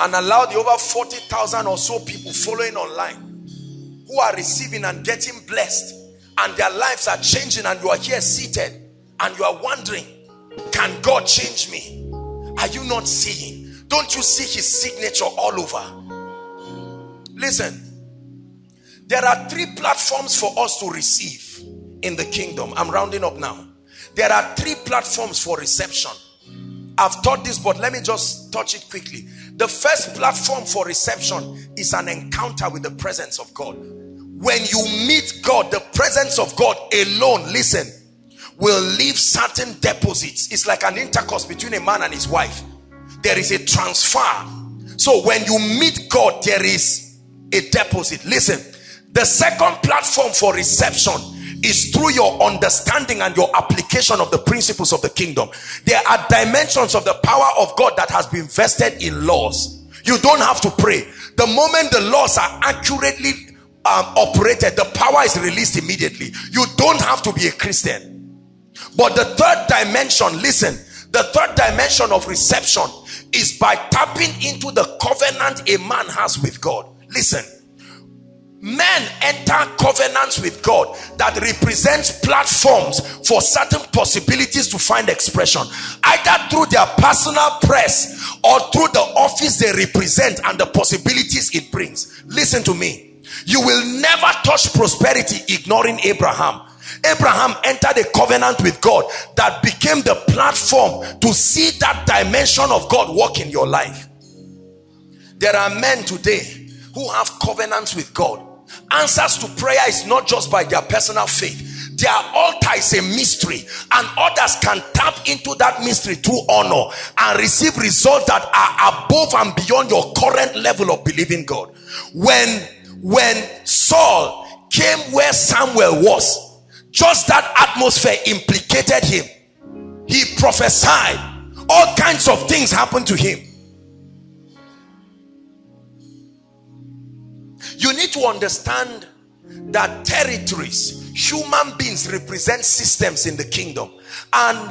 and allow the over 40,000 or so people following online who are receiving and getting blessed and their lives are changing, and you are here seated and you are wondering, can God change me? Are you not seeing? Don't you see his signature all over? Listen, there are three platforms for us to receive in the kingdom. I'm rounding up now. There are three platforms for reception. I've taught this, but let me just touch it quickly. The first platform for reception is an encounter with the presence of God. When you meet God, the presence of God alone, listen, will leave certain deposits. It's like an intercourse between a man and his wife. There is a transfer. So when you meet God, there is a deposit. Listen, the second platform for reception is through your understanding and your application of the principles of the kingdom. There are dimensions of the power of God that has been vested in laws. You don't have to pray. The moment the laws are accurately operated, the power is released immediately. You don't have to be a Christian. But the third dimension, listen, the third dimension of reception is by tapping into the covenant a man has with God. Listen, men enter covenants with God that represents platforms for certain possibilities to find expression, either through their personal press or through the office they represent and the possibilities it brings. Listen to me. You will never touch prosperity ignoring Abraham. Abraham entered a covenant with God that became the platform to see that dimension of God work in your life. There are men today who have covenants with God. Answers to prayer is not just by their personal faith. Their altar is a mystery, and others can tap into that mystery through honor and receive results that are above and beyond your current level of believing God. When Saul came where Samuel was, just that atmosphere implicated him. He prophesied. All kinds of things happened to him. You need to understand that territories, human beings, represent systems in the kingdom. And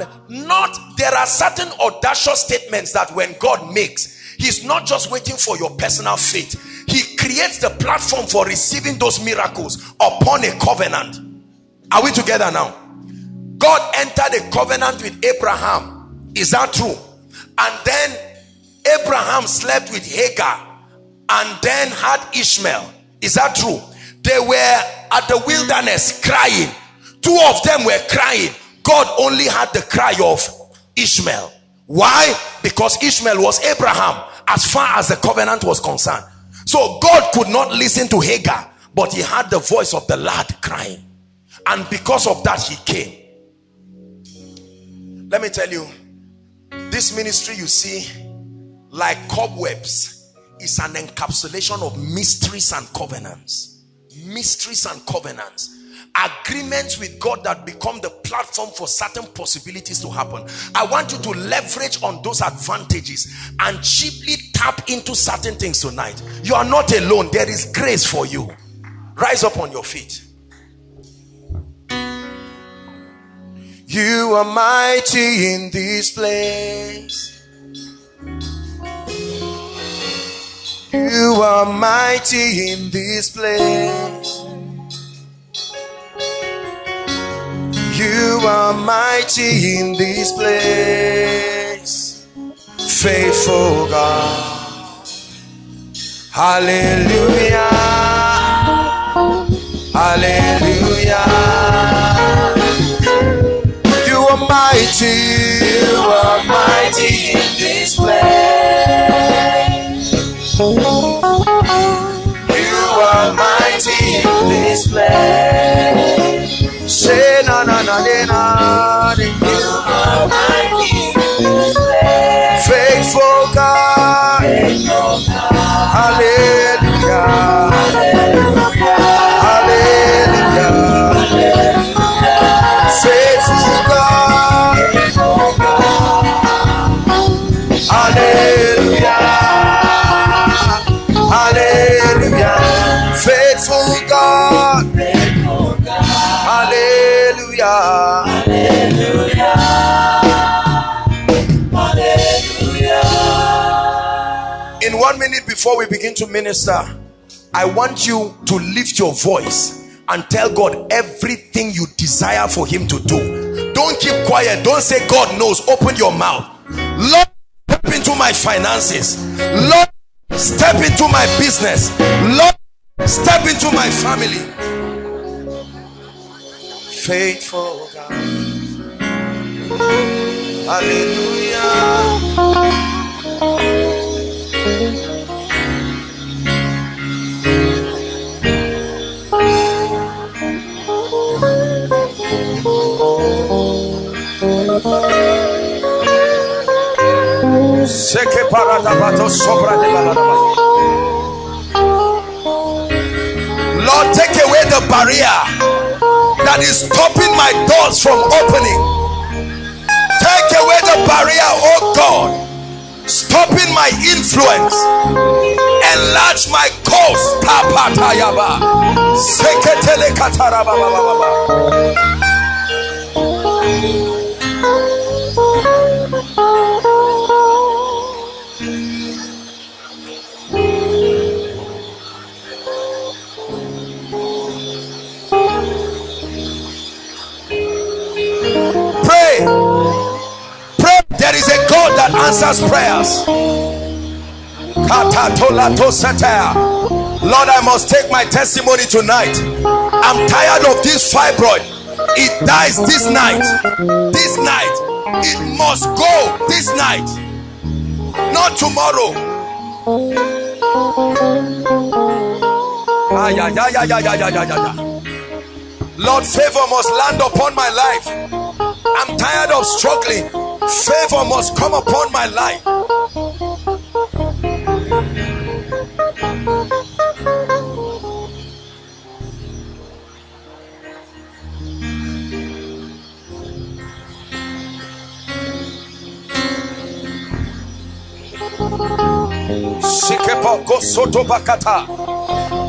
there are certain audacious statements that when God makes, he's not just waiting for your personal faith. He creates the platform for receiving those miracles upon a covenant. Are we together now? God entered a covenant with Abraham. Is that true? And then Abraham slept with Hagar and then had Ishmael. Is that true? They were at the wilderness crying. Two of them were crying. God only had the cry of Ishmael. Why? Because Ishmael was Abraham as far as the covenant was concerned. So God could not listen to Hagar, but he had the voice of the lad crying. And because of that, he came. Let me tell you, this ministry you see, like cobwebs, is an encapsulation of mysteries and covenants. Mysteries and covenants. Agreements with God that become the platform for certain possibilities to happen. I want you to leverage on those advantages and cheaply tap into certain things tonight. You are not alone. There is grace for you. Rise up on your feet. You are mighty in this place. You are mighty in this place. You are mighty in this place. Faithful God. Hallelujah. Hallelujah. You are mighty. You are mighty in this place. You are mighty in this place. Say na na na na. You are mighty. Faithful God. Hallelujah. Hallelujah. Faithful God. Hallelujah. Hallelujah. Faithful God. Hallelujah. Hallelujah. Hallelujah. In 1 minute before we begin to minister, I want you to lift your voice and tell God everything you desire for him to do. Don't keep quiet. Don't say God knows. Open your mouth. Lord, step into my finances. Lord, step into my business. Lord, step into my family. Faithful God. Hallelujah. Seke paradabato sobra de baladaba. Lord, take away the barrier that is stopping my doors from opening. Take away the barrier, oh God, stopping my influence. Enlarge my cause. There is a God that answers prayers. Lord, I must take my testimony tonight. I'm tired of this fibroid. It dies this night. This night. It must go this night. Not tomorrow. Lord, favor must land upon my life. I'm tired of struggling. Favor must come upon my life.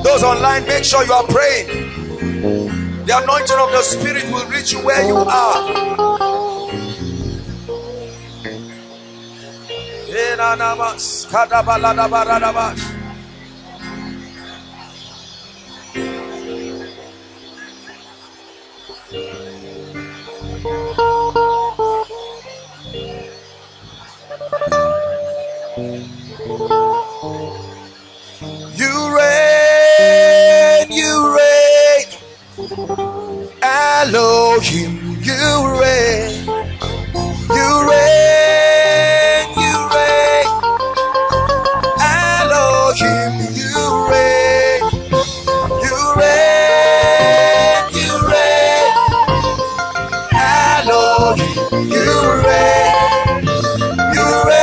Those online, make sure you are praying. The anointing of the Spirit will reach you where you are. You reign, you reign, Elohim, you reign, you reign, you reign, Elohim, you reign, you reign, you reign, Elohim, you reign. Elohim, you reign.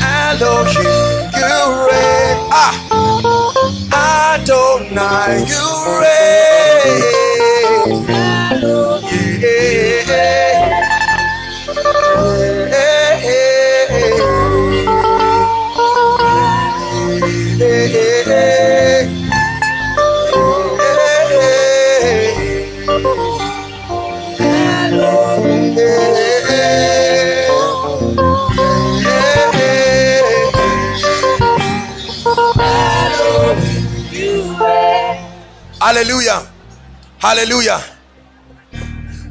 Elohim, you reign. Ah, Adonai, you reign. Hallelujah. Hallelujah.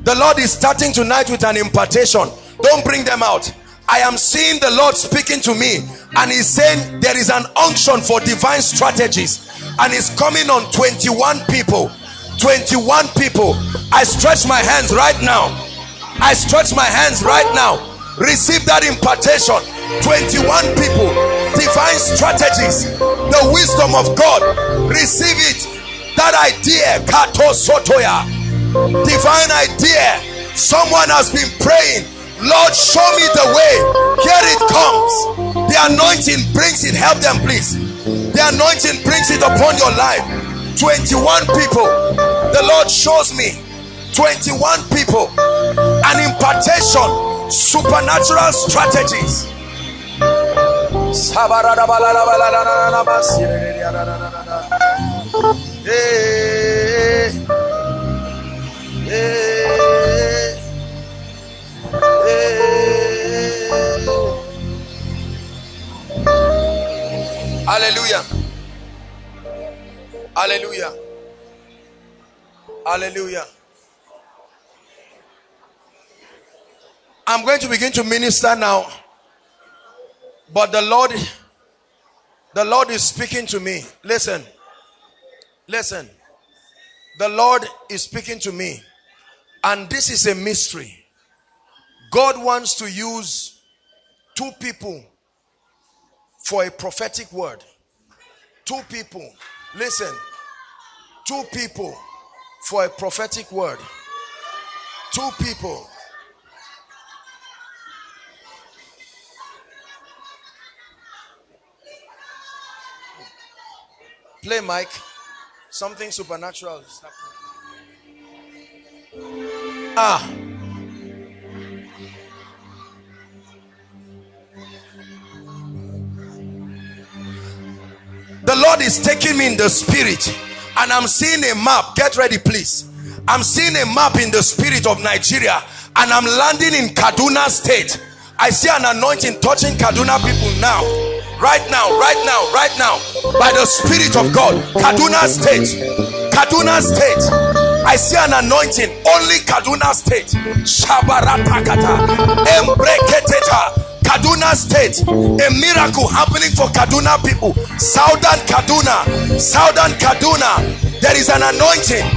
The Lord is starting tonight with an impartation. Don't bring them out. I am seeing the Lord speaking to me, and he's saying there is an unction for divine strategies, and it's coming on 21 people. 21 people. I stretch my hands right now. I stretch my hands right now. Receive that impartation. 21 people. Divine strategies. The wisdom of God. Receive it. That idea, Kato Sotoya, divine idea. Someone has been praying, Lord, show me the way. Here it comes. The anointing brings it. Help them, please. The anointing brings it upon your life. 21 people. The Lord shows me 21 people. An impartation, supernatural strategies. Hallelujah. Hallelujah. Hallelujah. I'm going to begin to minister now, but the Lord is speaking to me. Listen. Listen, the Lord is speaking to me, and this is a mystery. God wants to use two people for a prophetic word. Two people, listen, two people for a prophetic word. Two people. Play mic. Something supernatural is happening. The Lord is taking me in the spirit, and I'm seeing a map. Get ready, please. I'm seeing a map in the spirit of Nigeria, and I'm landing in Kaduna State. I see an anointing touching Kaduna people now. Right now, right now, right now, by the Spirit of God, Kaduna State, Kaduna State. I see an anointing, only Kaduna State. Shabaratakata, Embreketeta, Kaduna State. A miracle happening for Kaduna people. Southern Kaduna, Southern Kaduna. There is an anointing.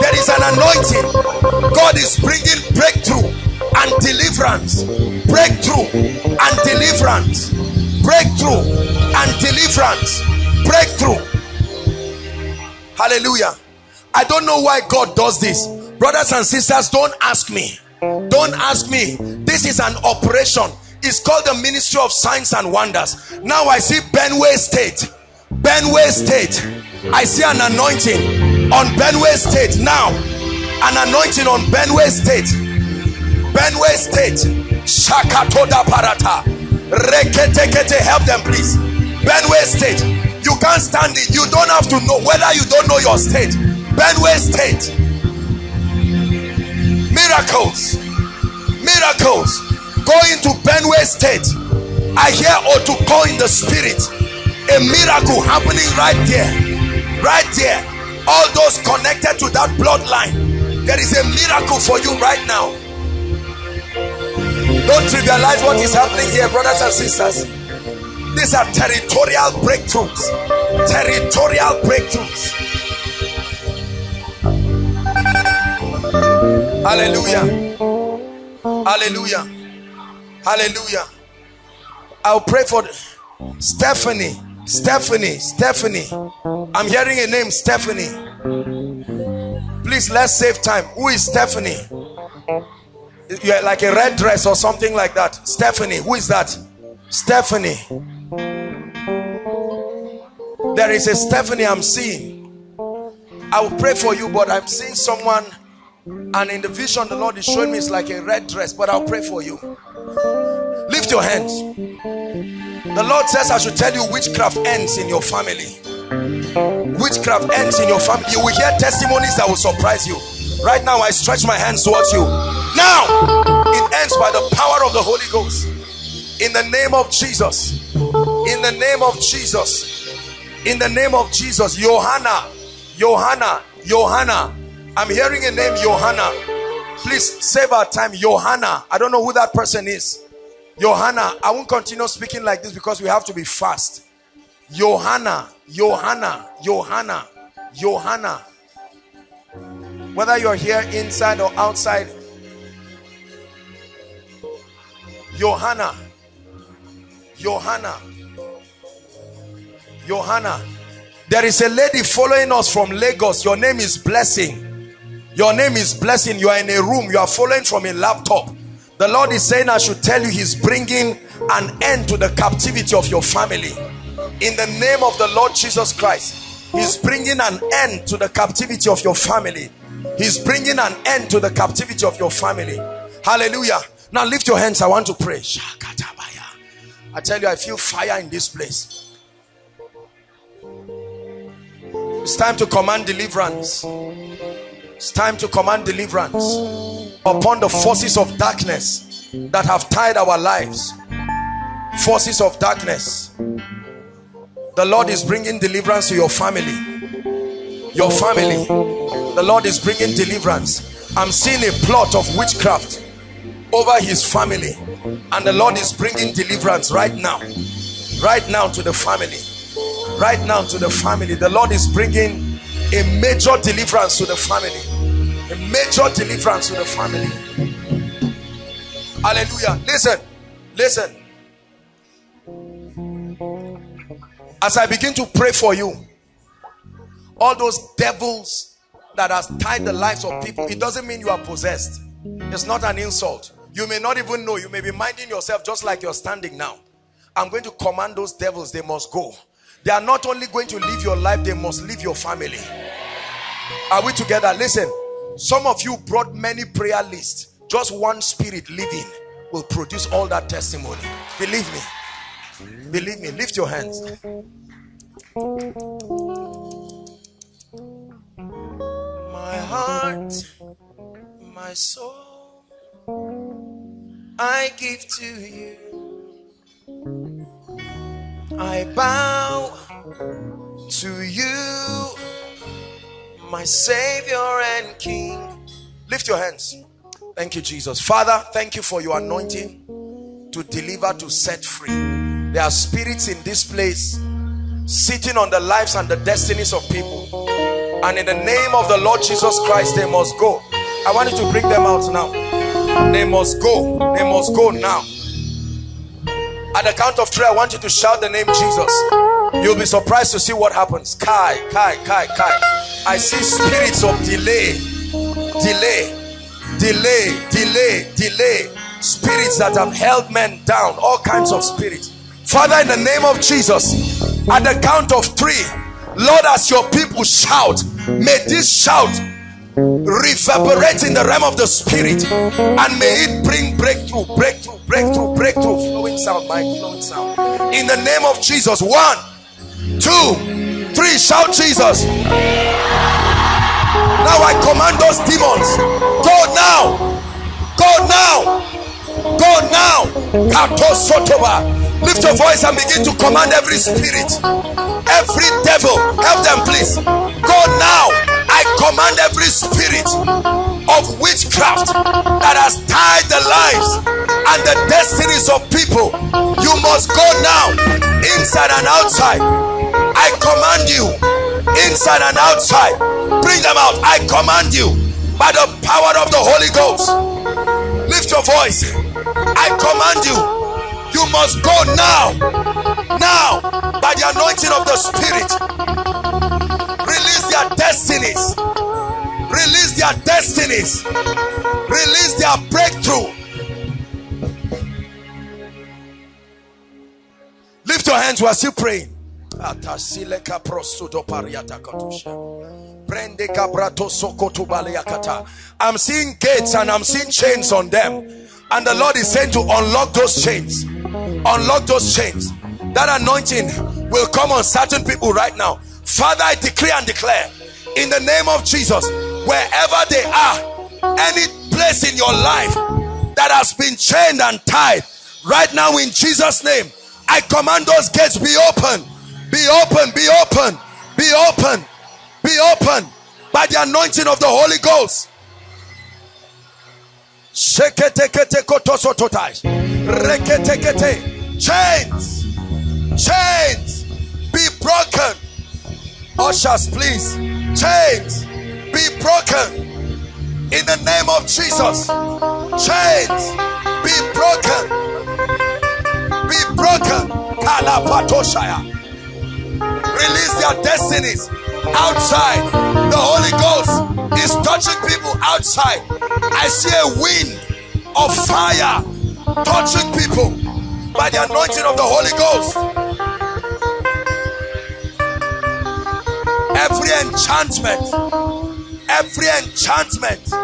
There is an anointing. God is bringing breakthrough and deliverance. Breakthrough and deliverance. Breakthrough and deliverance. Breakthrough. Hallelujah. I don't know why God does this. Brothers and sisters, don't ask me. Don't ask me. This is an operation. It's called the Ministry of Signs and Wonders. Now I see Benue State. Benue State. I see an anointing on Benue State now. An anointing on Benue State. Benue State. Shakatoda Parata. Reketekete. Help them, please. Benue State. You can't stand it. You don't have to know whether you don't know your state. Benue State. Miracles. Miracles. Going to Benue State. I hear Otuko in the spirit. A miracle happening right there. Right there. All those connected to that bloodline. There is a miracle for you right now. Don't trivialize what is happening here, brothers and sisters. These are territorial breakthroughs. Territorial breakthroughs. Hallelujah. Hallelujah. Hallelujah. I'll pray for Stephanie. Stephanie. Stephanie. I'm hearing a name, Stephanie. Please, let's save time. Who is Stephanie? You're like a red dress or something like that. Stephanie. Who is that? Stephanie. There is a Stephanie I'm seeing. I will pray for you, but I'm seeing someone, and in the vision the Lord is showing me it's like a red dress, but I'll pray for you. Lift your hands. The Lord says I should tell you witchcraft ends in your family. Witchcraft ends in your family. You will hear testimonies that will surprise you. Right now I stretch my hands towards you. Now it ends by the power of the Holy Ghost. In the name of Jesus. In the name of Jesus. In the name of Jesus. Johanna. Johanna. Johanna. I'm hearing a name, Johanna. Please save our time. Johanna. I don't know who that person is. Johanna. I won't continue speaking like this because we have to be fast. Johanna. Johanna. Johanna. Johanna. Whether you're here inside or outside. Johanna. Johanna. Johanna. There is a lady following us from Lagos. Your name is Blessing. Your name is Blessing. You are in a room. You are following from a laptop. The Lord is saying I should tell you he's bringing an end to the captivity of your family. In the name of the Lord Jesus Christ, he's bringing an end to the captivity of your family. He's bringing an end to the captivity of your family. Hallelujah. Now lift your hands. I want to pray. I tell you, I feel fire in this place. It's time to command deliverance. It's time to command deliverance upon the forces of darkness that have tied our lives. Forces of darkness. The Lord is bringing deliverance to your family. Your family. The Lord is bringing deliverance. I'm seeing a plot of witchcraft over his family, and the Lord is bringing deliverance right now. Right now to the family. Right now to the family. The Lord is bringing a major deliverance to the family. A major deliverance to the family. Hallelujah. Listen. Listen. As I begin to pray for you, all those devils that has tied the lives of people, it doesn't mean you are possessed. It's not an insult. You may not even know. You may be minding yourself just like you're standing now. I'm going to command those devils. They must go. They are not only going to live your life, they must live your family. Are we together? Listen, some of you brought many prayer lists. Just one spirit living will produce all that testimony. Believe me. Believe me. Lift your hands. My heart, my soul, I give to you. I bow to you, my Savior and King. Lift your hands. Thank you, Jesus. Father, thank you for your anointing to deliver, to set free. There are spirits in this place sitting on the lives and the destinies of people. and in the name of the Lord Jesus Christ, they must go. I want you to bring them out now. They must go. They must go now. At the count of three, I want you to shout the name Jesus. You'll be surprised to see what happens. Kai, Kai, Kai, Kai. I see spirits of delay, delay, delay, delay, delay. Spirits that have held men down, all kinds of spirits. Father, in the name of Jesus, at the count of three, Lord, as your people shout, may this shout reverberate in the realm of the spirit, and may it bring breakthrough, breakthrough, breakthrough, breakthrough. Flowing sound, Mike, flowing sound. In the name of Jesus. 1, 2, 3, shout Jesus. Now I command those demons, go now, go now, go now. Kato Sotoba. Lift your voice and begin to command every spirit, every devil, help them please. Go now. I command every spirit of witchcraft that has tied the lives and the destinies of people. You must go now, inside and outside. I command you, inside and outside. Bring them out. I command you by the power of the Holy Ghost. Lift your voice. I command you. You must go now, now, by the anointing of the Spirit. Release their destinies. Release their destinies. Release their breakthrough. Lift your hands, we are still praying. I'm seeing gates and I'm seeing chains on them. And the Lord is saying to unlock those chains. Unlock those chains. That anointing will come on certain people right now. Father, I decree and declare in the name of Jesus, wherever they are, any place in your life that has been chained and tied, right now in Jesus' name, I command those gates be open. Be open, be open, be open, be open by the anointing of the Holy Ghost. Chains, chains, be broken. Ushers, please. Chains, be broken. In the name of Jesus. Chains, be broken. Be broken. Release their destinies outside. The Holy Ghost is touching people outside. I see a wind of fire touching people by the anointing of the Holy Ghost. Every enchantment, every enchantment,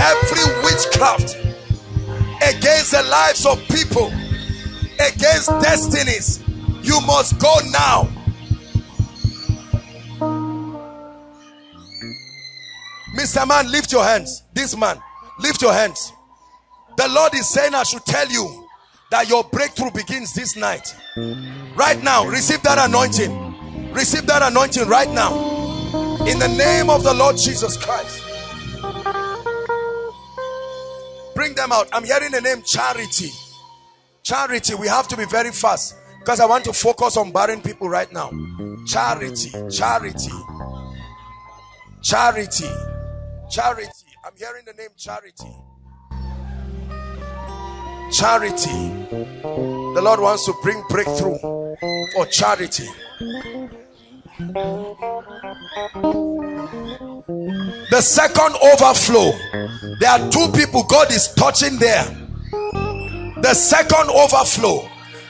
every witchcraft against the lives of people, against destinies, you must go now. Mr. Man, lift your hands. This man, lift your hands. The Lord is saying I should tell you that your breakthrough begins this night. Right now, receive that anointing. Receive that anointing right now. In the name of the Lord Jesus Christ. Bring them out. I'm hearing the name Charity. Charity, we have to be very fast because I want to focus on barren people right now. Charity, Charity, Charity. Charity. I'm hearing the name Charity. Charity. The Lord wants to bring breakthrough for Charity. The second overflow. There are two people God is touching there. The second overflow.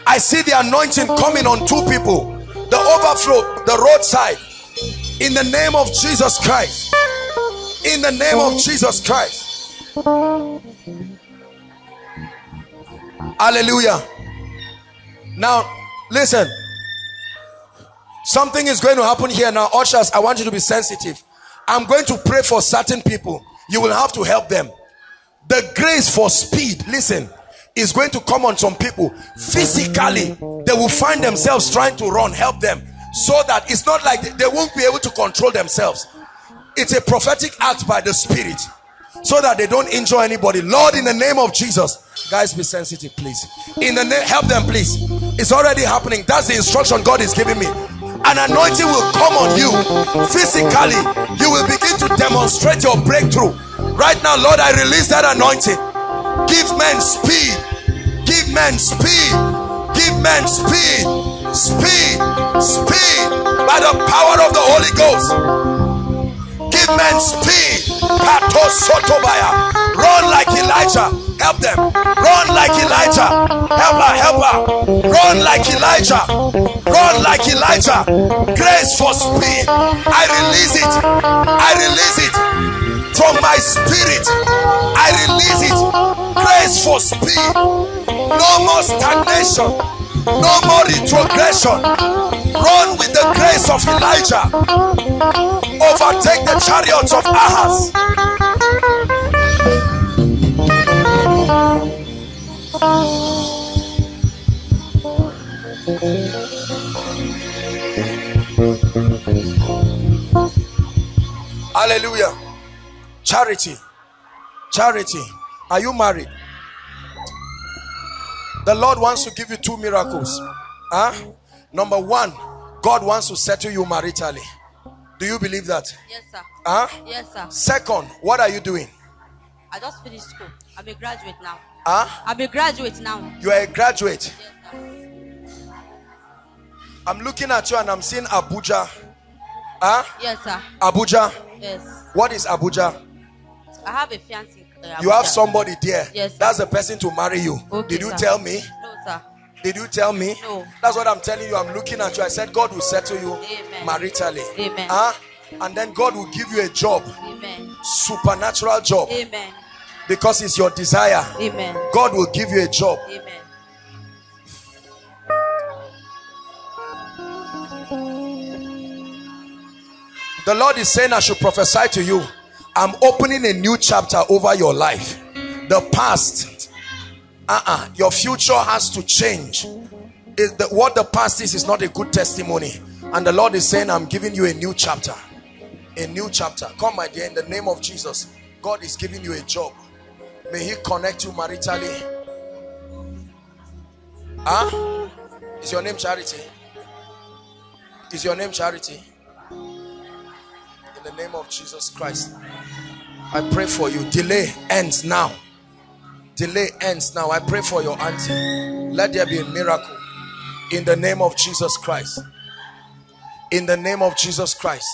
I see the anointing coming on two people. The overflow, the roadside. In the name of Jesus Christ. In the name of Jesus Christ. Hallelujah. Now, listen. Something is going to happen here now. Ushers, I want you to be sensitive. I'm going to pray for certain people. You will have to help them. The grace for speed, listen, is going to come on some people. Physically, they will find themselves trying to run. Help them. So that it's not like they won't be able to control themselves. It's a prophetic act by the Spirit so that they don't injure anybody. Lord, in the name of Jesus, guys, be sensitive, please. In the name, help them, please. It's already happening. That's the instruction God is giving me. an anointing will come on you physically. You will begin to demonstrate your breakthrough. Right now, Lord, I release that anointing. Give men speed. Give men speed. Give men speed. Speed. Speed. By the power of the Holy Ghost. Give men speed. Run like Elijah. Help them. Run like Elijah. Help her. Help her. Run like Elijah. Run like Elijah. Grace for speed. I release it. I release it. From my spirit, I release it. Grace for speed. No more stagnation. No more retrogression. Run with the grace of Elijah. Overtake the chariots of Ahaz. Hallelujah. Charity. Charity. Are you married? The Lord wants to give you two miracles. Huh? Number one, God wants to settle you maritally. Do you believe that? Yes, sir. Huh? Yes, sir. Second, what are you doing? I just finished school. I'm a graduate now. Huh? I'm a graduate now. You are a graduate? Yes, sir. I'm looking at you and I'm seeing Abuja. Huh? Yes, sir. Abuja? Yes. What is Abuja? I have a fiancé. You have somebody there. Yes, sir. That's the person to marry you. Okay, did you sir. Tell me? No, sir. Did you tell me? No. That's what I'm telling you. I'm looking at you. I said God will settle you Amen. Maritally. Amen. Huh? And then God will give you a job. Amen. Supernatural job. Amen. Because it's your desire. Amen. God will give you a job. Amen. The Lord is saying I should prophesy to you. I'm opening a new chapter over your life. The past, your future has to change. What the past is not a good testimony. And the Lord is saying, I'm giving you a new chapter. A new chapter. Come, my dear, in the name of Jesus. God is giving you a job. May He connect you maritally. Huh? Is your name Charity? Is your name Charity? In the name of Jesus Christ, I pray for you. Delay ends now. Delay ends now. I pray for your auntie. Let there be a miracle. In the name of Jesus Christ. In the name of Jesus Christ.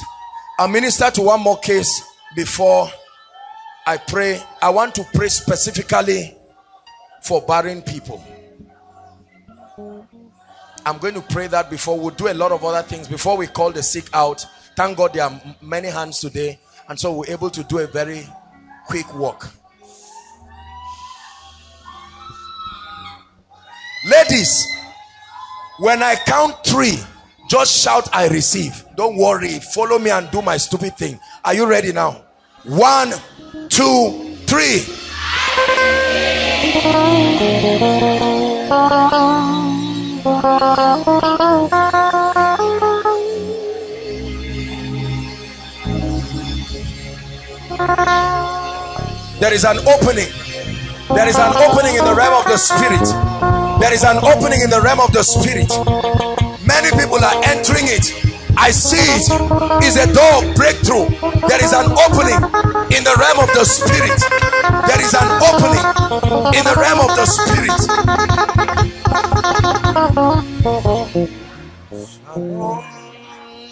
I'll minister to one more case before I pray. I want to pray specifically for barren people. I'm going to pray that before. We'll do a lot of other things before we call the sick out. Thank God there are many hands today, and so we're able to do a very quick walk. Ladies, when I count three, just shout, I receive. Don't worry, follow me and do my stupid thing. Are you ready now? 1, 2, 3. There is an opening. There is an opening in the realm of the spirit. There is an opening in the realm of the spirit. Many people are entering it. I see it. It's a door of breakthrough. There is an opening in the realm of the spirit. There is an opening in the realm of the spirit.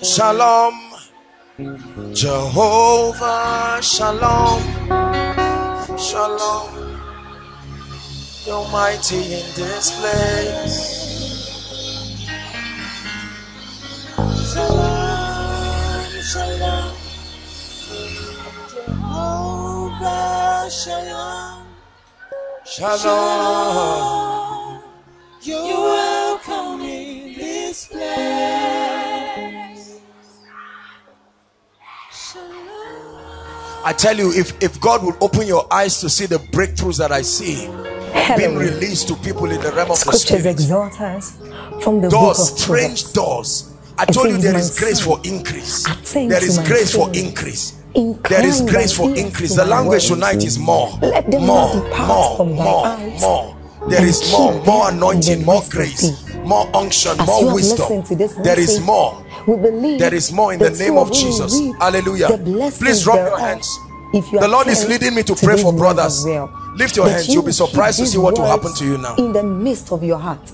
Shalom. Shalom. Jehovah Shalom, Shalom, you're mighty in this place. Shalom, Shalom, Jehovah Shalom, Shalom, you're welcome in this place. I tell you, if God would open your eyes to see the breakthroughs that I see being released to people in the realm of the Scriptures exhort us from the book of strange doors. I told you there is grace for increase. There is grace for increase. There is grace for increase. The language tonight is more. There is more anointing, more grace, more unction, more wisdom. There is more. We believe there is more in the name of Jesus. Hallelujah. Please rub your hands. The Lord is leading me to pray for brothers. Lift your hands. You'll be surprised to see what will happen to you now. In the midst of your heart,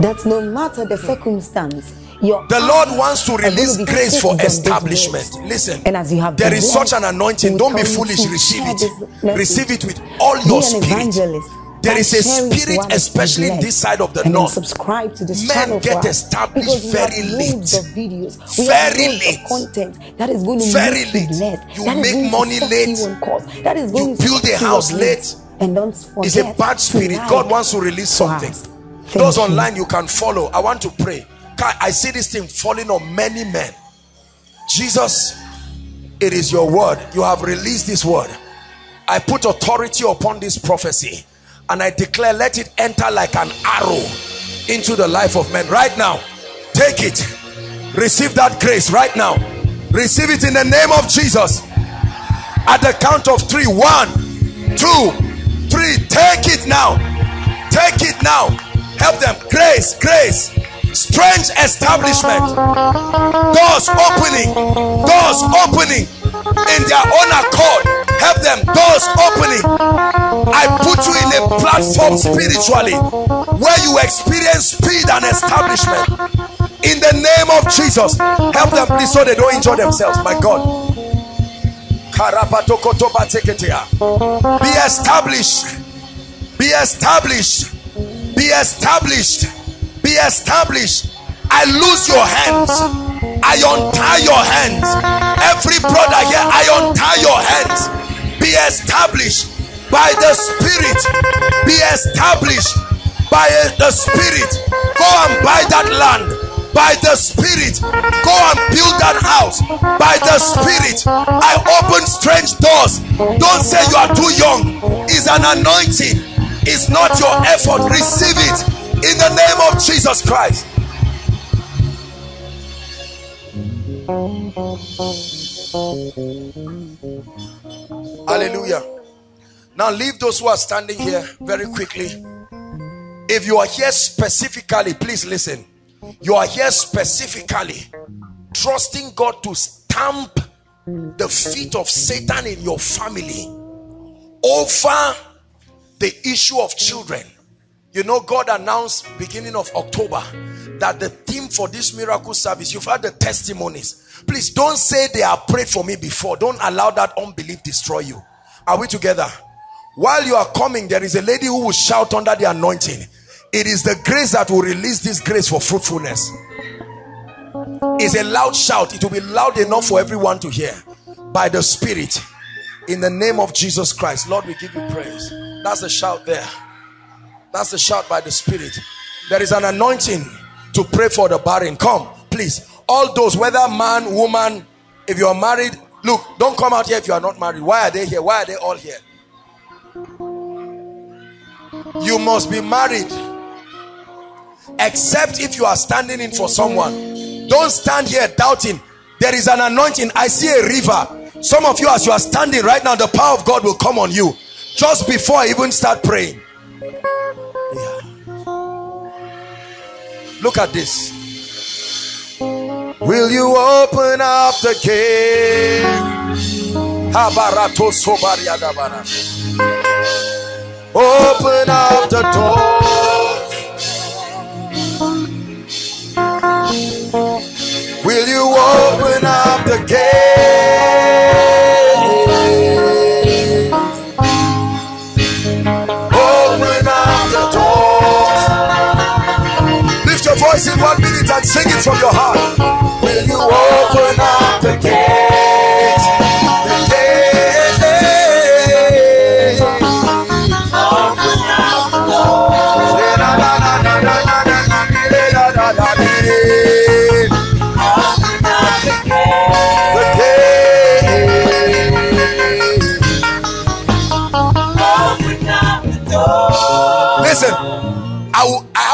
that no matter the circumstance, the Lord wants to release grace for establishment. Listen, there is such an anointing. Don't be foolish. Receive it. Receive it with all your spirit. There is a spirit, especially in this side of the north. Subscribe to this channel. Men get established very late. Very late. Very late. You make money late. You build a house late. It's a bad spirit. God wants to release something. Those online, you can follow. I want to pray. I see this thing falling on many men. Jesus, it is your word. You have released this word. I put authority upon this prophecy and I declare, let it enter like an arrow into the life of men right now. Take it. Receive that grace right now. Receive it in the name of Jesus. At the count of 3. 1, 2, 3. Take it now. Take it now. Help them. Grace, grace. Strange establishment, doors opening, doors opening in their own accord. Help them, doors opening. I put you in a platform spiritually where you experience speed and establishment in the name of Jesus. Help them, please, so they don't injure themselves. My God, be established, be established, be established. Be established. I loose your hands. I untie your hands. Every brother here, I untie your hands. Be established by the Spirit. Be established by the Spirit. Go and buy that land by the Spirit. Go and build that house by the Spirit. I open strange doors. Don't say you are too young. It's an anointing. It's not your effort. Receive it. In the name of Jesus Christ. Hallelujah. Now leave those who are standing here very quickly. If you are here specifically, please listen. You are here specifically trusting God to stamp the feet of Satan in your family over the issue of children. You know, God announced beginning of October that the theme for this miracle service, you've had the testimonies. Please don't say they have prayed for me before. Don't allow that unbelief destroy you. Are we together? While you are coming, there is a lady who will shout under the anointing. It is the grace that will release this grace for fruitfulness. It's a loud shout. It will be loud enough for everyone to hear. By the Spirit, in the name of Jesus Christ. Lord, we give you praise. That's the shout there. That's the shout by the Spirit. There is an anointing to pray for the barren. Come, please. All those, whether man, woman, if you are married, look, don't come out here if you are not married. Why are they here? Why are they all here? You must be married. Except if you are standing in for someone. Don't stand here doubting. There is an anointing. I see a river. Some of you, as you are standing right now, the power of God will come on you. Just before I even start praying. Look at this. Will you open up the gate? Open up the door. Will you open up the gate? Open up the door. Voice in 1 minute and sing it from your heart. Will you open up the gate? The gate. Open up the door. Open up the gate. The gate. Open up the door. Listen. I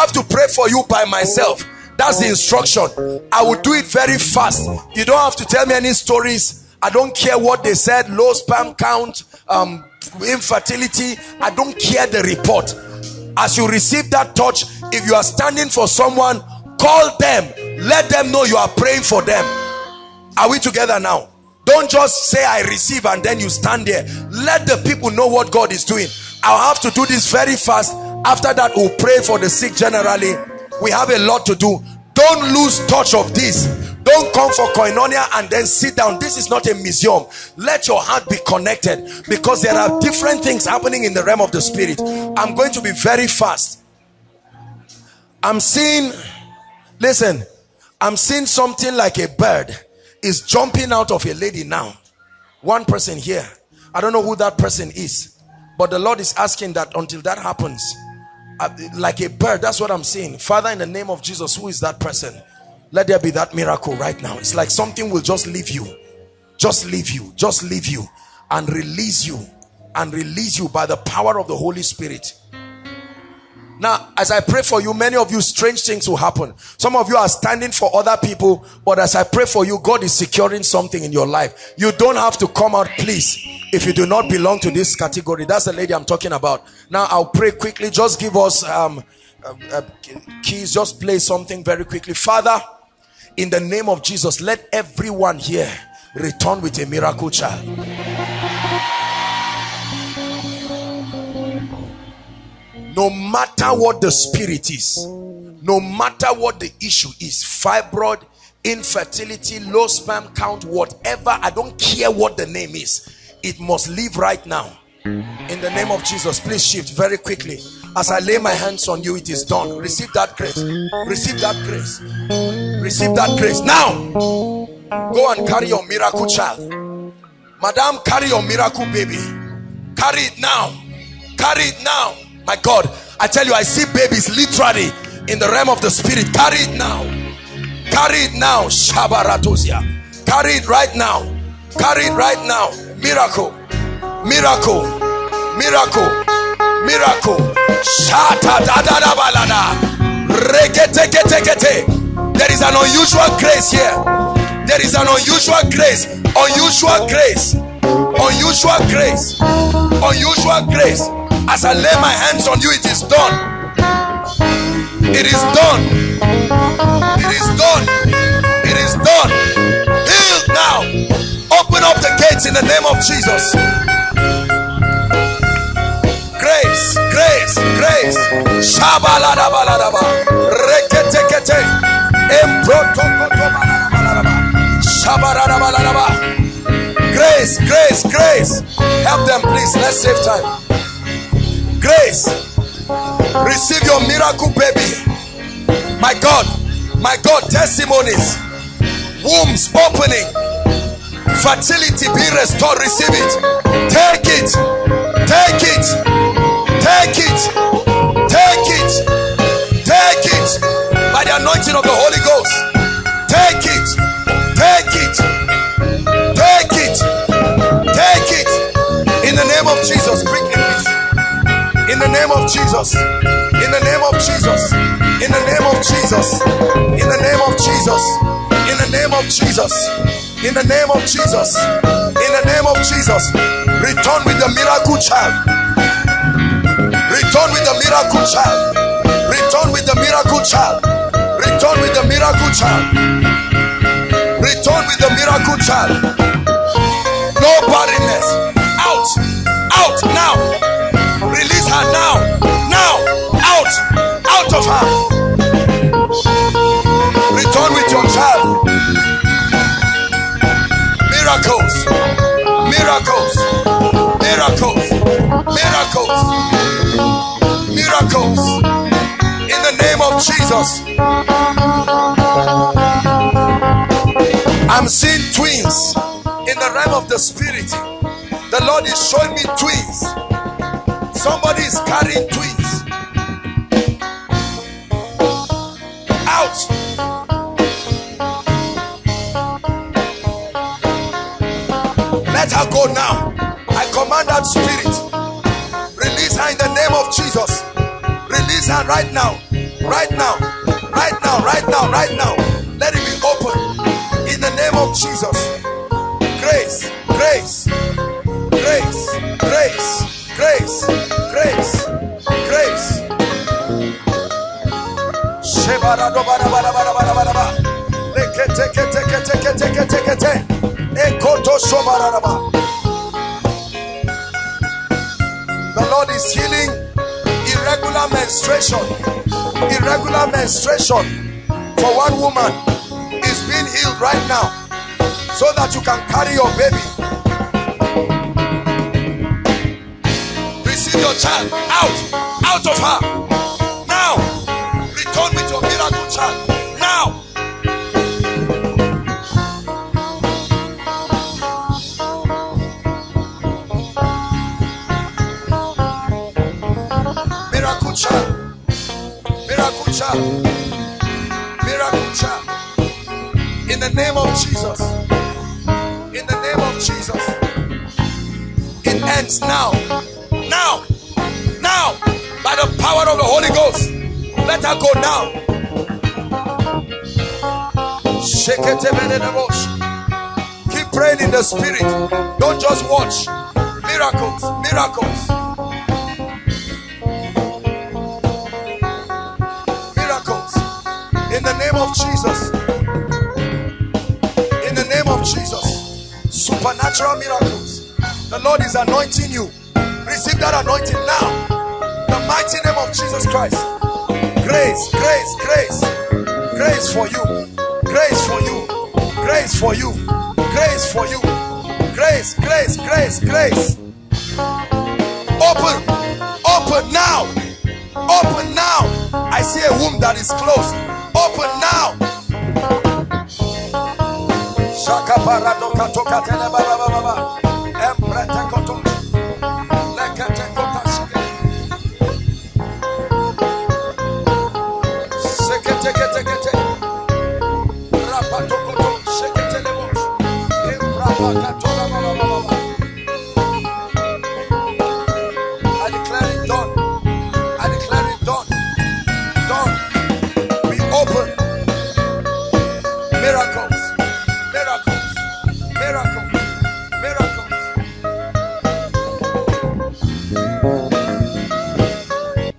have to pray for you by myself. That's the instruction. I will do it very fast. You don't have to tell me any stories. I don't care what they said. Low sperm count, infertility. I don't care the report. As you receive that touch, if you are standing for someone, call them. Let them know you are praying for them. Are we together now? Don't just say I receive and then you stand there. Let the people know what God is doing. I'll have to do this very fast. After that, we'll pray for the sick generally. We have a lot to do. Don't lose touch of this. Don't come for Koinonia and then sit down. This is not a museum. Let your heart be connected, because there are different things happening in the realm of the spirit. I'm going to be very fast. I'm seeing something like a bird is jumping out of a lady now. One person here. I don't know who that person is, but the Lord is asking that until that happens, like a bird, that's what I'm seeing. Father, in the name of Jesus, who is that person? Let there be that miracle right now. It's like something will just leave you, just leave you, just leave you, and release you, and release you by the power of the Holy Spirit. Now, as I pray for you, many of you, strange things will happen. Some of you are standing for other people, but as I pray for you, God is securing something in your life. You don't have to come out, please, if you do not belong to this category. That's the lady I'm talking about. Now, I'll pray quickly. Just give us keys. Just play something very quickly. Father, in the name of Jesus, let everyone here return with a miracle child. No matter what the spirit is, no matter what the issue is, fibroid, infertility, low sperm count, whatever, I don't care what the name is, it must leave right now. In the name of Jesus, please shift very quickly. As I lay my hands on you, it is done. Receive that grace. Receive that grace. Receive that grace. Now, go and carry your miracle child. Madam, carry your miracle baby. Carry it now. Carry it now. My God, I tell you, I see babies literally in the realm of the spirit. Carry it now. Carry it now. Shabaratosia. Carry it right now. Carry it right now. Miracle. Miracle. Miracle. Miracle. Shata da da da balada. Rekete kete kete. There is an unusual grace here. There is an unusual grace. Unusual grace. Unusual grace. Unusual grace. As I lay my hands on you, it is done. It is done. It is done. It is done. Healed now. Open up the gates in the name of Jesus. Grace, grace, grace. Shabaladabaladaba. Reketekete. Emprotokotobaladabalaba. Shabaradabaladaba. Grace, grace, grace. Help them, please. Let's save time. Grace, receive your miracle baby. My God, testimonies, wombs opening, fertility be restored. Receive it. Take it, take it, take it, take it, take it by the anointing of the Holy Ghost. Take it, take it, take it, take it in the name of Jesus. Quickly. In the name of Jesus, in the name of Jesus, in the name of Jesus, in the name of Jesus, in the name of Jesus, in the name of Jesus, in the name of Jesus, return with the miracle child. Return with the miracle child. Return with the miracle child. Return with the miracle child. Return with the miracle child. No barrenness. Out. Out now. Release her now, now, out of her. Return with your child. Miracles, miracles, miracles, miracles, miracles. In the name of Jesus. I'm seeing twins in the realm of the spirit. The Lord is showing me twins. Somebody is carrying twins. Out. Let her go now. I command that spirit. Release her in the name of Jesus. Release her right now. Right now. Right now. Right now. Right now. Let it be open. In the name of Jesus. Grace. Grace. Grace. Grace. Grace, grace, grace. The Lord is healing irregular menstruation. Irregular menstruation for one woman is being healed right now, so that you can carry your baby. Receive your child out of her. Now, return with your miracle child. Now. Miracle child. Miracle child. Miracle child. In the name of Jesus. In the name of Jesus. It ends now. Now. Now. By the power of the Holy Ghost, let her go now. Keep praying in the spirit. Don't just watch. Miracles, miracles. Miracles. In the name of Jesus. In the name of Jesus. Supernatural miracles. The Lord is anointing you. Receive that anointing now. The mighty name of Jesus Christ. Grace, grace, grace. Grace for you. Grace for you. Grace for you. Grace for you. Grace, grace, grace, grace. Open. Open now. Open now. I see a womb that is closed. Open now. Shaka paradoka toka telebaba baba. Empretekoto. I declare it done. I declare it done. Done. We open. Miracles. Miracles. Miracles. Miracles.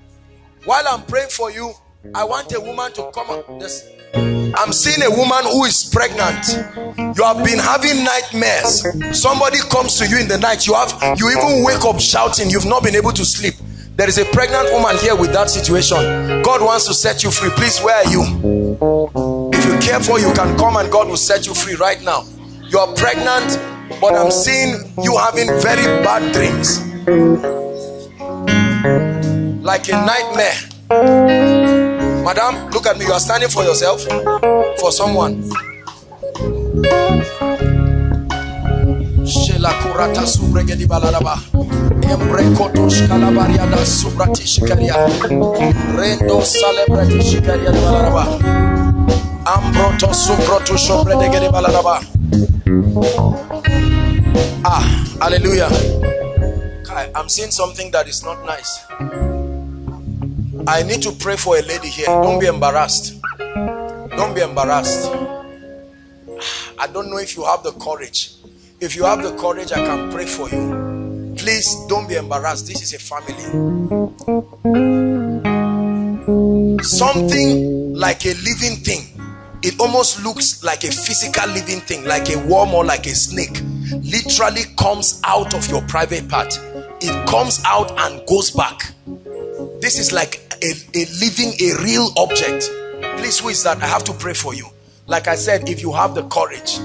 While I'm praying for you, I want a woman to come up. This. I'm seeing a woman who is pregnant. You have been having nightmares. Somebody comes to you in the night. You even wake up shouting. You've not been able to sleep. There is a pregnant woman here with that situation. God wants to set you free. Please, where are you? If you care for, you can come and God will set you free right now. You are pregnant, but I'm seeing you having very bad dreams. Like a nightmare. Madam, look at me. You are standing for yourself, for someone. Ah, hallelujah. I'm seeing something that is not nice. I need to pray for a lady here. Don't be embarrassed. Don't be embarrassed. I don't know if you have the courage. If you have the courage, I can pray for you. Please don't be embarrassed. This is a family. Something like a living thing. It almost looks like a physical living thing, like a worm or like a snake. Literally comes out of your private part. It comes out and goes back. This is like a real object. Please, who is that? I have to pray for you. Like I said, if you have the courage,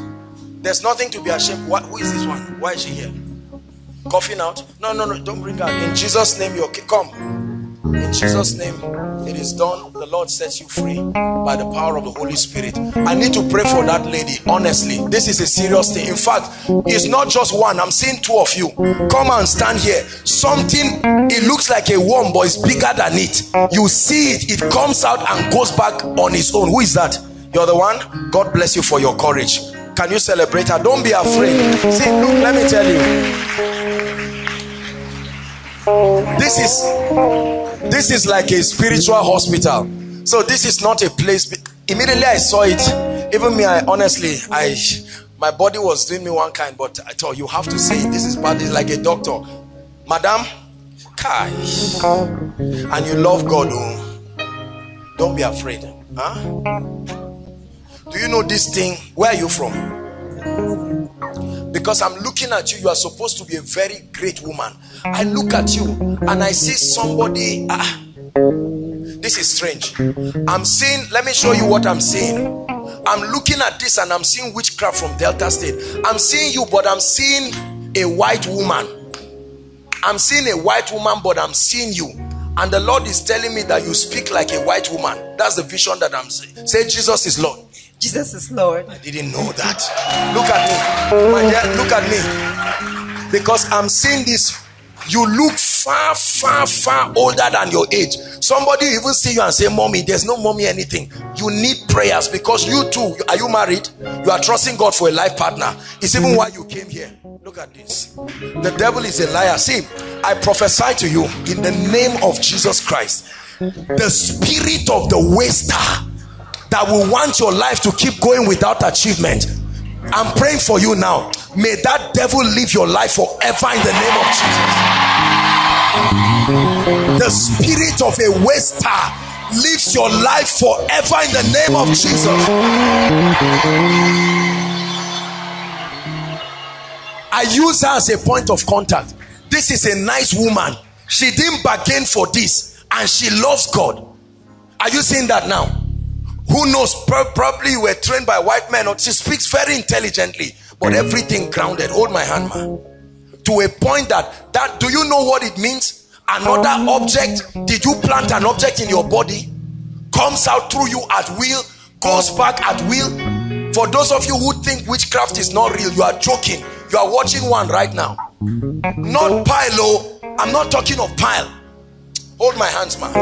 there's nothing to be ashamed. What, who is this one? Why is she here? Coughing out? No, no, no, don't bring her. In Jesus' name, you're okay. Come. In Jesus' name, it is done. The Lord sets you free by the power of the Holy Spirit. I need to pray for that lady. Honestly, this is a serious thing. In fact, it's not just one. I'm seeing two of you. Come and stand here. Something, it looks like a worm, but it's bigger than it. You see it. It comes out and goes back on its own. Who is that? You're the one. God bless you for your courage. Can you celebrate her? Don't be afraid. See, look, let me tell you. This is like a spiritual hospital. So this is not a place. Immediately I saw it. Even me, honestly, my body was doing me one kind, but I thought, you have to see it. This is bad. It's like a doctor. Madam, Kai. And you love God. Don't be afraid. Huh? Do you know this thing? Where are you from? Because I'm looking at you, you are supposed to be a very great woman. I look at you and I see somebody. This is strange. I'm seeing, let me show you what I'm seeing. I'm looking at this and I'm seeing witchcraft from Delta State. I'm seeing you, but I'm seeing a white woman. I'm seeing a white woman, but I'm seeing you. And the Lord is telling me that you speak like a white woman. That's the vision that I'm seeing. Say, Jesus is Lord. Jesus is Lord. I didn't know that. Look at me. My dear, look at me. Because I'm seeing this. You look far, far, far older than your age. Somebody even see you and say, mommy, there's no mommy anything. You need prayers because you too, are you married? You are trusting God for a life partner. It's even why you came here. Look at this. The devil is a liar. See, I prophesy to you in the name of Jesus Christ. The spirit of the waster that will want your life to keep going without achievement. I'm praying for you now. May that devil live your life forever in the name of Jesus. The spirit of a waster lives your life forever in the name of Jesus. I use her as a point of contact. This is a nice woman. She didn't bargain for this and she loves God. Are you seeing that now? Who knows? Probably you were trained by white men. Or she speaks very intelligently. But everything grounded. Hold my hand, man. To a point that do you know what it means? Another object. Did you plant an object in your body? Comes out through you at will. Goes back at will. For those of you who think witchcraft is not real, you are joking. You are watching one right now. Not Pilo. I'm not talking of Pile. Hold my hands, man.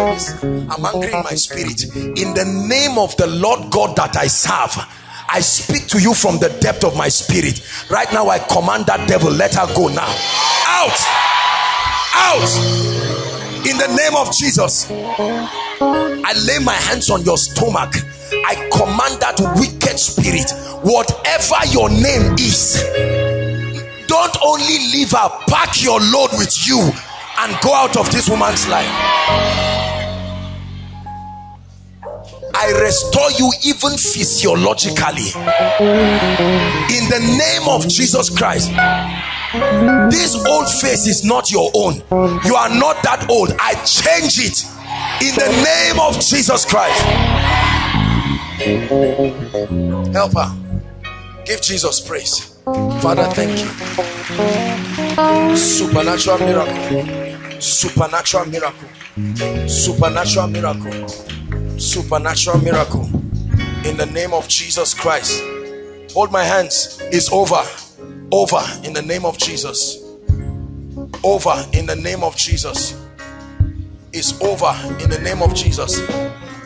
I'm angry in my spirit. In the name of the Lord God that I serve, I speak to you from the depth of my spirit. Right now, I command that devil, let her go now. Out! Out! In the name of Jesus, I lay my hands on your stomach. I command that wicked spirit, whatever your name is, don't only leave her, pack your load with you and go out of this woman's life. I restore you even physiologically. In the name of Jesus Christ. This old face is not your own. You are not that old. I change it. In the name of Jesus Christ. Help her. Give Jesus praise. Father, thank you. Supernatural miracle. Supernatural miracle. Supernatural miracle. Supernatural miracle in the name of Jesus Christ. Hold my hands. It's over. Over in the name of Jesus. Over in the name of Jesus. It's over in the name of Jesus.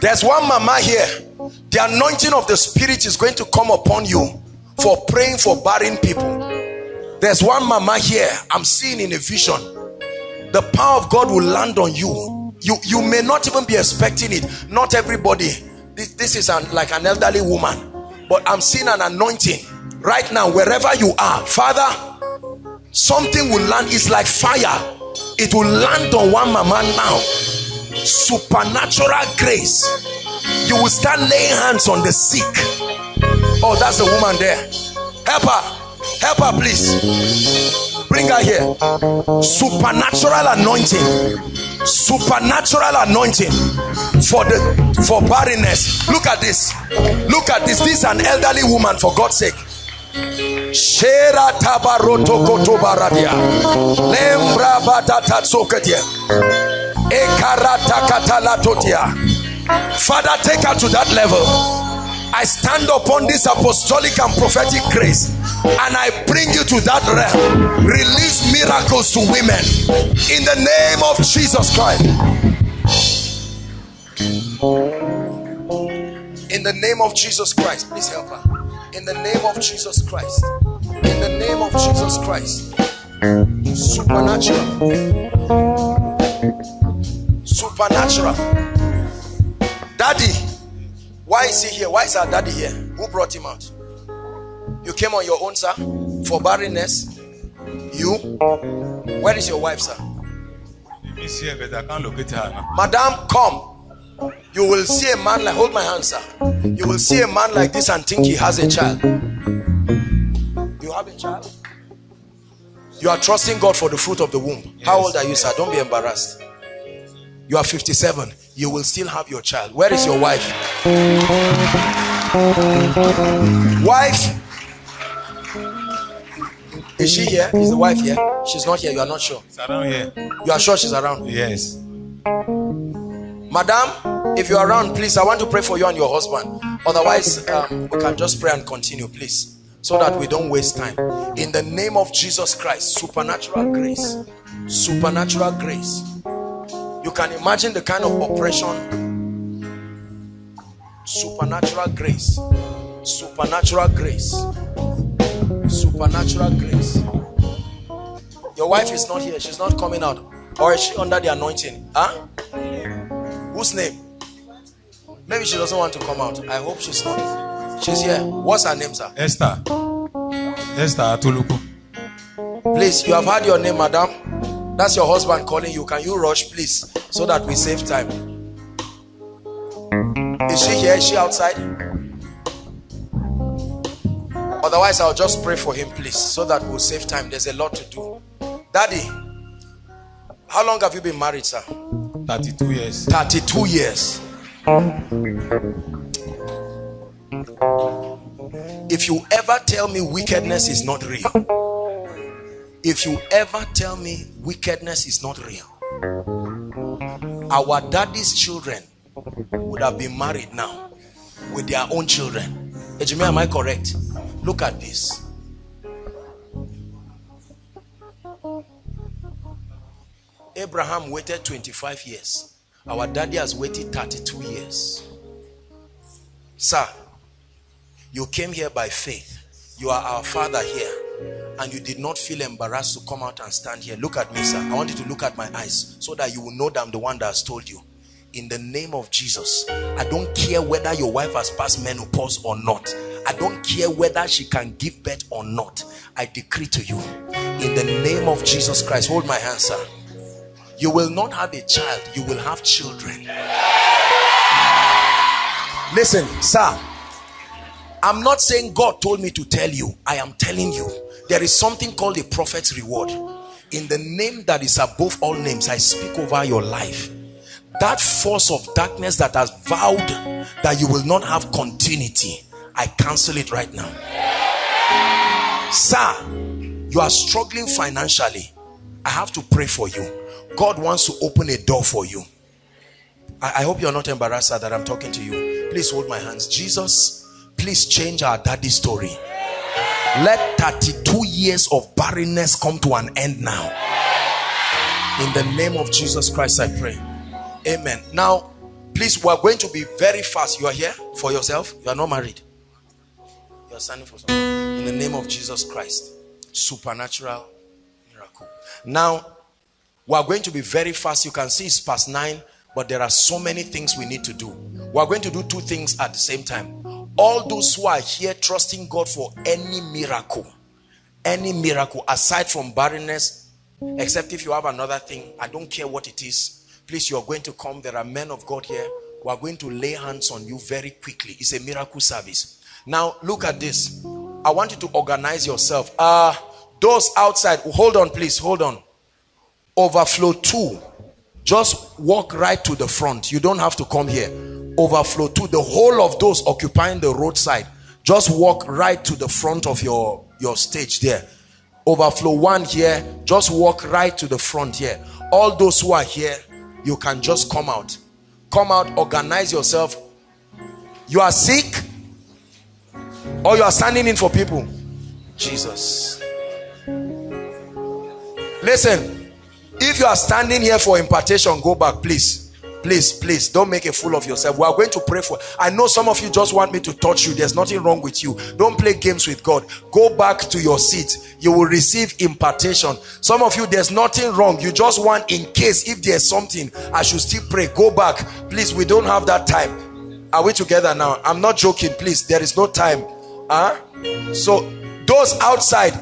There's one mama here. The anointing of the Spirit is going to come upon you for praying for barren people. There's one mama here. I'm seeing in a vision. The power of God will land on you. You may not even be expecting it. Not everybody. This is like an elderly woman. But I'm seeing an anointing. Right now, wherever you are. Father, something will land. It's like fire. It will land on one mama now. Supernatural grace. You will start laying hands on the sick. Oh, that's the woman there. Help her. Help her, please. Bring her here. Supernatural anointing. Supernatural anointing for barrenness. Look at this. Look at this. This is an elderly woman, for God's sake. Father, take her to that level. I stand upon this apostolic and prophetic grace and I bring you to that realm. Release miracles to women in the name of Jesus Christ. In the name of Jesus Christ, please help her. In the name of Jesus Christ. In the name of Jesus Christ. Supernatural. Supernatural. Daddy. Why is he here? Why is our daddy here? Who brought him out? You came on your own, sir? For barrenness? You? Where is your wife, sir? Miss here, but I can't locate her. Madam, come. You will see a man like, hold my hand, sir. You will see a man like this and think he has a child. You have a child? You are trusting God for the fruit of the womb. Yes. How old are you, sir? Don't be embarrassed. You are 57. You will still have your child. Where is your wife? Wife? Is she here? Is the wife here? She's not here. You are not sure. She's around here. You are sure she's around? Yes. Madam, if you are around, please, I want to pray for you and your husband. Otherwise, we can just pray and continue, please. So that we don't waste time. In the name of Jesus Christ, supernatural grace. Supernatural grace. You can imagine the kind of oppression. Supernatural grace. Supernatural grace. Supernatural grace. Your wife is not here. She's not coming out. Or is she under the anointing? Huh? Whose name? Maybe she doesn't want to come out. I hope she's not. She's here. What's her name, sir? Esther. Esther Atuluku. Please, you have had your name, madam. That's your husband calling you. Can you rush, please, so that we save time? Is she here? Is she outside? Otherwise, I'll just pray for him, please, so that we'll save time. There's a lot to do. Daddy, how long have you been married, sir? 32 years. 32 years. If you ever tell me wickedness is not real, if you ever tell me wickedness is not real, our daddy's children would have been married now with their own children. Ejime, am I correct? Look at this. Abraham waited 25 years. Our daddy has waited 32 years. Sir, you came here by faith. You are our father here. And you did not feel embarrassed to come out and stand here. Look at me, sir. I want you to look at my eyes so that you will know that I'm the one that has told you. In the name of Jesus, I don't care whether your wife has passed menopause or not. I don't care whether she can give birth or not. I decree to you, in the name of Jesus Christ, hold my hand, sir. You will not have a child. You will have children. Listen, sir. I'm not saying God told me to tell you. I am telling you. There is something called a prophet's reward. In the name that is above all names, I speak over your life. That force of darkness that has vowed that you will not have continuity, I cancel it right now. Yeah. Sir, you are struggling financially. I have to pray for you. God wants to open a door for you. I hope you're not embarrassed, sir, that I'm talking to you. Please hold my hands. Jesus, please change our daddy's story. Let 32 years of barrenness come to an end now. In the name of Jesus Christ, I pray. Amen. Now, please, we are going to be very fast. You are here for yourself. You are not married. You are standing for something. In the name of Jesus Christ. Supernatural miracle. Now, we are going to be very fast. You can see it's past 9, but there are so many things we need to do. We are going to do 2 things at the same time. All those who are here trusting God for any miracle aside from barrenness, except if you have another thing, I don't care what it is, please, you're going to come. There are men of God here who are going to lay hands on you very quickly. It's a miracle service. Now, look at this. I want you to organize yourself. Those outside, hold on, please, hold on. Overflow 2. Just walk right to the front. You don't have to come here. Overflow to the whole of those occupying the roadside, just walk right to the front of your stage there. Overflow 1 here, just walk right to the front here. All those who are here, you can just come out. Come out, organize yourself. You are sick or you are standing in for people. Jesus. Listen, if you are standing here for impartation, go back, please. Please, please, don't make a fool of yourself. We are going to pray for you. I know some of you just want me to touch you. There's nothing wrong with you. Don't play games with God. Go back to your seat. You will receive impartation. Some of you, there's nothing wrong. You just want, in case if there's something, I should still pray. Go back. Please, we don't have that time. Are we together now? I'm not joking. Please, there is no time. So, those outside,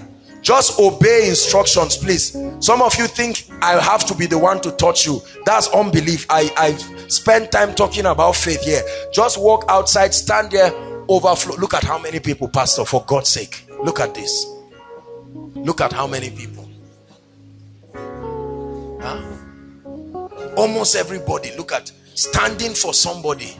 Just obey instructions, please. Some of you think I have to be the one to touch you. That's unbelief. I've spent time talking about faith here. Just walk outside, stand there, overflow. Look at how many people, pastor, for God's sake. Look at this. Look at how many people. Huh? Almost everybody, look at, standing for somebody.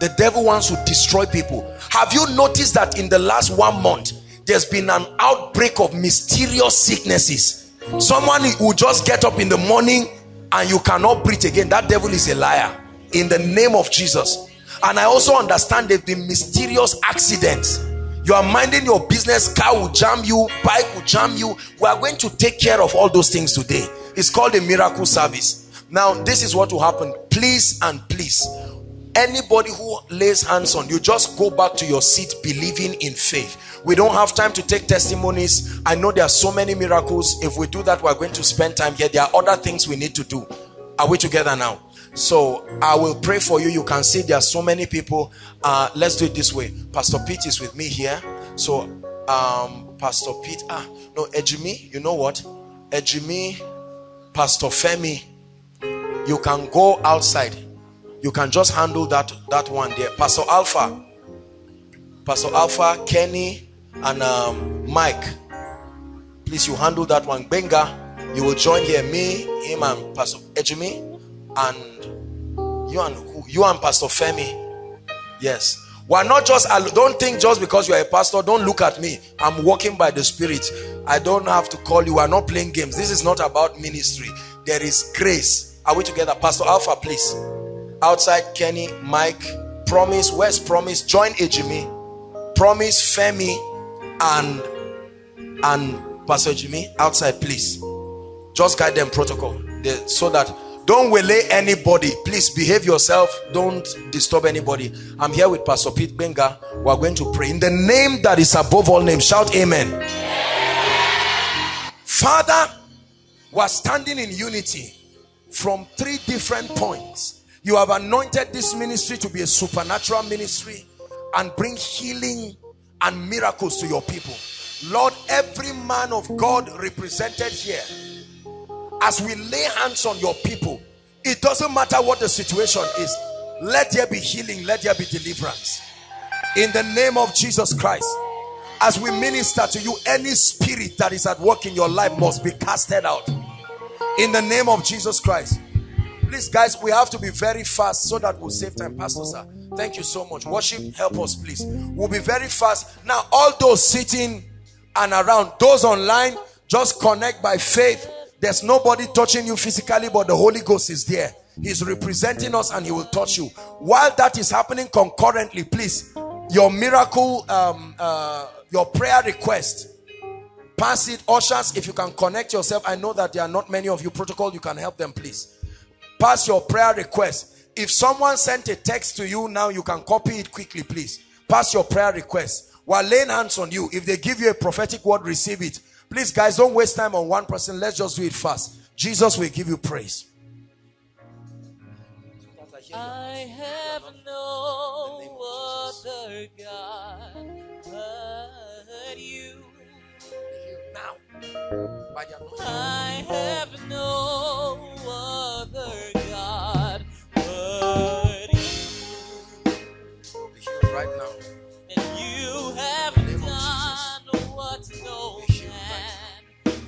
The devil wants to destroy people. Have you noticed that in the last 1 month, there's been an outbreak of mysterious sicknesses? Someone will just get up in the morning and you cannot breathe again. That devil is a liar in the name of Jesus. And I also understand there've been mysterious accidents. You are minding your business, car will jam you, bike will jam you. We are going to take care of all those things today. It's called a miracle service. Now, this is what will happen. Please and please, anybody who lays hands on you, just go back to your seat believing in faith. We don't have time to take testimonies. I know there are so many miracles. If we do that, we're going to spend time here. There are other things we need to do. Are we together now? So I will pray for you. You can see there are so many people. Let's do it this way. Pastor Pete is with me here. So Pastor Pete, Ejimi, you know what? Ejimi, Pastor Femi, you can go outside. You can just handle that one there. Pastor Alpha, Kenny, and Mike. Please, you handle that one. Benga, you will join here. Me, him, and Pastor Ejimi, and you and Pastor Femi. Yes. We're not just, don't think just because you're a pastor, don't look at me. I'm walking by the Spirit. I don't have to call you. We're not playing games. This is not about ministry. There is grace. Are we together? Pastor Alpha, please. Outside, Kenny, Mike, Promise. Where's Promise? Join Ejimi, Promise, Femi, and Pastor Ejimi. Outside, please. Just guide them protocol there, so that don't waylay anybody. Please behave yourself. Don't disturb anybody. I'm here with Pastor Pete Benga. We're going to pray in the name that is above all names. Shout amen. Amen. Father, we're standing in unity from 3 different points. You have anointed this ministry to be a supernatural ministry and bring healing and miracles to your people. Lord, every man of God represented here, as we lay hands on your people, it doesn't matter what the situation is, let there be healing, let there be deliverance. In the name of Jesus Christ, as we minister to you, any spirit that is at work in your life must be casted out. In the name of Jesus Christ. Please, guys, we have to be very fast so that we'll save time. Pastor, sir, thank you so much. Worship, help us, please. We'll be very fast. Now, all those sitting and around, those online, just connect by faith. There's nobody touching you physically, but the Holy Ghost is there. He's representing us and he will touch you. While that is happening concurrently, please, your miracle, your prayer request, pass it. Ushers, if you can connect yourself. I know that there are not many of you. Protocol, you can help them, please. Pass your prayer request. If someone sent a text to you now, you can copy it quickly, please. Pass your prayer request. We're laying hands on you. If they give you a prophetic word, receive it. Please, guys, don't waste time on one person. Let's just do it fast. Jesus will give you praise. I have no other God but you. Now, I have no other God but you. Be healed right now. And you have done what no man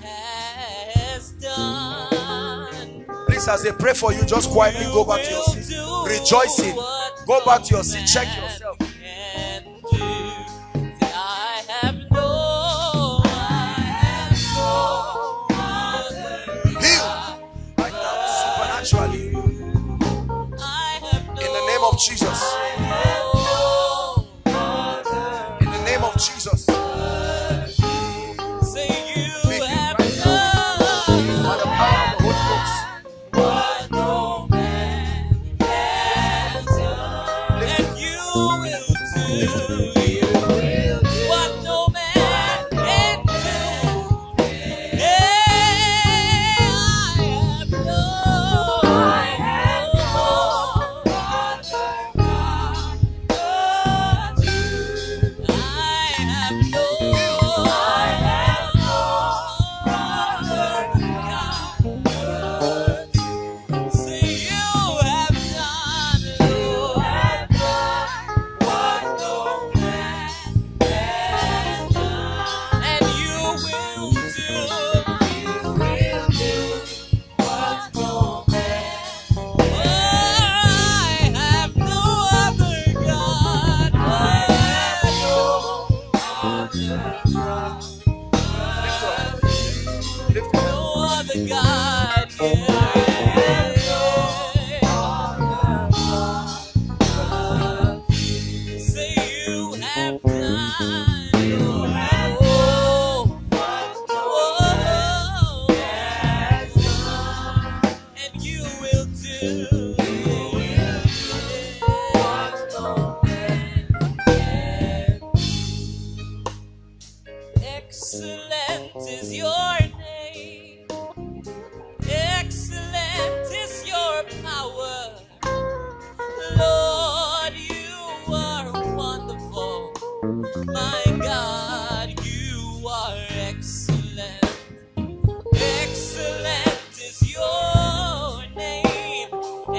has done. Please, as they pray for you, just quietly go back to your seat. Rejoicing. Go back to your seat. Check yourself. Jesus. In the name of Jesus. Say you have done by the power of the Holy Ghost what no man has done. And you will do. You will do what no man can do. Hey, I have done. I have no other God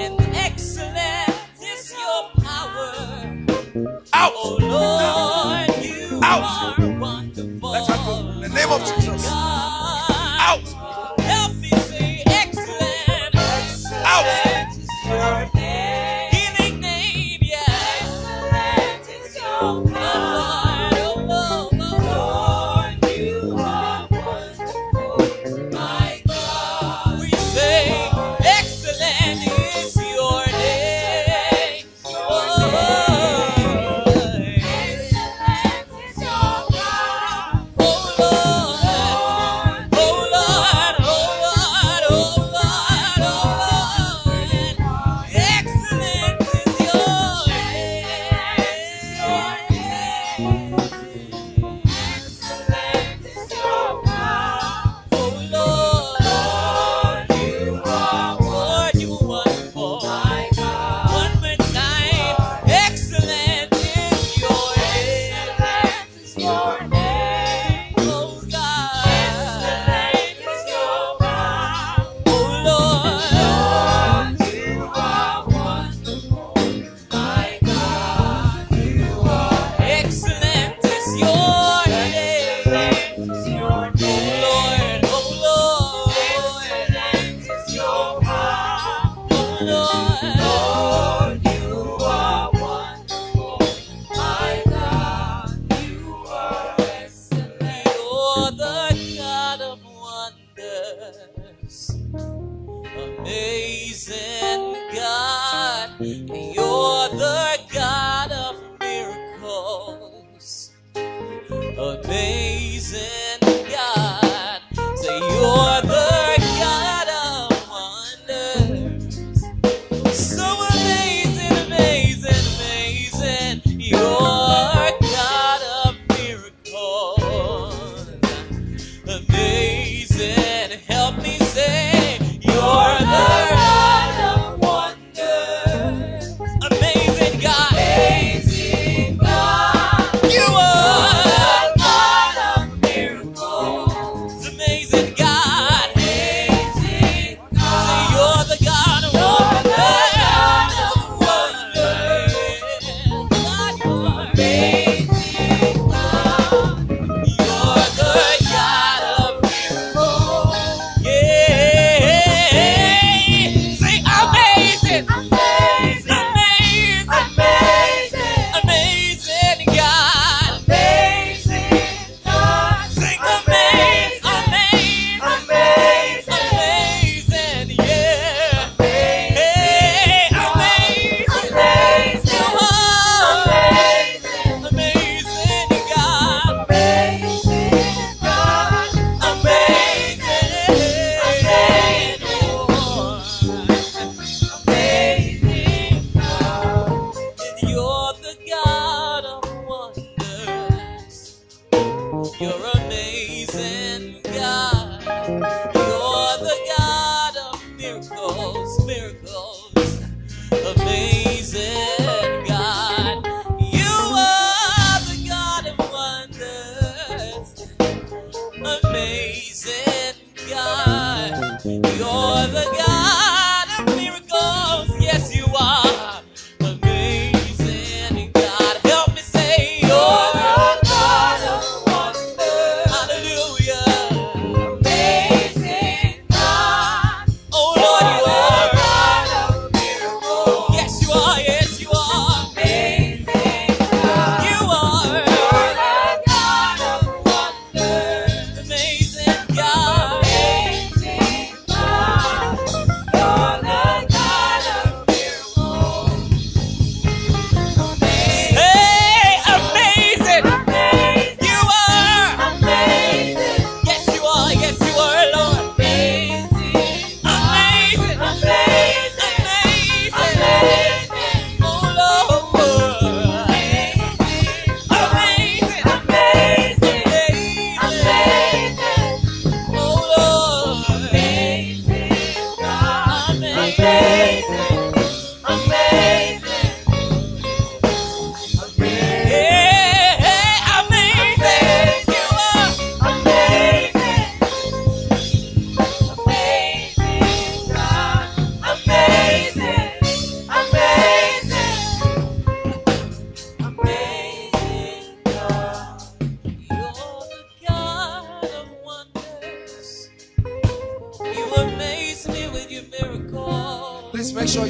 and excellent is your power. Out. Oh Lord, you out. Are wonderful. Let's go. In the name of Jesus. God. Out.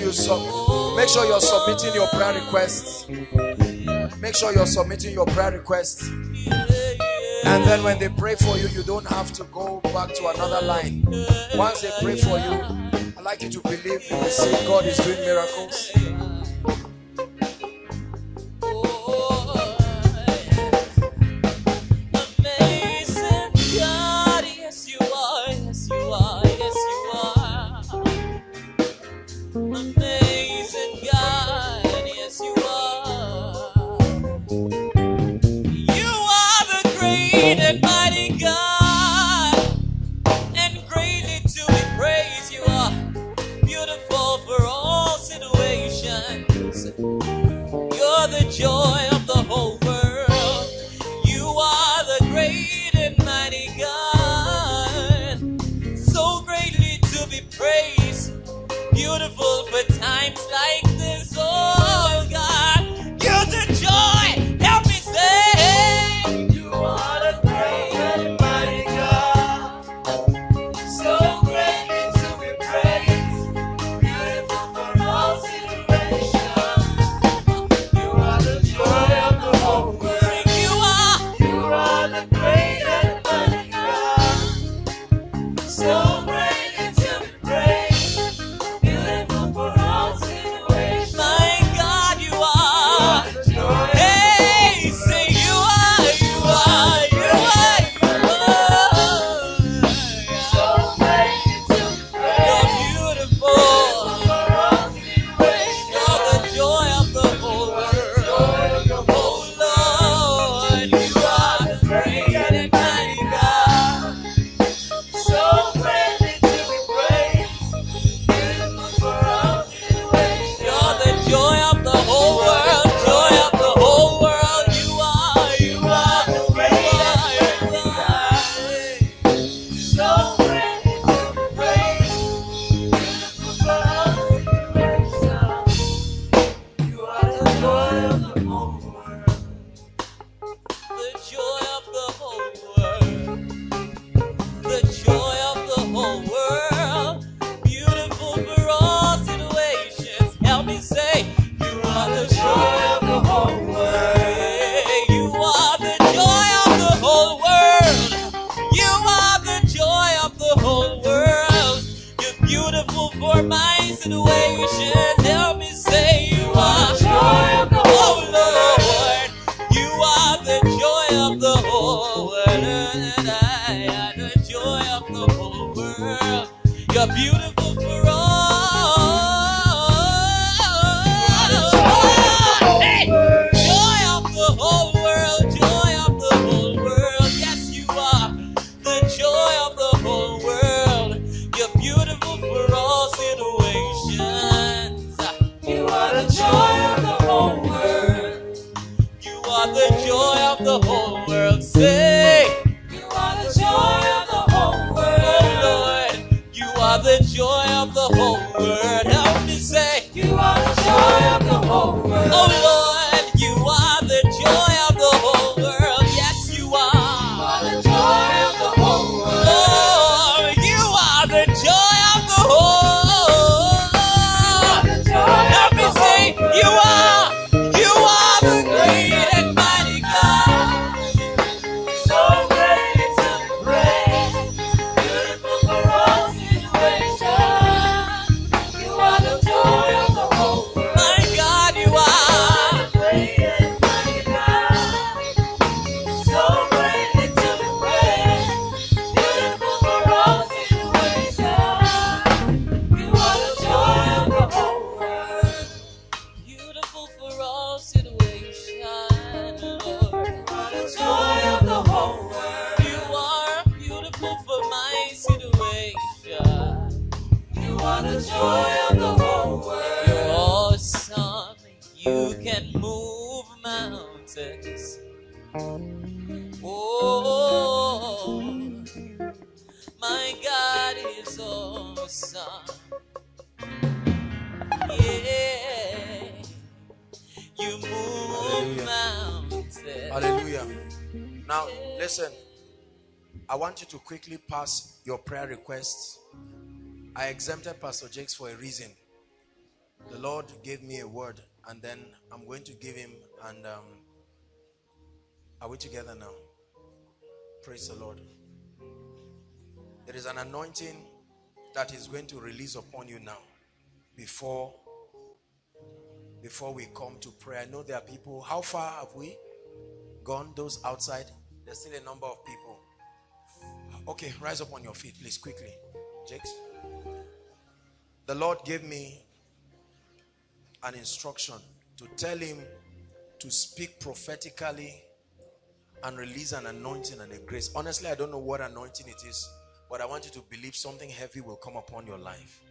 make sure you're submitting your prayer requests. Make sure you're submitting your prayer requests. And then when they pray for you, you don't have to go back to another line. Once they pray for you, I'd like you to believe and see God is doing miracles. Quickly pass your prayer requests. I exempted Pastor Jakes for a reason. Lord gave me a word, and then I'm going to give him, and are we together now? Praise the Lord. There is an anointing that is going to release upon you now before we come to prayer. I know there are people. How far have we gone? Those outside, there's still a number of people. Okay, rise up on your feet, please, quickly. Jakes. The Lord gave me an instruction to tell him to speak prophetically and release an anointing and a grace. Honestly, I don't know what anointing it is, but I want you to believe something heavy will come upon your life.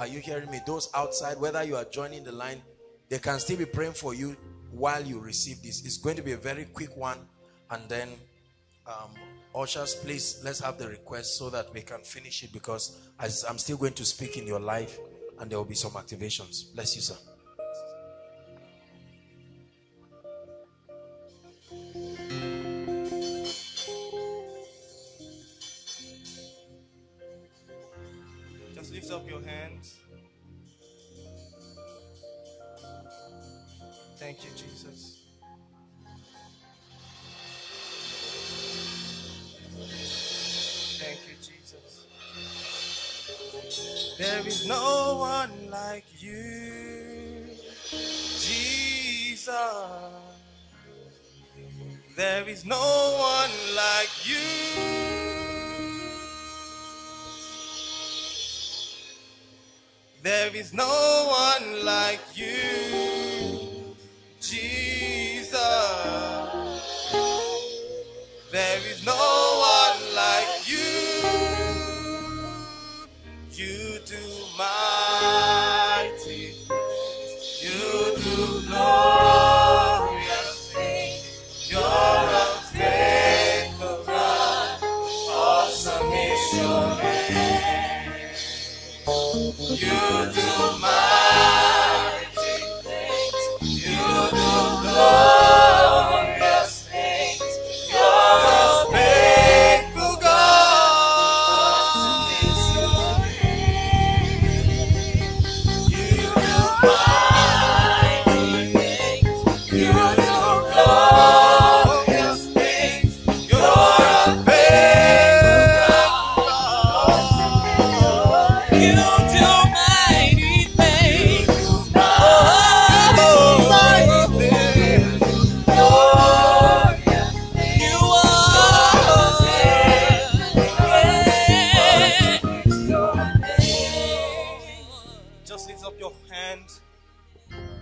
Are you hearing me? Those outside, whether you are joining the line, they can still be praying for you while you receive this. It's going to be a very quick one. And then, ushers, please, let's have the request so that we can finish it, because I'm still going to speak in your life and there will be some activations. Bless you, sir. Lift up your hands. Thank you, Jesus. Thank you, Jesus. There is no one like you, Jesus. There is no one like you. There is no one like you, Jesus. There is no one like you. You do mighty, you do glorious things. You're a faithful God, awesome is your name. You do mighty things, you do glorious things, you're a faithful God, you do mighty things, you do glorious things, you're a faithful God, you do.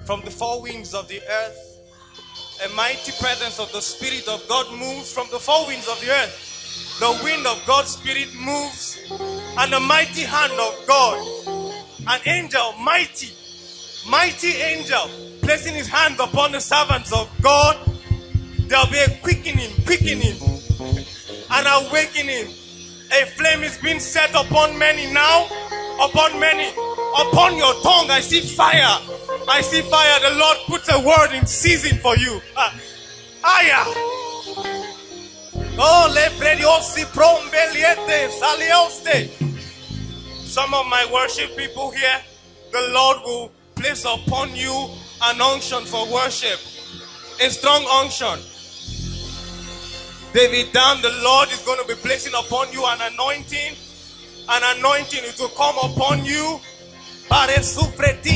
From the four winds of the earth, a mighty presence of the Spirit of God moves from the four winds of the earth. The wind of God's Spirit moves, and the mighty hand of God, an angel, mighty, mighty angel, placing his hands upon the servants of God. There'll be a quickening, and awakening. A flame is being set upon many now, upon many. Upon your tongue, I see fire. I see fire. The Lord puts a word in season for you. Aya. Oh, le prediosi prombeliete salioste. Some of my worship people here, the Lord will place upon you an unction for worship, a strong unction. David, down, the Lord is going to be placing upon you an anointing. An anointing is to come upon you. I feel like the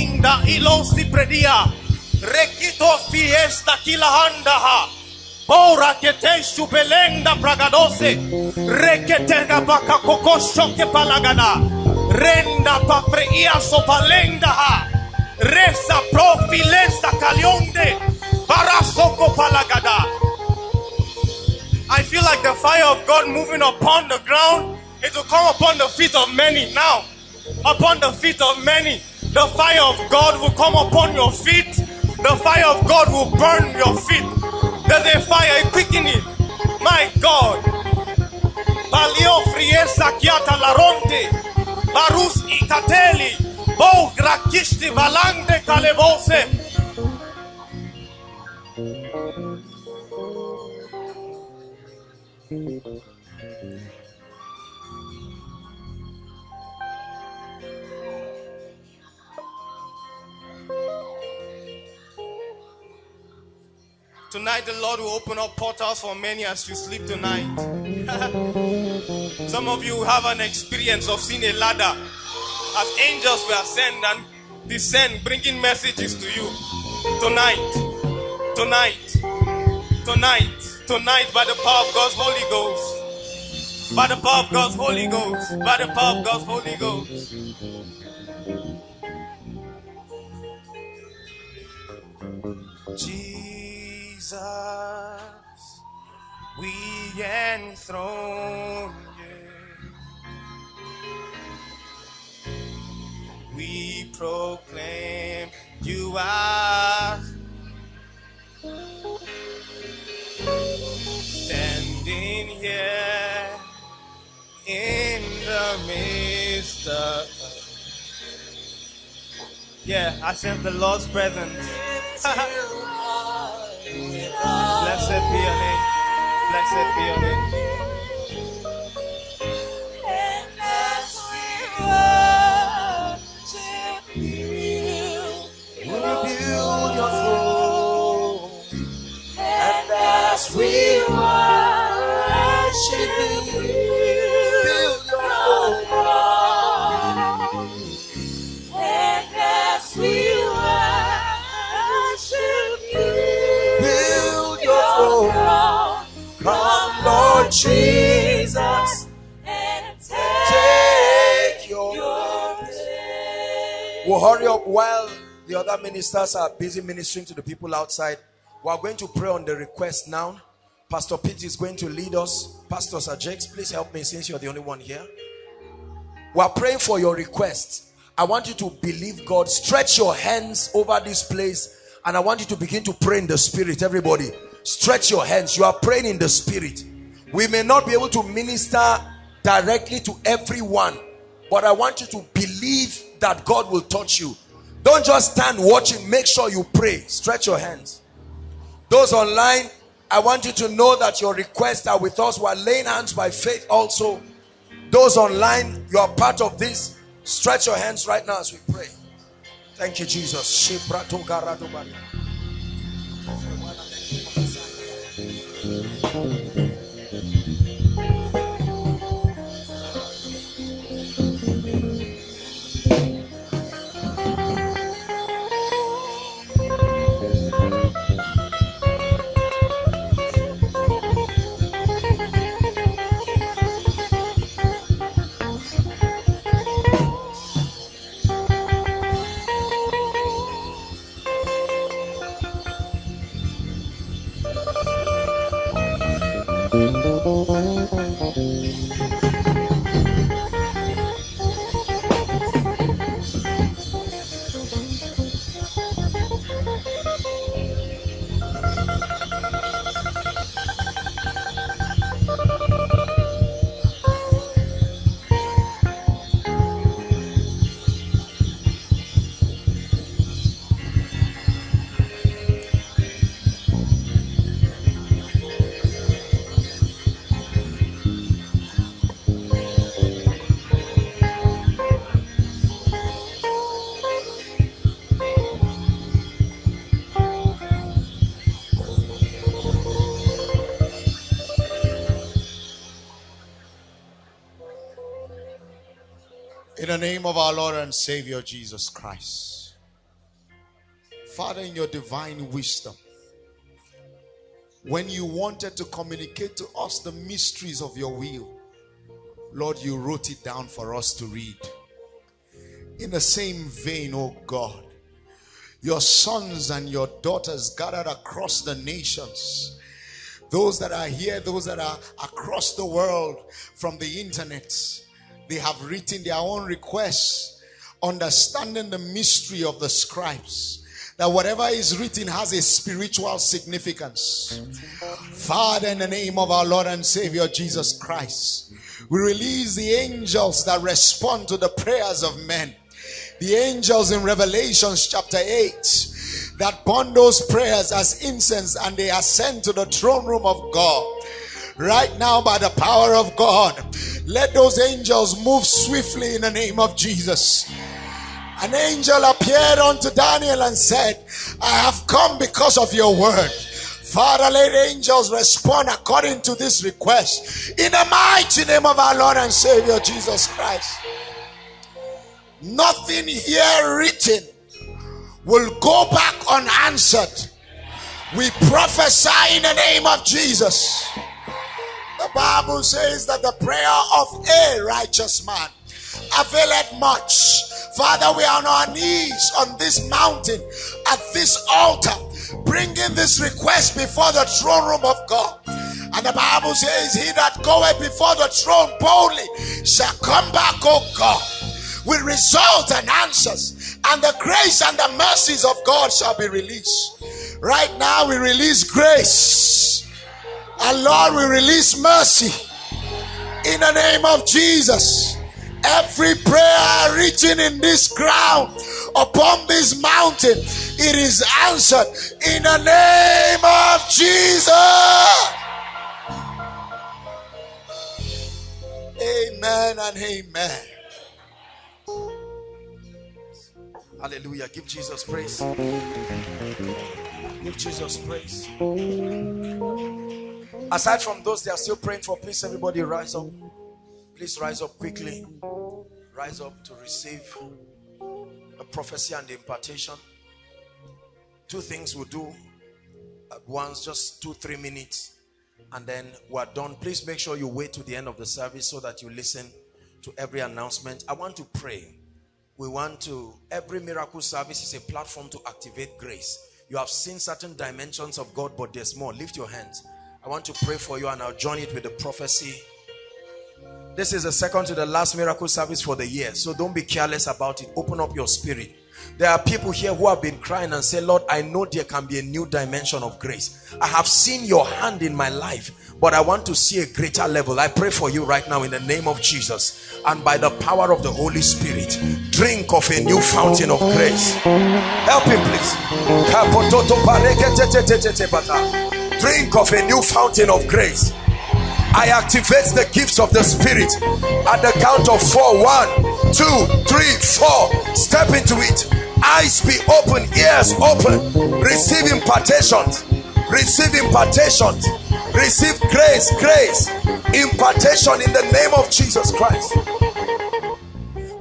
fire of God moving upon the ground. It will come upon the feet of many now. Upon the feet of many, the fire of God will come upon your feet. The fire of God will burn your feet. There's a fire quickening. My God. Palio friesa chiata la ronde. Barus I catelli. Bo grachisti valande calevose. Tonight the Lord will open up portals for many as you sleep tonight. Some of you have an experience of seeing a ladder as angels were sent and descend, bringing messages to you. Tonight, by the power of God's Holy Ghost, by the power of God's Holy Ghost, by the power of God's Holy Ghost. Jesus, we enthrone you. We proclaim you are standing here in the midst of us. Yeah, I sense the Lord's presence. Blessed be your name. Blessed be your name. And as we worship you, reveal your throne. And as we worship you, build your throne. And as we worship you, build your throne. Come, Lord Jesus. We'll hurry up while the other ministers are busy ministering to the people outside. We are going to pray on the request now. Pastor Pete is going to lead us. Pastor Sajex, please help me since you're the only one here. We are praying for your request. I want you to believe God. Stretch your hands over this place and I want you to begin to pray in the spirit, everybody. Stretch your hands. You are praying in the spirit. We may not be able to minister directly to everyone, but I want you to believe that God will touch you. Don't just stand watching. Make sure you pray. Stretch your hands. Those online, I want you to know that your requests are with us. We are laying hands by faith also. Those online, you are part of this. Stretch your hands right now as we pray. Thank you, Jesus. In the name of our Lord and Savior Jesus Christ. Father, in your divine wisdom, when you wanted to communicate to us the mysteries of your will, Lord, you wrote it down for us to read. In the same vein, oh God, your sons and your daughters gathered across the nations, those that are here, those that are across the world from the internet, they have written their own requests, understanding the mystery of the scribes, that whatever is written has a spiritual significance. Father, in the name of our Lord and Savior Jesus Christ, we release the angels that respond to the prayers of men. The angels in Revelation chapter 8 that burn those prayers as incense and they ascend to the throne room of God. Right now, by the power of God, let those angels move swiftly in the name of Jesus. An angel appeared unto Daniel and said, I have come because of your word. Father, let angels respond according to this request. In the mighty name of our Lord and Savior Jesus Christ. Nothing here written will go back unanswered. We prophesy in the name of Jesus. The Bible says that the prayer of a righteous man availeth much. Father, we are on our knees on this mountain, at this altar, bringing this request before the throne room of God. And the Bible says, he that goeth before the throne boldly shall come back, O God, with results and answers, and the grace and the mercies of God shall be released. Right now we release grace, and Lord, we release mercy in the name of Jesus. Every prayer written in this ground, upon this mountain, it is answered in the name of Jesus. Amen and amen. Hallelujah. Give Jesus praise. Give Jesus praise. Aside from those they are still praying for, please everybody rise up. Please rise up quickly. Rise up to receive the prophecy and the impartation. Two things we'll do at once, just 2-3 minutes, and then we're done. Please make sure you wait to the end of the service so that you listen to every announcement. I want to pray. We want to, every miracle service is a platform to activate grace. You have seen certain dimensions of God, but there's more. Lift your hands. I want to pray for you, and I'll join it with the prophecy. This is the second to the last miracle service for the year, so don't be careless about it. Open up your spirit. There are people here who have been crying and say, Lord, I know there can be a new dimension of grace. I have seen your hand in my life, but I want to see a greater level. I pray for you right now in the name of Jesus, and by the power of the Holy Spirit, drink of a new fountain of grace. Help him, please. Drink of a new fountain of grace. I activate the gifts of the Spirit at the count of 4. 1, 2, 3, 4. Step into it. Eyes be open, ears open. Receive impartations. Receive impartations. Receive grace, grace. Impartation in the name of Jesus Christ.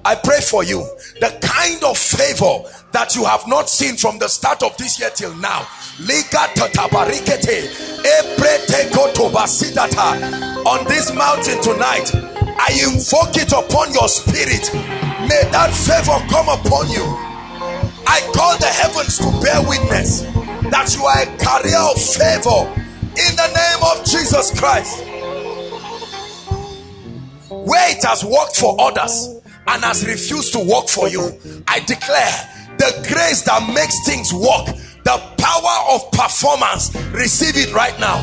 I pray for you. The kind of favor that you have not seen from the start of this year till now. On this mountain tonight, I invoke it upon your spirit. May that favor come upon you. I call the heavens to bear witness that you are a carrier of favor in the name of Jesus Christ. Where it has worked for others and has refused to work for you, I declare the grace that makes things work, the power of performance, receive it right now.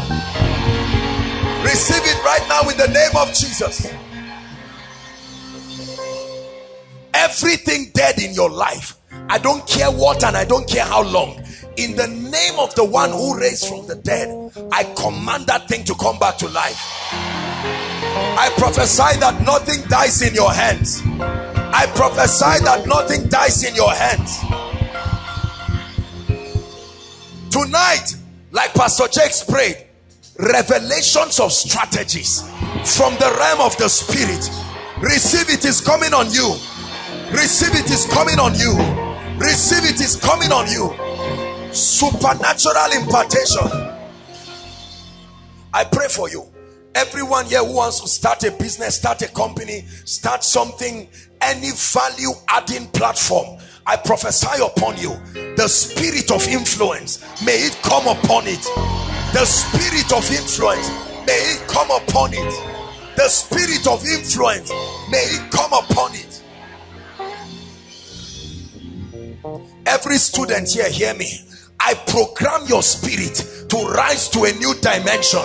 Receive it right now in the name of Jesus. Everything dead in your life, I don't care what and I don't care how long, in the name of the one who raised from the dead, I command that thing to come back to life. I prophesy that nothing dies in your hands. I prophesy that nothing dies in your hands. Tonight, like Pastor Jake's prayed, revelations of strategies from the realm of the spirit. Receive it is coming on you. Receive it is coming on you. Receive it is coming on you. Supernatural impartation. I pray for you. Everyone here who wants to start a business, start a company, start something, any value adding platform, I prophesy upon you, the spirit of influence, may it come upon it. The spirit of influence, may it come upon it. The spirit of influence, may it come upon it. Every student here, hear me. I program your spirit to rise to a new dimension.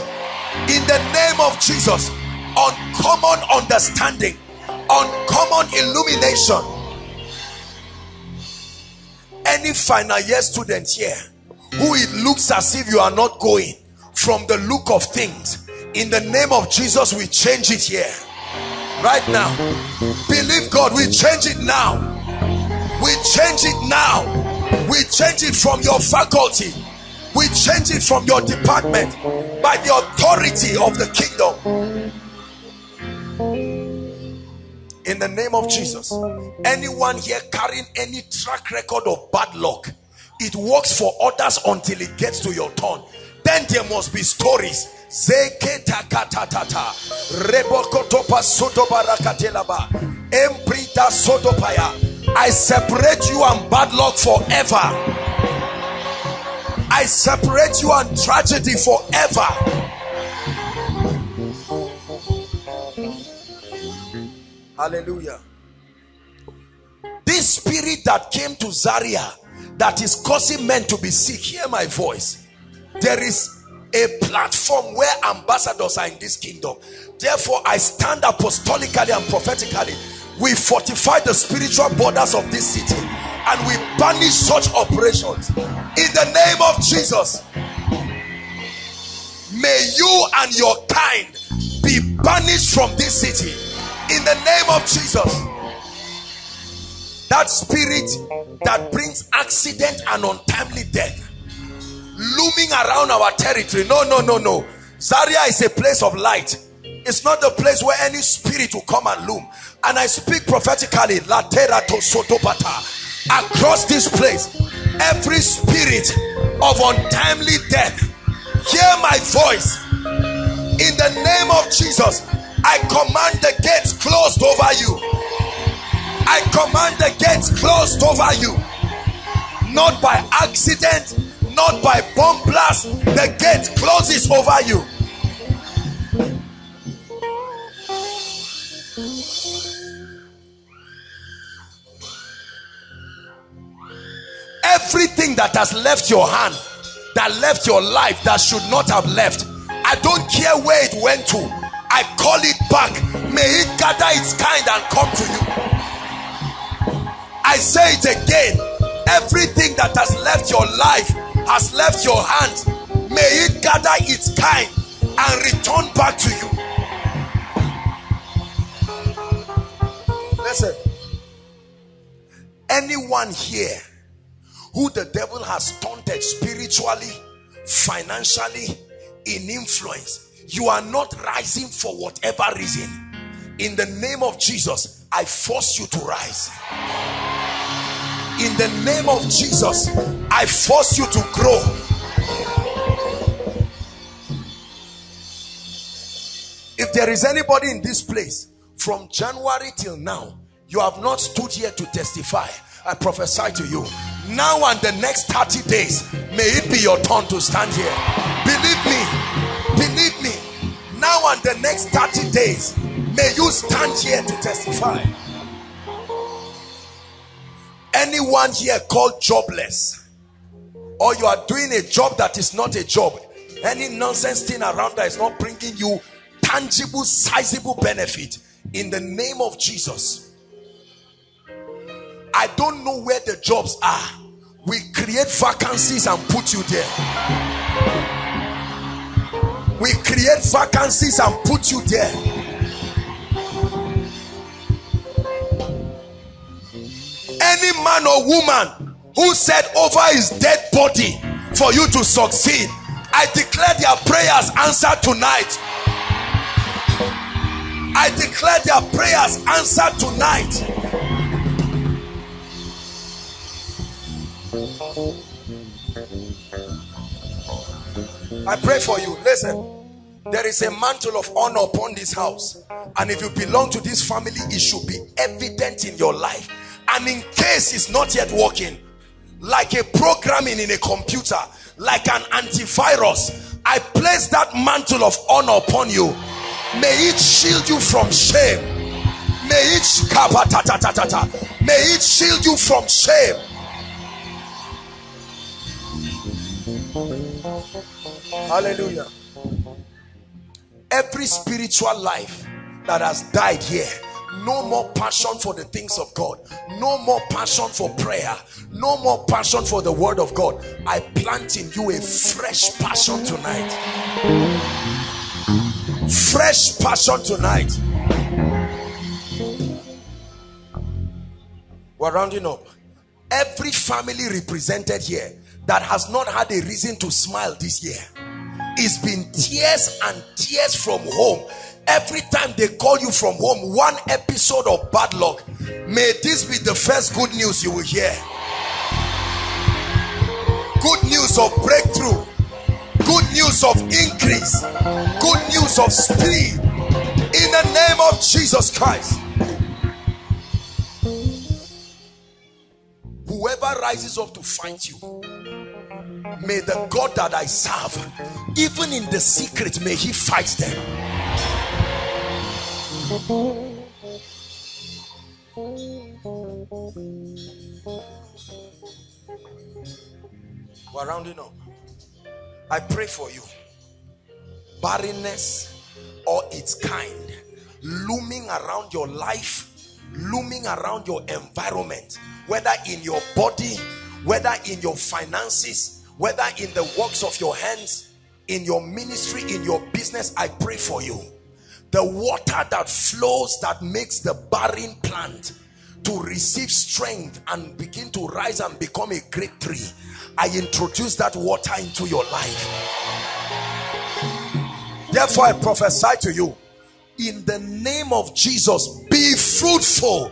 In the name of Jesus, uncommon understanding, uncommon illumination. Any final year student here who it looks as if you are not going from the look of things, in the name of Jesus, we change it here right now. Believe God. We change it now. We change it now. We change it from your faculty We change it from your department by the authority of the kingdom. In the name of Jesus. Anyone here carrying any track record of bad luck, it works for others until it gets to your turn. Then there must be stories. I separate you and bad luck forever. I separate you and tragedy forever. Hallelujah. This spirit that came to Zaria that is causing men to be sick, hear my voice. There is a platform where ambassadors are in this kingdom. Therefore, I stand apostolically and prophetically. We fortify the spiritual borders of this city and we banish such operations in the name of Jesus. May you and your kind be banished from this city in the name of Jesus. That spirit that brings accident and untimely death looming around our territory. No. Zaria is a place of light. It's not the place where any spirit will come and loom. And I speak prophetically, across this place, every spirit of untimely death, hear my voice. In the name of Jesus, I command the gates closed over you. I command the gates closed over you. Not by accident, not by bomb blast, the gate closes over you. Everything that has left your hand, that left your life, that should not have left, I don't care where it went to, I call it back. May it gather its kind and come to you. I say it again, everything that has left your life, has left your hands, may it gather its kind and return back to you. Listen, anyone here who the devil has taunted spiritually, financially, in influence, you are not rising for whatever reason. In the name of Jesus, I force you to rise. In the name of Jesus, I force you to grow. If there is anybody in this place, from January till now, you have not stood here to testify, I prophesy to you, now and the next 30 days, may it be your turn to stand here. Believe me, now and the next 30 days, may you stand here to testify. Anyone here called jobless, or you are doing a job that is not a job, any nonsense thing around that is not bringing you tangible, sizable benefit, in the name of Jesus, I don't know where the jobs are. We create vacancies and put you there. We create vacancies and put you there. Any man or woman who said over his dead body for you to succeed, I declare their prayers answered tonight. I declare their prayers answered tonight. I pray for you. Listen, there is a mantle of honor upon this house, and if you belong to this family, it should be evident in your life. And in case it's not yet working, like a programming in a computer, like an antivirus, I place that mantle of honor upon you. May it shield you from shame. May it shield you from shame. Hallelujah. Every spiritual life that has died here, no more passion for the things of God, no more passion for prayer, no more passion for the word of God, I plant in you a fresh passion tonight. Fresh passion tonight. We're rounding up. Every family represented here that has not had a reason to smile this year. It's been tears and tears from home. Every time they call you from home, one episode of bad luck. May this be the first good news you will hear. Good news of breakthrough. Good news of increase. Good news of speed. In the name of Jesus Christ. Whoever rises up to find you, may the God that I serve, even in the secret, may he fight them. We're rounding up. I pray for you. Barrenness or its kind, looming around your life, looming around your environment, whether in your body, whether in your finances, whether in the works of your hands, in your ministry, in your business, I pray for you. The water that flows, that makes the barren plant to receive strength and begin to rise and become a great tree, I introduce that water into your life. Therefore, I prophesy to you, in the name of Jesus, be fruitful.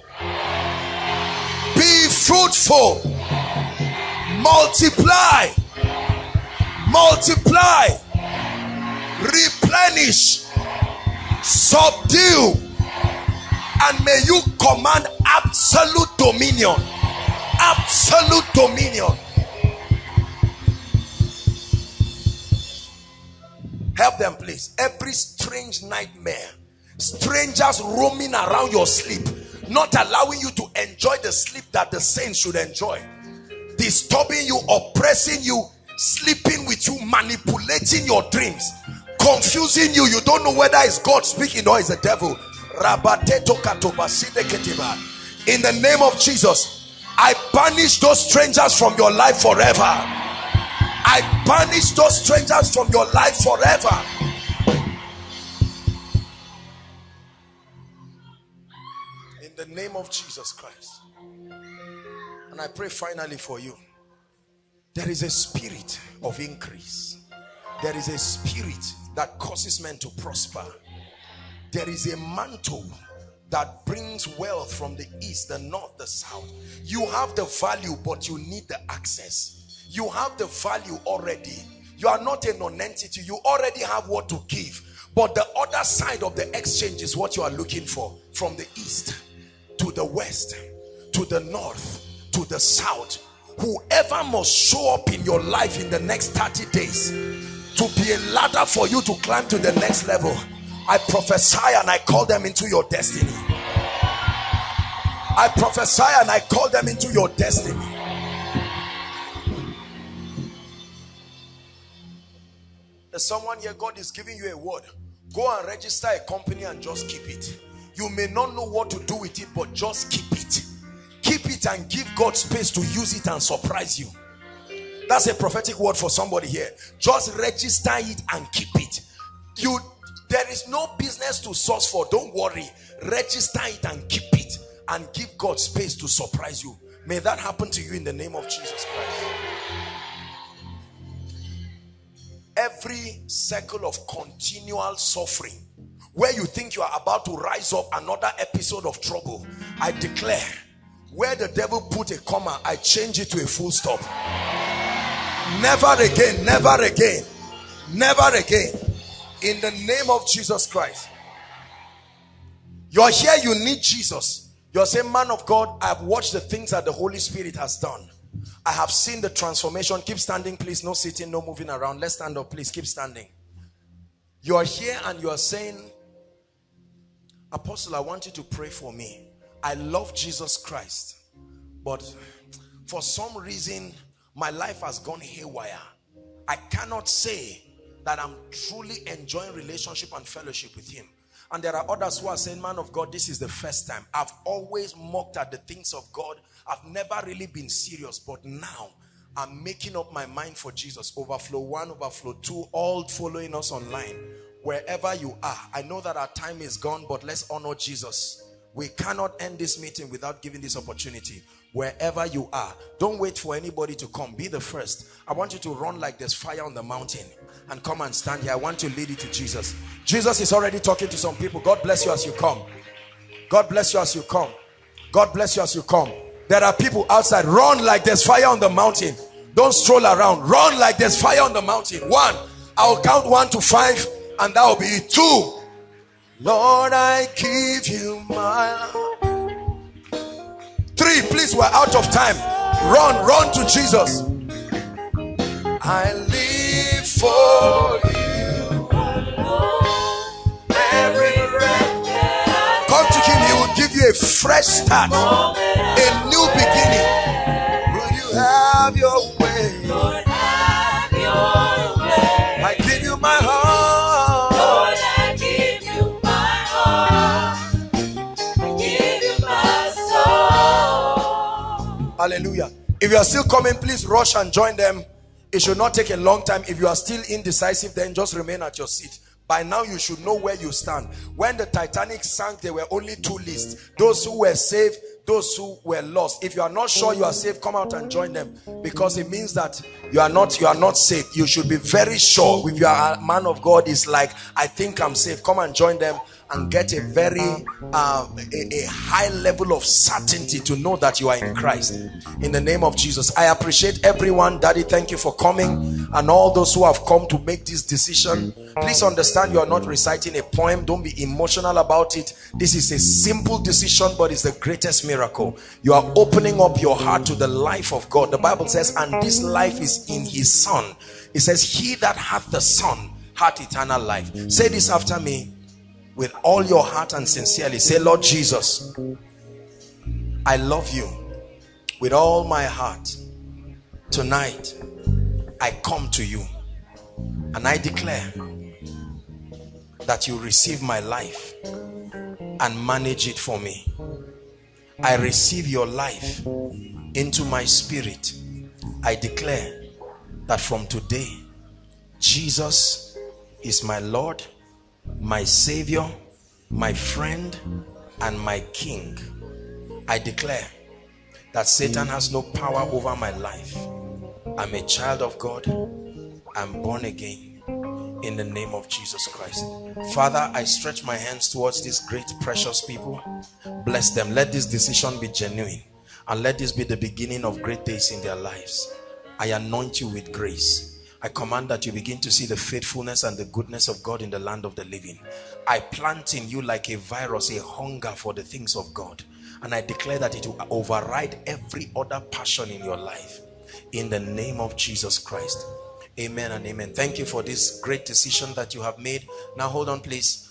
Be fruitful. Multiply. Multiply. Replenish. Subdue. And may you command absolute dominion. Absolute dominion. Help them, please. Every strange nightmare, strangers roaming around your sleep, not allowing you to enjoy the sleep that the saints should enjoy, disturbing you, oppressing you, sleeping with you, manipulating your dreams, confusing you. You don't know whether it's God speaking or it's the devil. In the name of Jesus, I banish those strangers from your life forever. I banish those strangers from your life forever. In the name of Jesus Christ. And I pray finally for you. There is a spirit of increase. There is a spirit that causes men to prosper. There is a mantle that brings wealth from the east, the north, the south. You have the value, but you need the access. You have the value already. You are not a non-entity. You already have what to give. But the other side of the exchange is what you are looking for. From the east to the west, to the north, to the south. Whoever must show up in your life in the next 30 days to be a ladder for you to climb to the next level, I prophesy and I call them into your destiny. I prophesy and I call them into your destiny. There's someone here, God is giving you a word. Go and register a company and just keep it. You may not know what to do with it, but just keep it. Keep it and give God space to use it and surprise you. That's a prophetic word for somebody here. Just register it and keep it. There is no business to source for. Don't worry. Register it and keep it and give God space to surprise you. May that happen to you in the name of Jesus Christ. Every cycle of continual suffering, where you think you are about to rise up another episode of trouble, I declare, where the devil put a comma, I change it to a full stop. Never again, never again, never again. In the name of Jesus Christ. You're here, you need Jesus. You're saying, man of God, I've watched the things that the Holy Spirit has done. I have seen the transformation. Keep standing, please. No sitting, no moving around. Let's stand up, please. Keep standing. You're here and you're saying, Apostle, I want you to pray for me. I love Jesus Christ, but for some reason, my life has gone haywire. I cannot say that I'm truly enjoying relationship and fellowship with him. And there are others who are saying, man of God, this is the first time. I've always mocked at the things of God. I've never really been serious. But now I'm making up my mind for Jesus. Overflow 1, overflow 2, all following us online. Wherever you are, I know that our time is gone, but let's honor Jesus We cannot end this meeting without giving this opportunity. Wherever you are, don't wait for anybody to come. Be the first. I want you to run like there's fire on the mountain and come and stand here. I want to lead you to Jesus. Jesus is already talking to some people. God bless you as you come. God bless you as you come. God bless you as you come. There are people outside. Run like there's fire on the mountain. Don't stroll around. Run like there's fire on the mountain. 1. I'll count 1 to 5 and that will be it. 2. Lord, I give you my love. 3. Please, we're out of time. Run to Jesus. I live for you. Come to him. He will give you a fresh start, a new beginning. Will you have your way? Lord, have your way. I give you my heart. Hallelujah. If you are still coming, please rush and join them. It should not take a long time. If you are still indecisive, then just remain at your seat. By now, you should know where you stand. When the Titanic sank, there were only 2 lists. Those who were saved, those who were lost. If you are not sure you are saved, come out and join them, because it means that you are not saved. You should be very sure. If you are a man of God, it's like, I think I'm saved. Come and join them and get a very a high level of certainty to know that you are in Christ. In the name of Jesus, I appreciate everyone. Daddy, thank you for coming, and all those who have come to make this decision. Please understand, you are not reciting a poem. Don't be emotional about it. This is a simple decision, but it's the greatest miracle. You are opening up your heart to the life of God. The Bible says, and this life is in his Son. It says, he that hath the Son hath eternal life. Say this after me. With all your heart and sincerely, say, Lord Jesus, I love you with all my heart. Tonight, I come to you and I declare that you receive my life and manage it for me. I receive your life into my spirit. I declare that from today, Jesus is my Lord, my Savior, my friend, and my King. I declare that Satan has no power over my life. I'm a child of God. I'm born again in the name of Jesus Christ. Father, I stretch my hands towards these great, precious people. Bless them. Let this decision be genuine, and let this be the beginning of great days in their lives. I anoint you with grace. I command that you begin to see the faithfulness and the goodness of God in the land of the living. I plant in you like a virus, a hunger for the things of God. And I declare that it will override every other passion in your life. In the name of Jesus Christ. Amen and amen. Thank you for this great decision that you have made. Now hold on, please.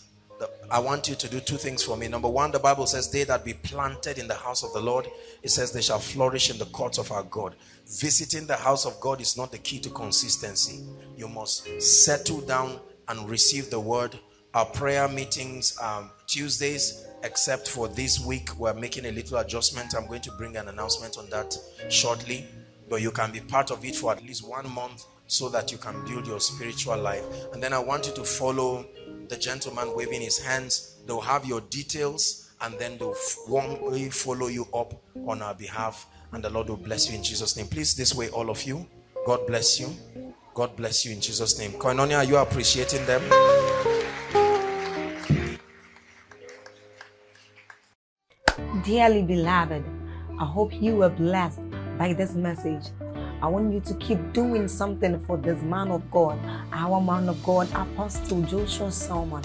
I want you to do 2 things for me. Number 1, the Bible says, they that be planted in the house of the Lord, it says they shall flourish in the courts of our God. Visiting the house of God is not the key to consistency. You must settle down and receive the word. Our prayer meetings are Tuesdays, except for this week. We're making a little adjustment. I'm going to bring an announcement on that shortly. But you can be part of it for at least 1 month so that you can build your spiritual life. And then I want you to follow the gentleman waving his hands. They'll have your details, and then they'll warmly follow you up on our behalf, and the Lord will bless you in Jesus' name. Please, this way, all of you. God bless you. God bless you in Jesus' name. Koinonia, are you appreciating them? Dearly beloved, I hope you were blessed by this message. I want you to keep doing something for this man of God, our man of God, Apostle Joshua Selman.